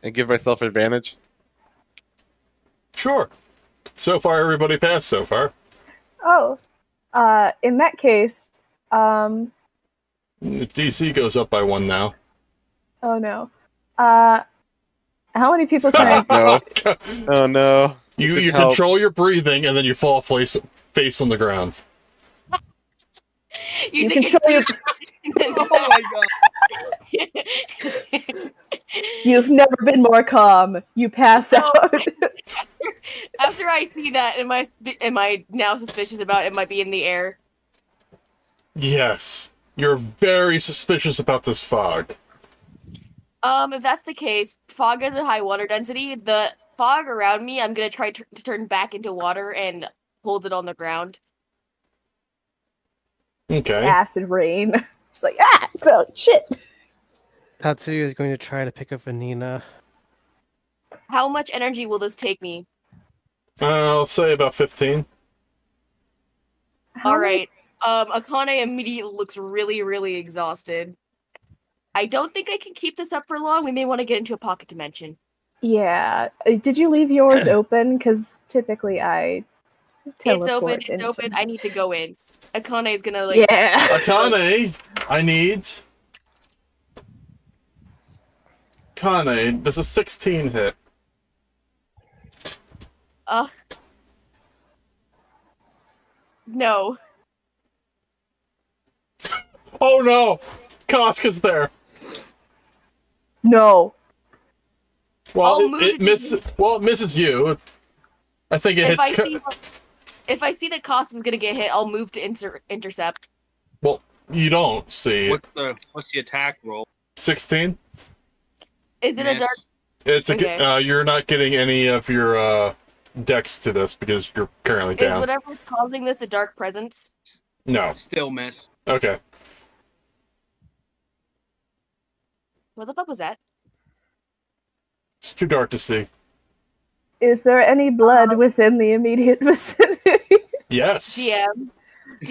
And give myself advantage? Sure. So far, everybody passed so far. Oh. Uh, in that case, um... the D C goes up by one now. Oh, no. Uh... How many people can I... No. Oh, no. You, you control your breathing, and then you fall face, face on the ground. You, you control your... Oh, my God. You've never been more calm. You pass so, out. after, after I see that, am I, am I now suspicious about it might be in the air? Yes. You're very suspicious about this fog. Um, if that's the case, fog has a high water density. The fog around me, I'm going to try to turn back into water and hold it on the ground. Okay. It's acid rain. It's like, ah, oh, shit. Tatsuya is going to try to pick up Vanina. How much energy will this take me? Uh, I'll say about fifteen. Alright. Um, Akane immediately looks really, really exhausted. I don't think I can keep this up for long. We may want to get into a pocket dimension. Yeah. Did you leave yours open? Because typically I teleport. It's open. It's into... open. I need to go in. Akane's going to like... Yeah. Akane, I need... Akane, there's a sixteen hit. Uh... No. Oh no! Kosk is there. No. Well, I'll it, it misses. Well, it misses you. I think it if hits. I see, if I see that Kosk is gonna get hit, I'll move to inter intercept. Well, you don't see. What's the What's the attack roll? Sixteen. Is it yes. a dark? It's a. Okay. Uh, you're not getting any of your uh, dex to this because you're currently down. Is whatever's causing this a dark presence? No. Still miss. Okay. What the fuck was that? It's too dark to see. Is there any blood um, within the immediate vicinity? Yes. Yeah.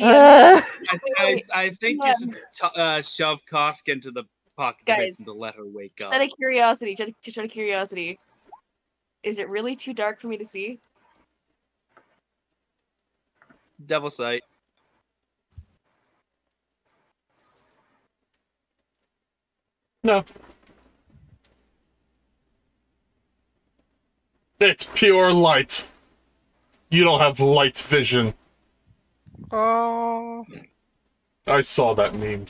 Uh, I, I, I think yeah. you should uh, shove Kosk into the pocket guys, to let her wake up. Just out of curiosity, just out of curiosity, is it really too dark for me to see? Devil sight. No. It's pure light. You don't have light vision. Oh. I saw that meme.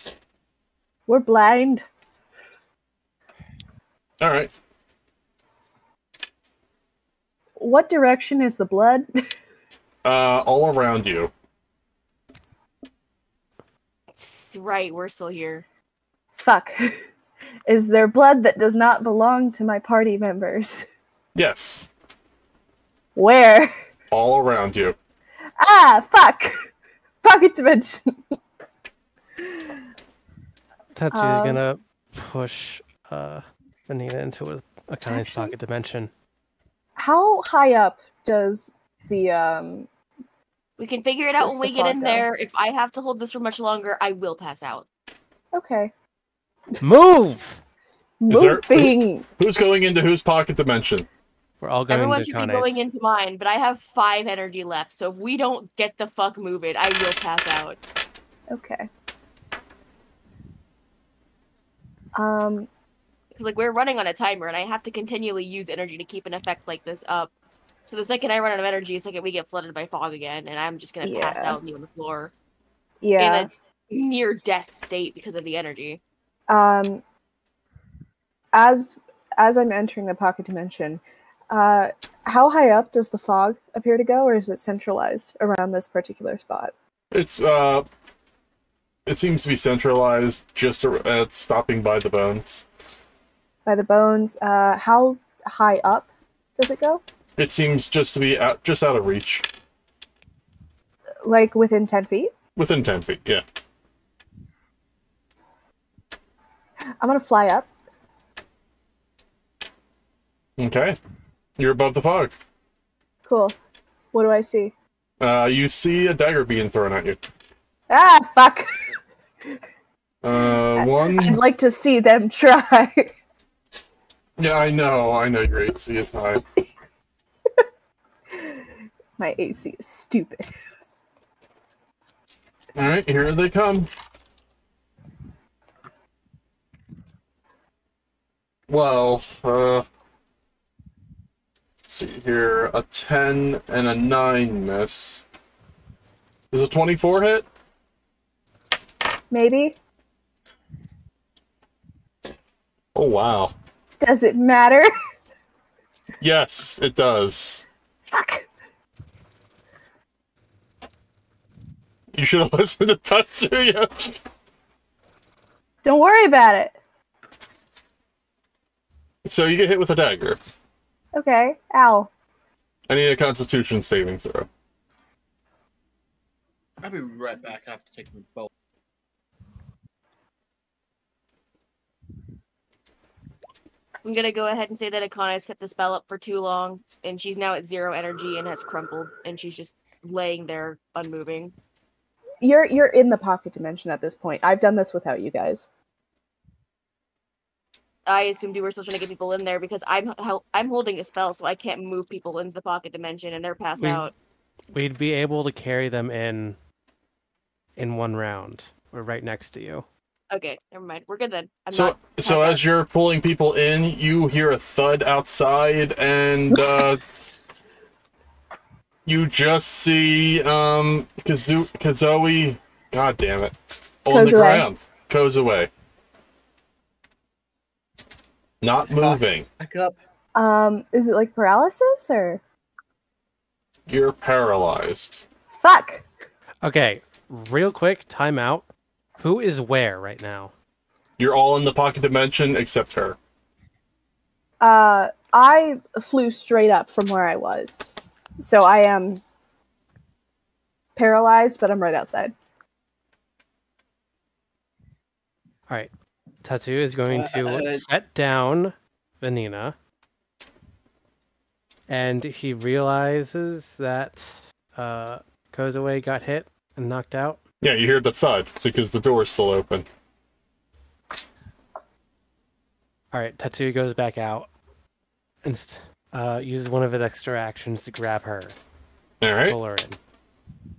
We're blind. Alright. What direction is the blood? uh, all around you. It's right, we're still here. Fuck. is there blood that does not belong to my party members? Yes. Where? All around you. Ah, fuck! Pocket dimension. Tatsuya's um, gonna push uh, Vanina into a, a kind of pocket dimension. How high up does the um? We can figure it out when we get in there. If I have to hold this for much longer, I will pass out. Okay. Move. Moving. Who, who's going into whose pocket dimension? We're all going. Everyone should be going into mine, but I have five energy left, so if we don't get the fuck moving, I will pass out. Okay. Um, because like we're running on a timer, and I have to continually use energy to keep an effect like this up. So the second I run out of energy, the second we get flooded by fog again, and I'm just gonna yeah. pass out on the floor. Yeah. In a near death state because of the energy. Um. As as I'm entering the pocket dimension. Uh, how high up does the fog appear to go, or is it centralized around this particular spot? It's, uh, it seems to be centralized, just uh, stopping by the bones. By the bones, uh, how high up does it go? It seems just to be out, just out of reach. Like, within ten feet? Within ten feet, yeah. I'm gonna fly up. Okay. You're above the fog. Cool. What do I see? Uh, you see a dagger being thrown at you. Ah, fuck! Uh, one... I'd like to see them try. Yeah, I know. I know your A C is high. My A C is stupid. Alright, here they come. Well, uh... see here, a ten and a nine miss. Is a twenty-four hit? Maybe. Oh wow. Does it matter? Yes, it does. Fuck. You should have listened to Tatsuya. Don't worry about it. So you get hit with a dagger. Okay. Ow. I need a Constitution saving throw. I'll be right back. I have to take them both. I'm gonna go ahead and say that Akane's kept the spell up for too long, and she's now at zero energy and has crumpled, and she's just laying there unmoving. You're you're in the pocket dimension at this point. I've done this without you guys. I assumed you were still trying to get people in there because I'm I'm holding a spell, so I can't move people into the pocket dimension, and they're passed we'd, out. We'd be able to carry them in in one round. We're right next to you. Okay, never mind. We're good then. I'm so, not so as out. You're pulling people in, you hear a thud outside, and uh, you just see um, Kazu Kazoe. God damn it! On Kozue. The ground, Kozue. Not moving. Back up. Um, is it like paralysis or? You're paralyzed. Fuck. Okay, real quick, time out. Who is where right now? You're all in the pocket dimension except her. Uh, I flew straight up from where I was, so I am paralyzed, but I'm right outside. All right. Tatsuya is going to uh, set down Vanina, and he realizes that uh, Kozue got hit and knocked out. Yeah, you hear the thud because the door's still open. All right, Tatsuya goes back out and uh, uses one of his extra actions to grab her. All right, pull her in.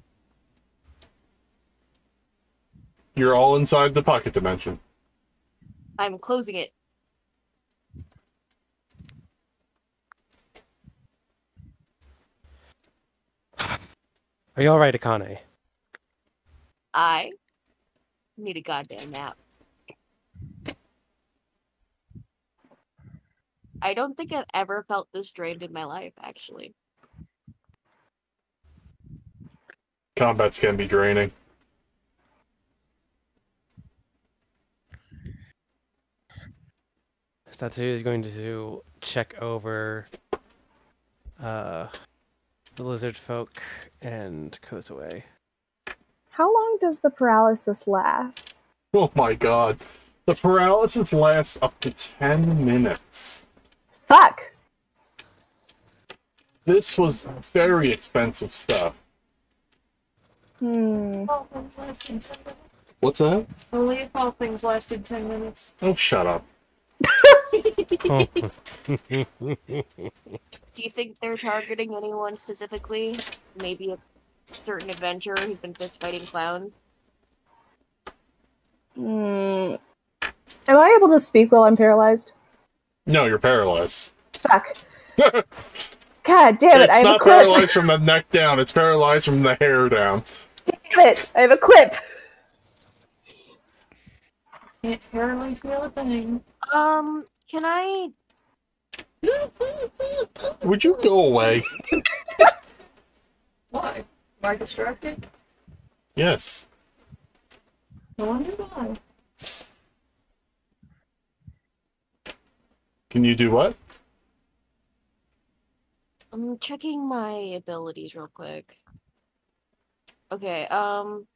You're all inside the pocket dimension. I'm closing it. Are you alright, Akane? I need a goddamn nap. I don't think I've ever felt this drained in my life, actually. Combats can be draining. Tatsuya is going to check over uh, the lizard folk and Kozue. How long does the paralysis last? Oh my god. The paralysis lasts up to ten minutes. Fuck! This was very expensive stuff. Hmm. What's that? Only if all things lasted ten minutes. Oh, shut up. Do you think they're targeting anyone specifically? Maybe a certain adventurer who's been fist fighting clowns? Mm. Am I able to speak while I'm paralyzed? No, you're paralyzed. Fuck. God damn it! It's I have not a paralyzed clip. From the neck down. It's paralyzed from the hair down. Damn it! I have a clip. Can't barely feel a thing. Um, can I? Would you go away? Why? Am I distracted? Yes. No wonder why. Can you do what? I'm checking my abilities real quick. Okay, um...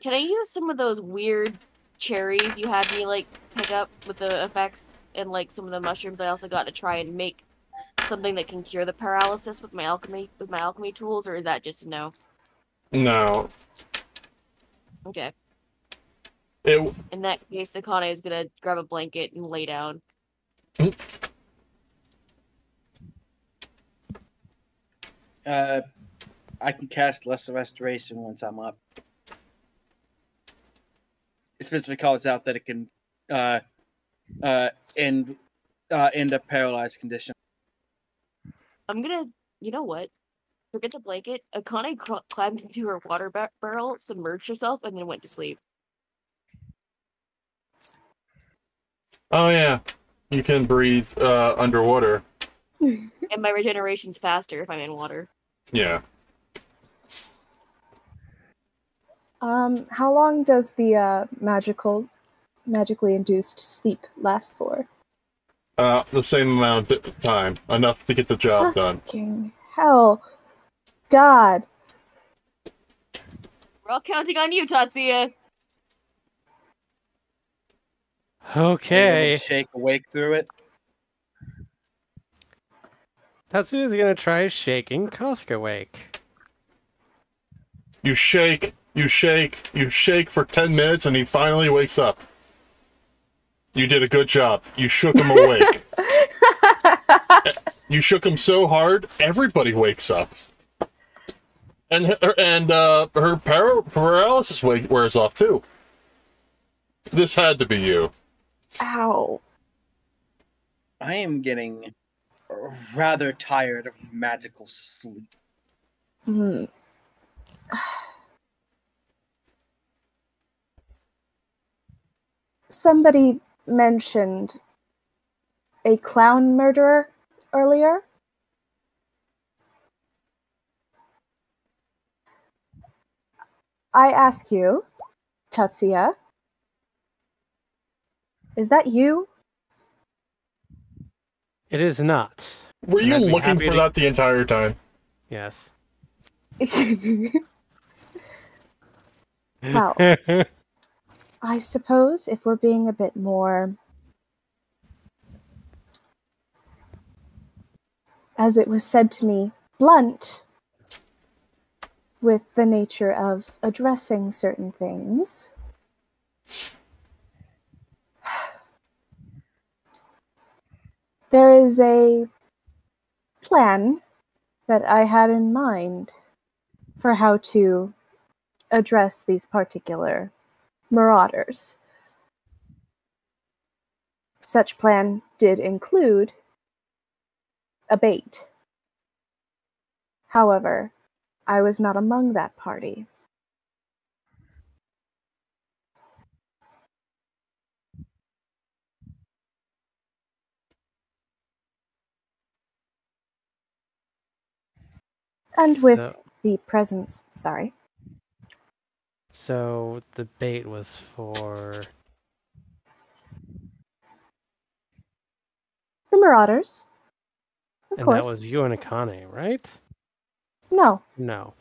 can I use some of those weird cherries you had me, like, pick up with the effects and, like, some of the mushrooms? I also got to try and make something that can cure the paralysis with my alchemy with my alchemy tools, or is that just a no? No. Okay. It... in that case, Akane is gonna grab a blanket and lay down. Uh, I can cast Lesser Restoration once I'm up. It specifically calls out that it can uh, uh, end, uh, end a paralyzed condition. I'm gonna, you know what? Forget the blanket. Akane cl climbed into her water bar barrel, submerged herself, and then went to sleep. Oh yeah, you can breathe uh, underwater. And my regeneration's faster if I'm in water. Yeah. Um, how long does the uh, magical, magically induced sleep last for? Uh, the same amount of time, enough to get the job done. Fucking hell, God! We're all counting on you, Tatsuya. Okay. Shake awake through it. Tatsuya's gonna try shaking Kosk awake. You shake, you shake, you shake for ten minutes, and he finally wakes up. You did a good job. You shook him awake. You shook him so hard, everybody wakes up. And her, and uh, her para paralysis wears off too. This had to be you. Ow. I am getting rather tired of magical sleep. Mm. Somebody mentioned a clown murderer earlier. I ask you, Tatsuya, is that you? It is not. Were you looking for that the entire time? Yes. Well, I suppose if we're being a bit more, as it was said to me, blunt with the nature of addressing certain things, there is a plan that I had in mind for how to address these particular marauders. Such plan did include a bait. However, I was not among that party. And with so, the presence, sorry. So the bait was for the Marauders. Of and course. That was you and Akane, right? No. No.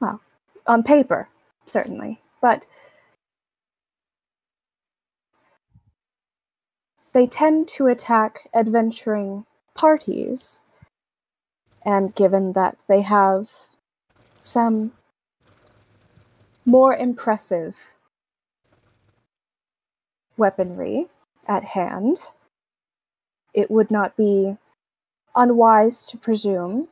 Well, on paper, certainly. But they tend to attack adventuring parties. And given that they have some more impressive weaponry at hand, it would not be unwise to presume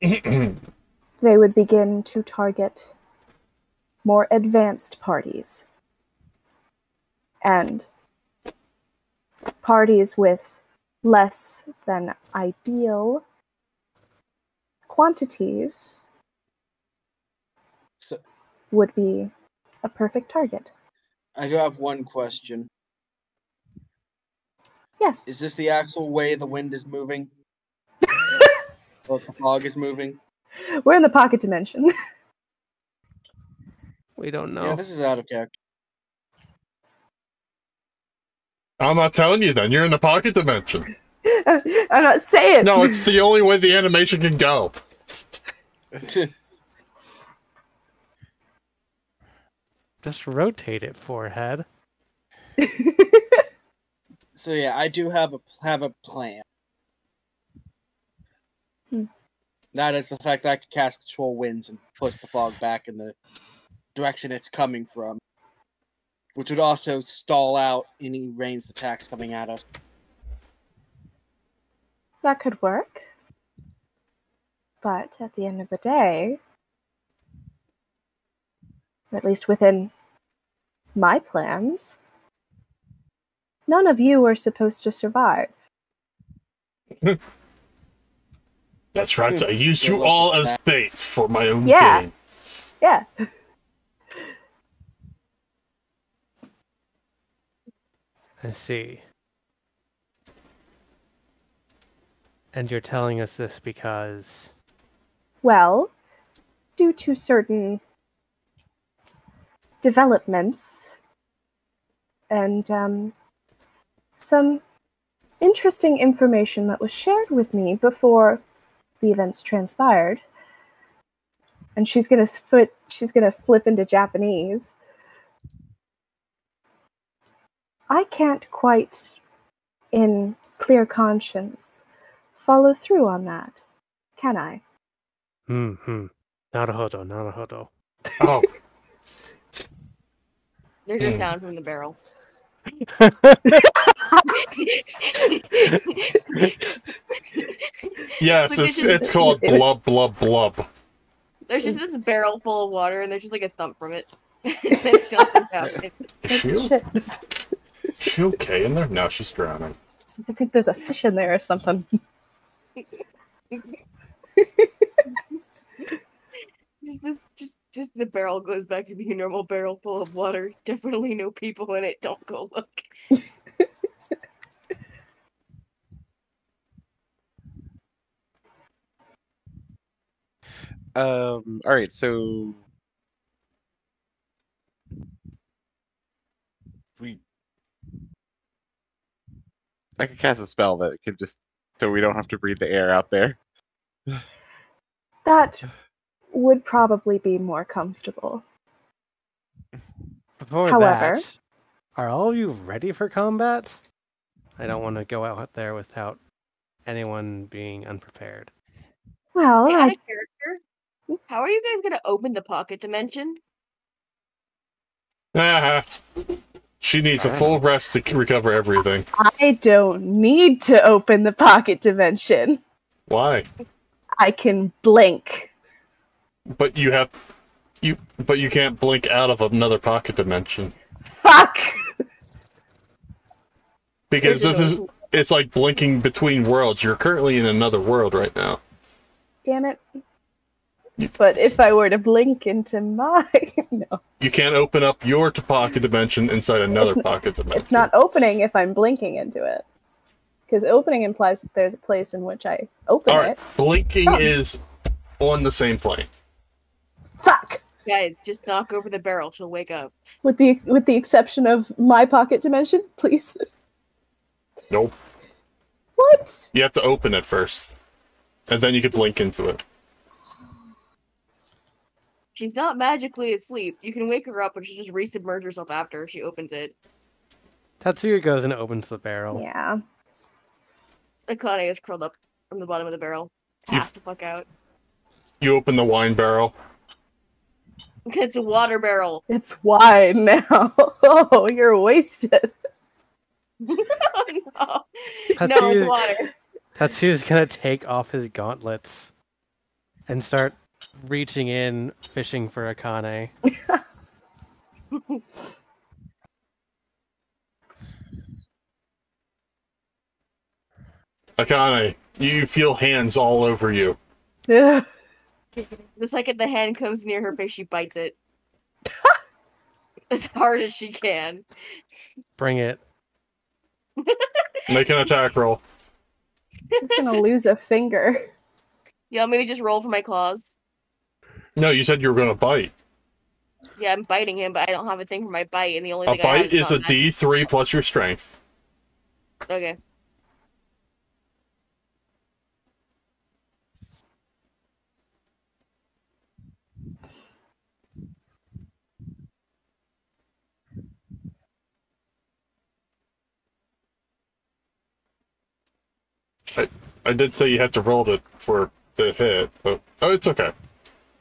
they would begin to target more advanced parties. And parties with less than ideal quantities so, would be a perfect target. I do have one question. Yes. Is this the actual way the wind is moving? Or the fog is moving? We're in the pocket dimension. We don't know. Yeah, this is out of character. I'm not telling you then. You're in the pocket dimension. I'm not saying. No, it's the only way the animation can go. Just rotate it, forehead. So yeah, I do have a have a plan. Hmm. That is the fact that I can cast control winds and push the fog back in the direction it's coming from, which would also stall out any ranged attacks coming at us. That could work, but at the end of the day, or at least within my plans, none of you were supposed to survive. That's right. I used you all as bait for my own gain. Yeah. Yeah. I see. And you're telling us this because... Well, due to certain developments and, um... some interesting information that was shared with me before the events transpired, and she's gonna foot she's gonna flip into Japanese. I can't quite, in clear conscience, follow through on that, can I? Mm-hmm. Naruhodo, naruhodo. Oh. There's a sound from the barrel. Yes, it's it's called blub blub blub. There's just this barrel full of water, and there's just like a thump from it. Is she okay in there? No, she's drowning. I think there's a fish in there or something. Just this, just just the barrel goes back to being a normal barrel full of water. Definitely no people in it. Don't go look. um. All right. So we, I could cast a spell that could just so we don't have to breathe the air out there. That would probably be more comfortable. Before However, that, are all of you ready for combat? I don't want to go out there without anyone being unprepared. Well, hey, I... out of character, how are you guys going to open the pocket dimension? Ah, she needs a full rest to recover everything. I don't need to open the pocket dimension. Why? I can blink. But you have, you. But you can't blink out of another pocket dimension. Fuck. Because this is, it's like blinking between worlds. You're currently in another world right now. Damn it! You, but if I were to blink into mine, no. You can't open up your pocket dimension inside another it's, pocket dimension. It's not opening if I'm blinking into it. Because opening implies that there's a place in which I open All right, it. Blinking oh. is on the same plane. Fuck! Guys, just knock over the barrel. She'll wake up. With the with the exception of my pocket dimension, please. Nope. What? You have to open it first. And then you could blink into it. She's not magically asleep. You can wake her up and she'll just resubmerge herself after she opens it. Tatsuya goes and opens the barrel. Yeah. Akane is curled up from the bottom of the barrel. Pass the fuck out. You open the wine barrel. It's a water barrel. It's wine now. Oh, you're wasted. No, no. Tatsuya's, no, it's water. Tatsuya's gonna take off his gauntlets and start reaching in, fishing for Akane. Akane, you feel hands all over you. Yeah. The second the hand comes near her face, she bites it. As hard as she can. Bring it. Make an attack roll. It's gonna lose a finger. You want me to just roll for my claws? No, you said you were gonna bite. Yeah, I'm biting him, but I don't have a thing for my bite, and the only a thing I have is a that. D three plus your strength. Okay. I, I did say you had to roll it for the hit, but oh, it's okay.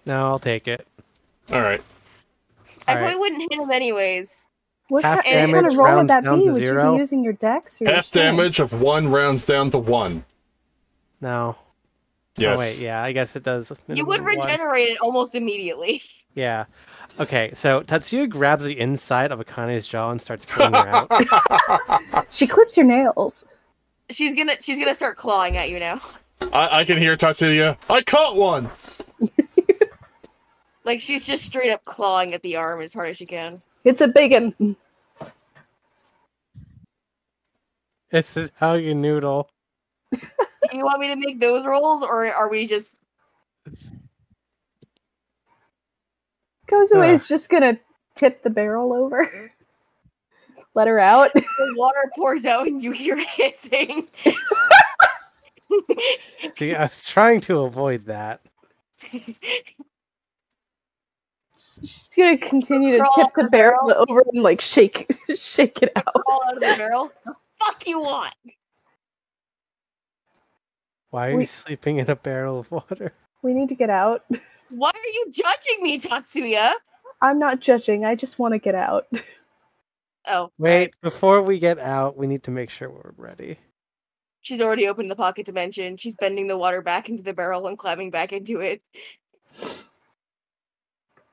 No, I'll take it. All right. I All probably right. wouldn't hit him anyways. What's Half that, damage what kind of roll would that be? Would zero? You be using your dex? Or Half your damage of one rounds down to one. No. Yes. Oh, wait, yeah, I guess it does. You would regenerate one. It almost immediately. Yeah. Okay, so Tatsuya grabs the inside of Akane's jaw and starts pulling her out. She clips your nails. She's gonna she's gonna start clawing at you now. I, I can hear Tatsuya. I caught one. Like she's just straight up clawing at the arm as hard as she can. It's a big one. This is how you noodle. Do you want me to make those rolls or are we just Kozue is uh. just gonna tip the barrel over? Let her out. The water pours out and you hear hissing. See, I was trying to avoid that. She's gonna continue to tip the barrel, barrel over and like shake, shake it out. Crawl out of the barrel. The fuck you want? Why are we, you sleeping in a barrel of water? We need to get out. Why are you judging me, Tatsuya? I'm not judging. I just want to get out. Oh, wait, right. Before we get out, we need to make sure we're ready. She's already opened the pocket dimension. She's bending the water back into the barrel and climbing back into it.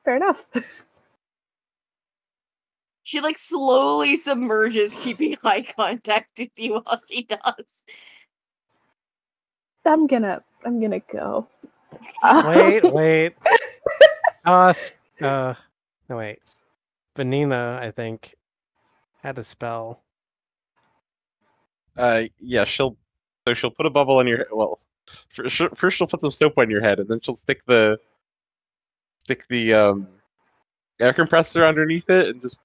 Fair enough. She, like, slowly submerges, keeping eye contact with you while she does. I'm gonna, I'm gonna go. Wait, wait. uh, uh, no, wait. Vanina, I think. Had a spell. Uh, yeah, she'll so she'll put a bubble on your head. Well, first, first she'll put some soap on your head, and then she'll stick the stick the um air compressor underneath it, and just.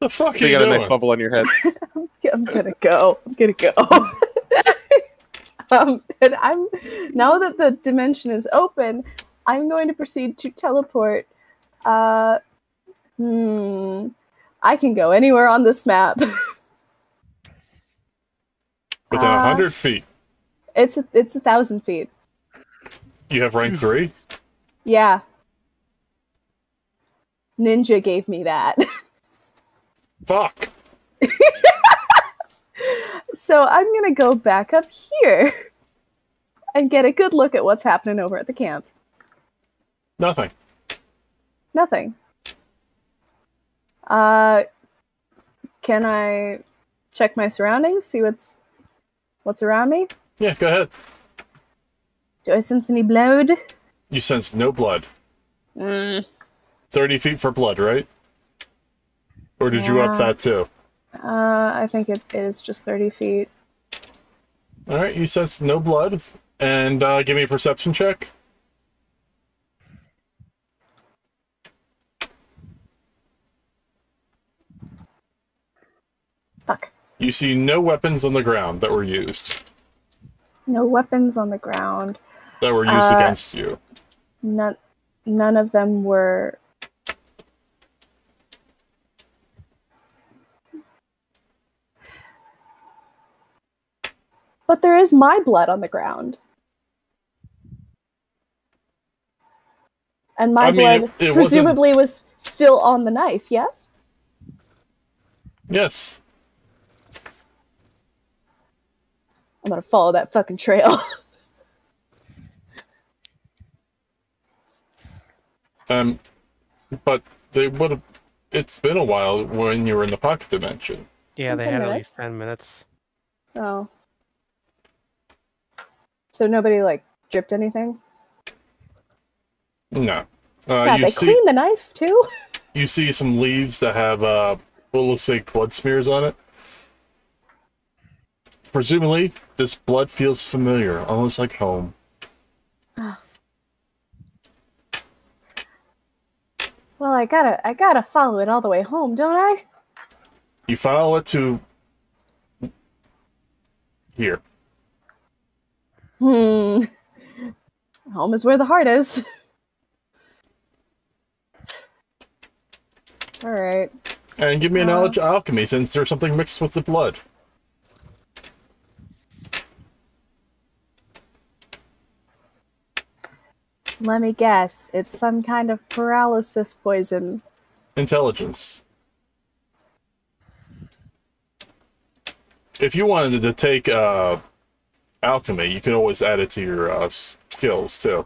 The fuck you got doing? A nice bubble on your head. I'm gonna go. I'm gonna go. um, and I'm now that the dimension is open, I'm going to proceed to teleport. Uh, hmm. I can go anywhere on this map. Within a hundred uh, feet. It's a, it's a thousand feet. You have rank three? Yeah. Ninja gave me that. Fuck. So I'm gonna go back up here and get a good look at what's happening over at the camp. Nothing. Nothing. Uh, can I check my surroundings? See what's what's around me? Yeah, go ahead. Do I sense any blood? You sense no blood. Mm. Thirty feet for blood, right? Or did yeah. you up that too? Uh, I think it is just thirty feet. All right, you sense no blood, and uh, give me a perception check. Fuck. You see no weapons on the ground that were used. No weapons on the ground. That were used uh, against you. None. None of them were. But there is my blood on the ground. And my I mean, blood it, it presumably was still on the knife, yes? Yes. I'm gonna follow that fucking trail. um, but they would have. It's been a while when you were in the pocket dimension. Yeah, they had minutes? At least ten minutes. Oh. So nobody, like, dripped anything? No. Uh, God, you they see, clean the knife, too? You see some leaves that have uh, what looks like blood smears on it. Presumably, this blood feels familiar, almost like home. Well, I gotta, I gotta follow it all the way home, don't I? You follow it to... here. Hmm. Home is where the heart is. All right. And give me a uh, knowledge of alchemy, since there's something mixed with the blood. Let me guess. It's some kind of paralysis poison. Intelligence. If you wanted to take... Uh, alchemy, you can always add it to your uh, skills too.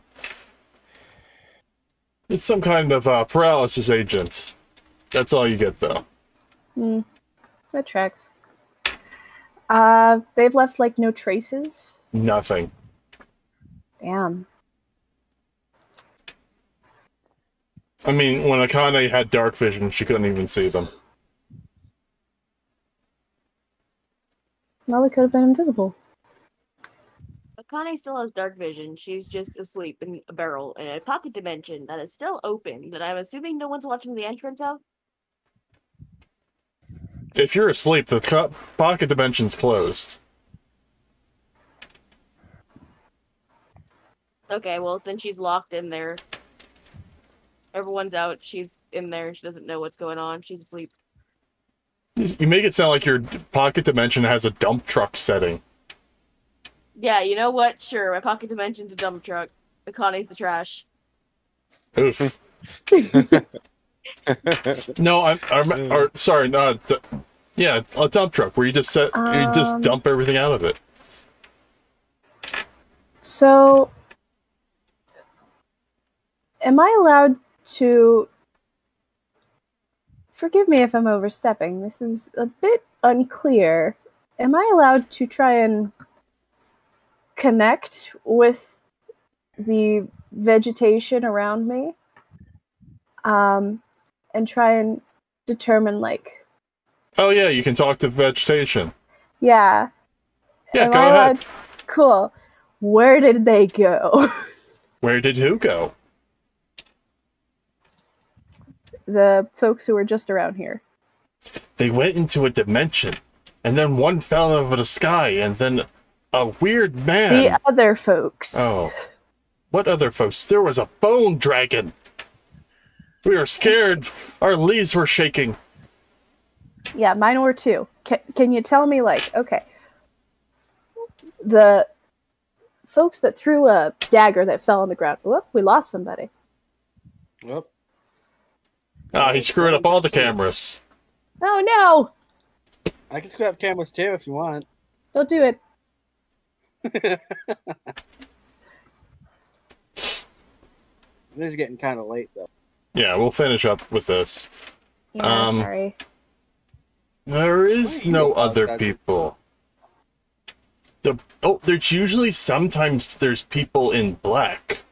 It's some kind of uh, paralysis agent. That's all you get though. Hmm. That tracks. Uh, they've left like no traces? Nothing. Damn. I mean, when Akane had dark vision, she couldn't even see them. Well, they could have been invisible. Akane still has dark vision. She's just asleep in a barrel in a pocket dimension that is still open, that I'm assuming no one's watching the entrance of. If you're asleep, the co- pocket dimension's closed. Okay, well, then she's locked in there. Everyone's out. She's in there. She doesn't know what's going on. She's asleep. You make it sound like your pocket dimension has a dump truck setting. Yeah, you know what? Sure, my pocket dimension's a dump truck. Akane's the trash. Oof. No, I'm. I'm or, sorry, not. Yeah, a dump truck where you just set, um, you just dump everything out of it. So, am I allowed to? Forgive me if I'm overstepping. This is a bit unclear. Am I allowed to try and connect with the vegetation around me? Um, and try and determine, like... Oh, yeah, you can talk to vegetation. Yeah. Yeah, go ahead. Cool. Where did they go? Where did who go? The folks who were just around here. They went into a dimension, and then one fell over the sky, and then a weird man... The other folks. Oh. What other folks? There was a bone dragon! We were scared. Our leaves were shaking. Yeah, mine were too. Can, can you tell me, like, okay, the folks that threw a dagger that fell on the ground. Whoop, we lost somebody. Whoop. Ah, oh, he screwed up all the cameras. Oh, no. I can screw up cameras, too, if you want. Don't do it. This is getting kind of late, though. Yeah, we'll finish up with this. Yeah, um, sorry. There is no other people. The oh, there's usually sometimes there's people in black,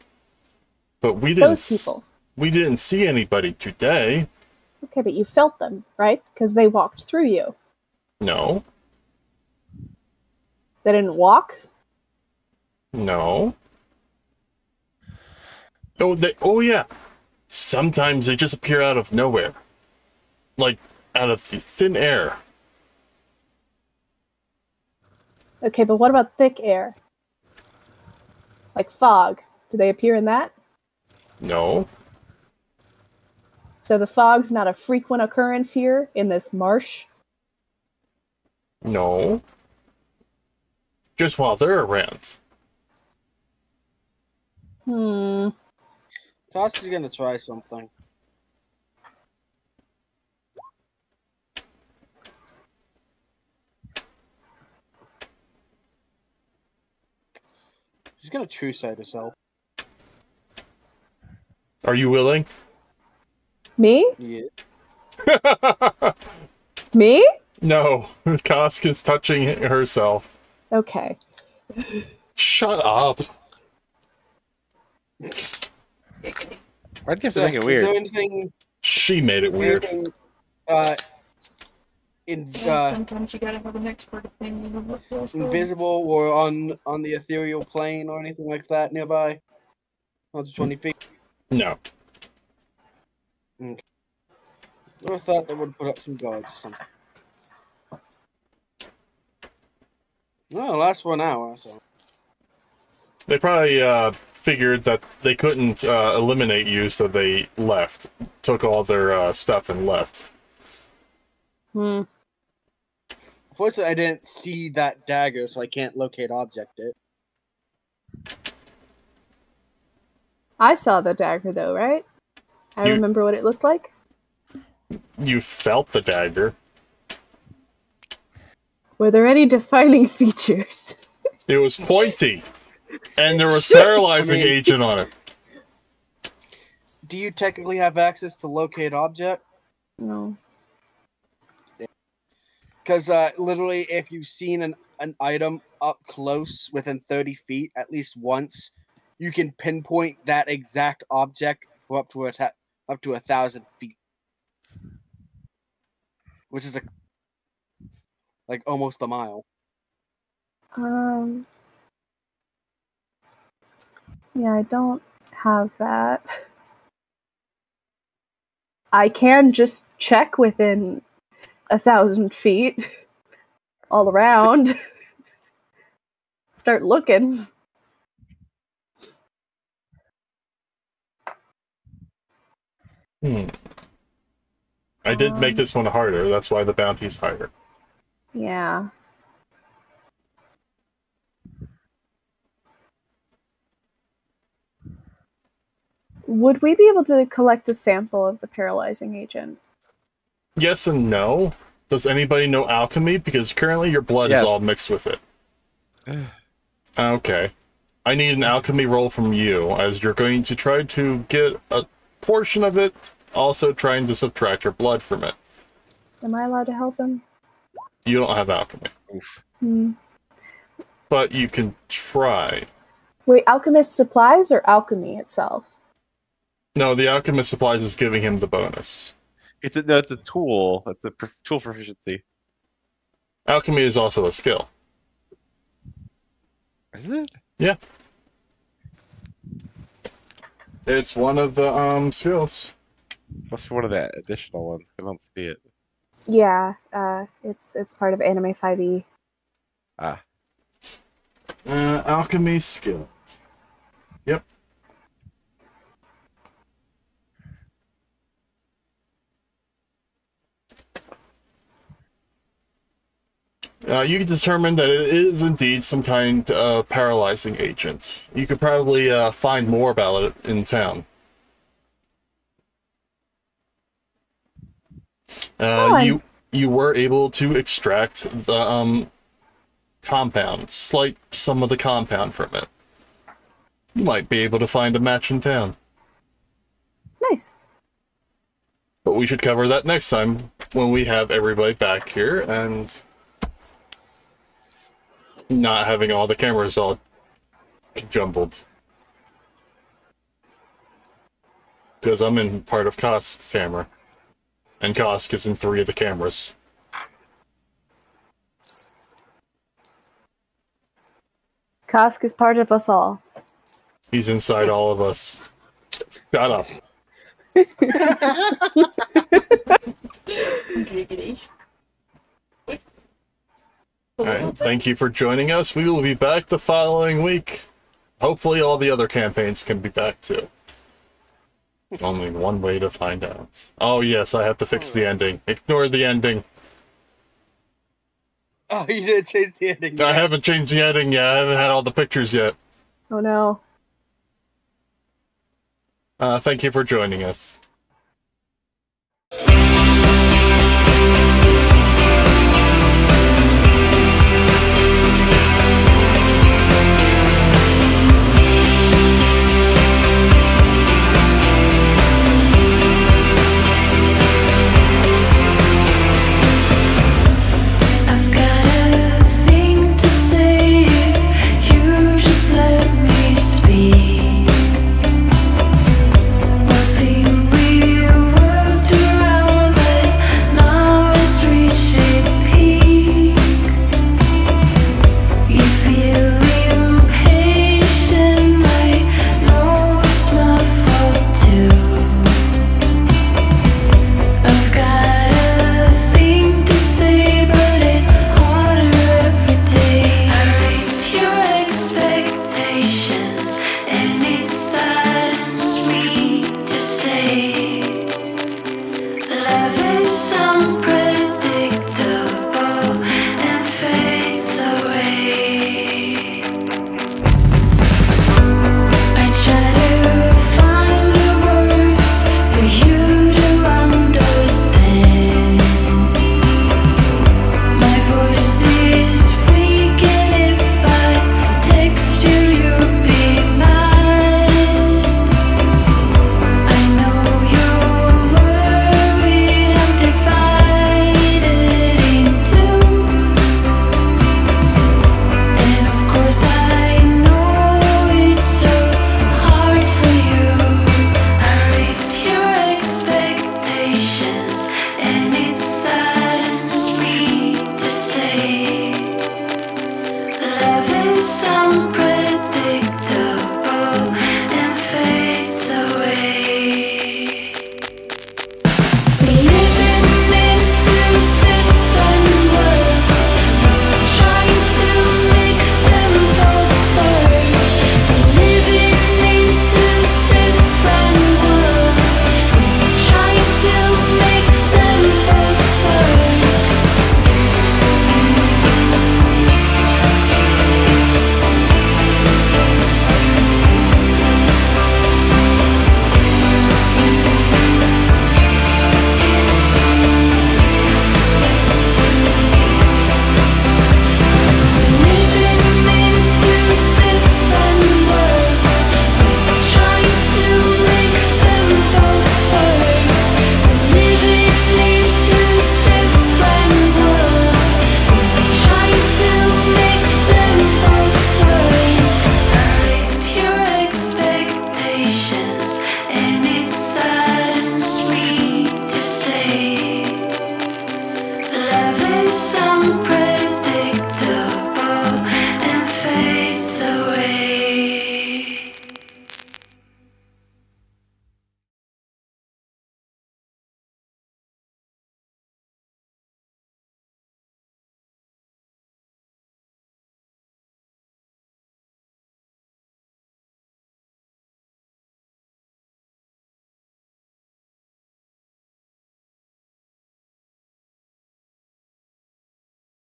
but we didn't. Those people. We didn't see anybody today. Okay, but you felt them, right? Because they walked through you. No. They didn't walk? No. Oh, they. Oh, yeah. Sometimes they just appear out of nowhere. Like, out of thin air. Okay, but what about thick air? Like fog. Do they appear in that? No. So the fog's not a frequent occurrence here in this marsh? No. Just while they're around. Hmm... Kosk is gonna try something. She's gonna true sight herself. Are you willing? Me? Yeah. Me? No. Kosk is touching herself. Okay. Shut up. I'd give something weird. Is there anything, she made it weird. Anything, uh, in, uh, sometimes you gotta have an expert opinion. Invisible or on on the ethereal plane or anything like that nearby. Not just twenty feet. No. Okay. I would have thought they would put up some guards or something. No, last one hour. So they probably uh. figured that they couldn't uh, eliminate you, so they left. Took all their uh, stuff and left. Hmm. Unfortunately, I didn't see that dagger, so I can't locate object it. I saw the dagger, though, right? I you, remember what it looked like. You felt the dagger. Were there any defining features? It was pointy. And there was paralyzing I mean, agent on it. Do you technically have access to locate object? No. Because uh, literally, if you've seen an, an item up close within thirty feet at least once, you can pinpoint that exact object for up to a ta up to a thousand feet, which is a like almost a mile. Um. Yeah, I don't have that. I can just check within a thousand feet all around. Start looking. Hmm. I did um, make this one harder. That's why the bounty's higher. Yeah. Would we be able to collect a sample of the paralyzing agent? Yes and no. Does anybody know alchemy? Because currently your blood yes. is all mixed with it. Okay. I need an alchemy roll from you, as you're going to try to get a portion of it, also trying to subtract your blood from it. Am I allowed to help him? You don't have alchemy. Oof. Hmm. But you can try. Wait, alchemist supplies or alchemy itself? No, the alchemist supplies is giving him the bonus. It's a, no, it's a tool. It's a prof tool proficiency. Alchemy is also a skill. Is it? Yeah. It's one of the um skills. Must be one of the additional ones. I don't see it. Yeah, uh, it's it's part of Anime five E. Ah. Uh, alchemy skill. Yep. Uh, you can determine that it is indeed some kind of paralyzing agent. You could probably uh, find more about it in town. Uh, you you were able to extract the um, compound, slight some of the compound from it. You might be able to find a match in town. Nice. But we should cover that next time when we have everybody back here and... not having all the cameras all jumbled. Because I'm in part of Kosk's camera. And Kosk is in three of the cameras. Kosk is part of us all. He's inside all of us. Shut up. Giggity. All right, thank you for joining us. We will be back the following week. Hopefully all the other campaigns can be back too. Only one way to find out. Oh yes, I have to fix the ending. Ignore the ending. Oh, you didn't change the ending yet. I haven't changed the ending yet. I haven't had all the pictures yet. Oh no. Uh, thank you for joining us.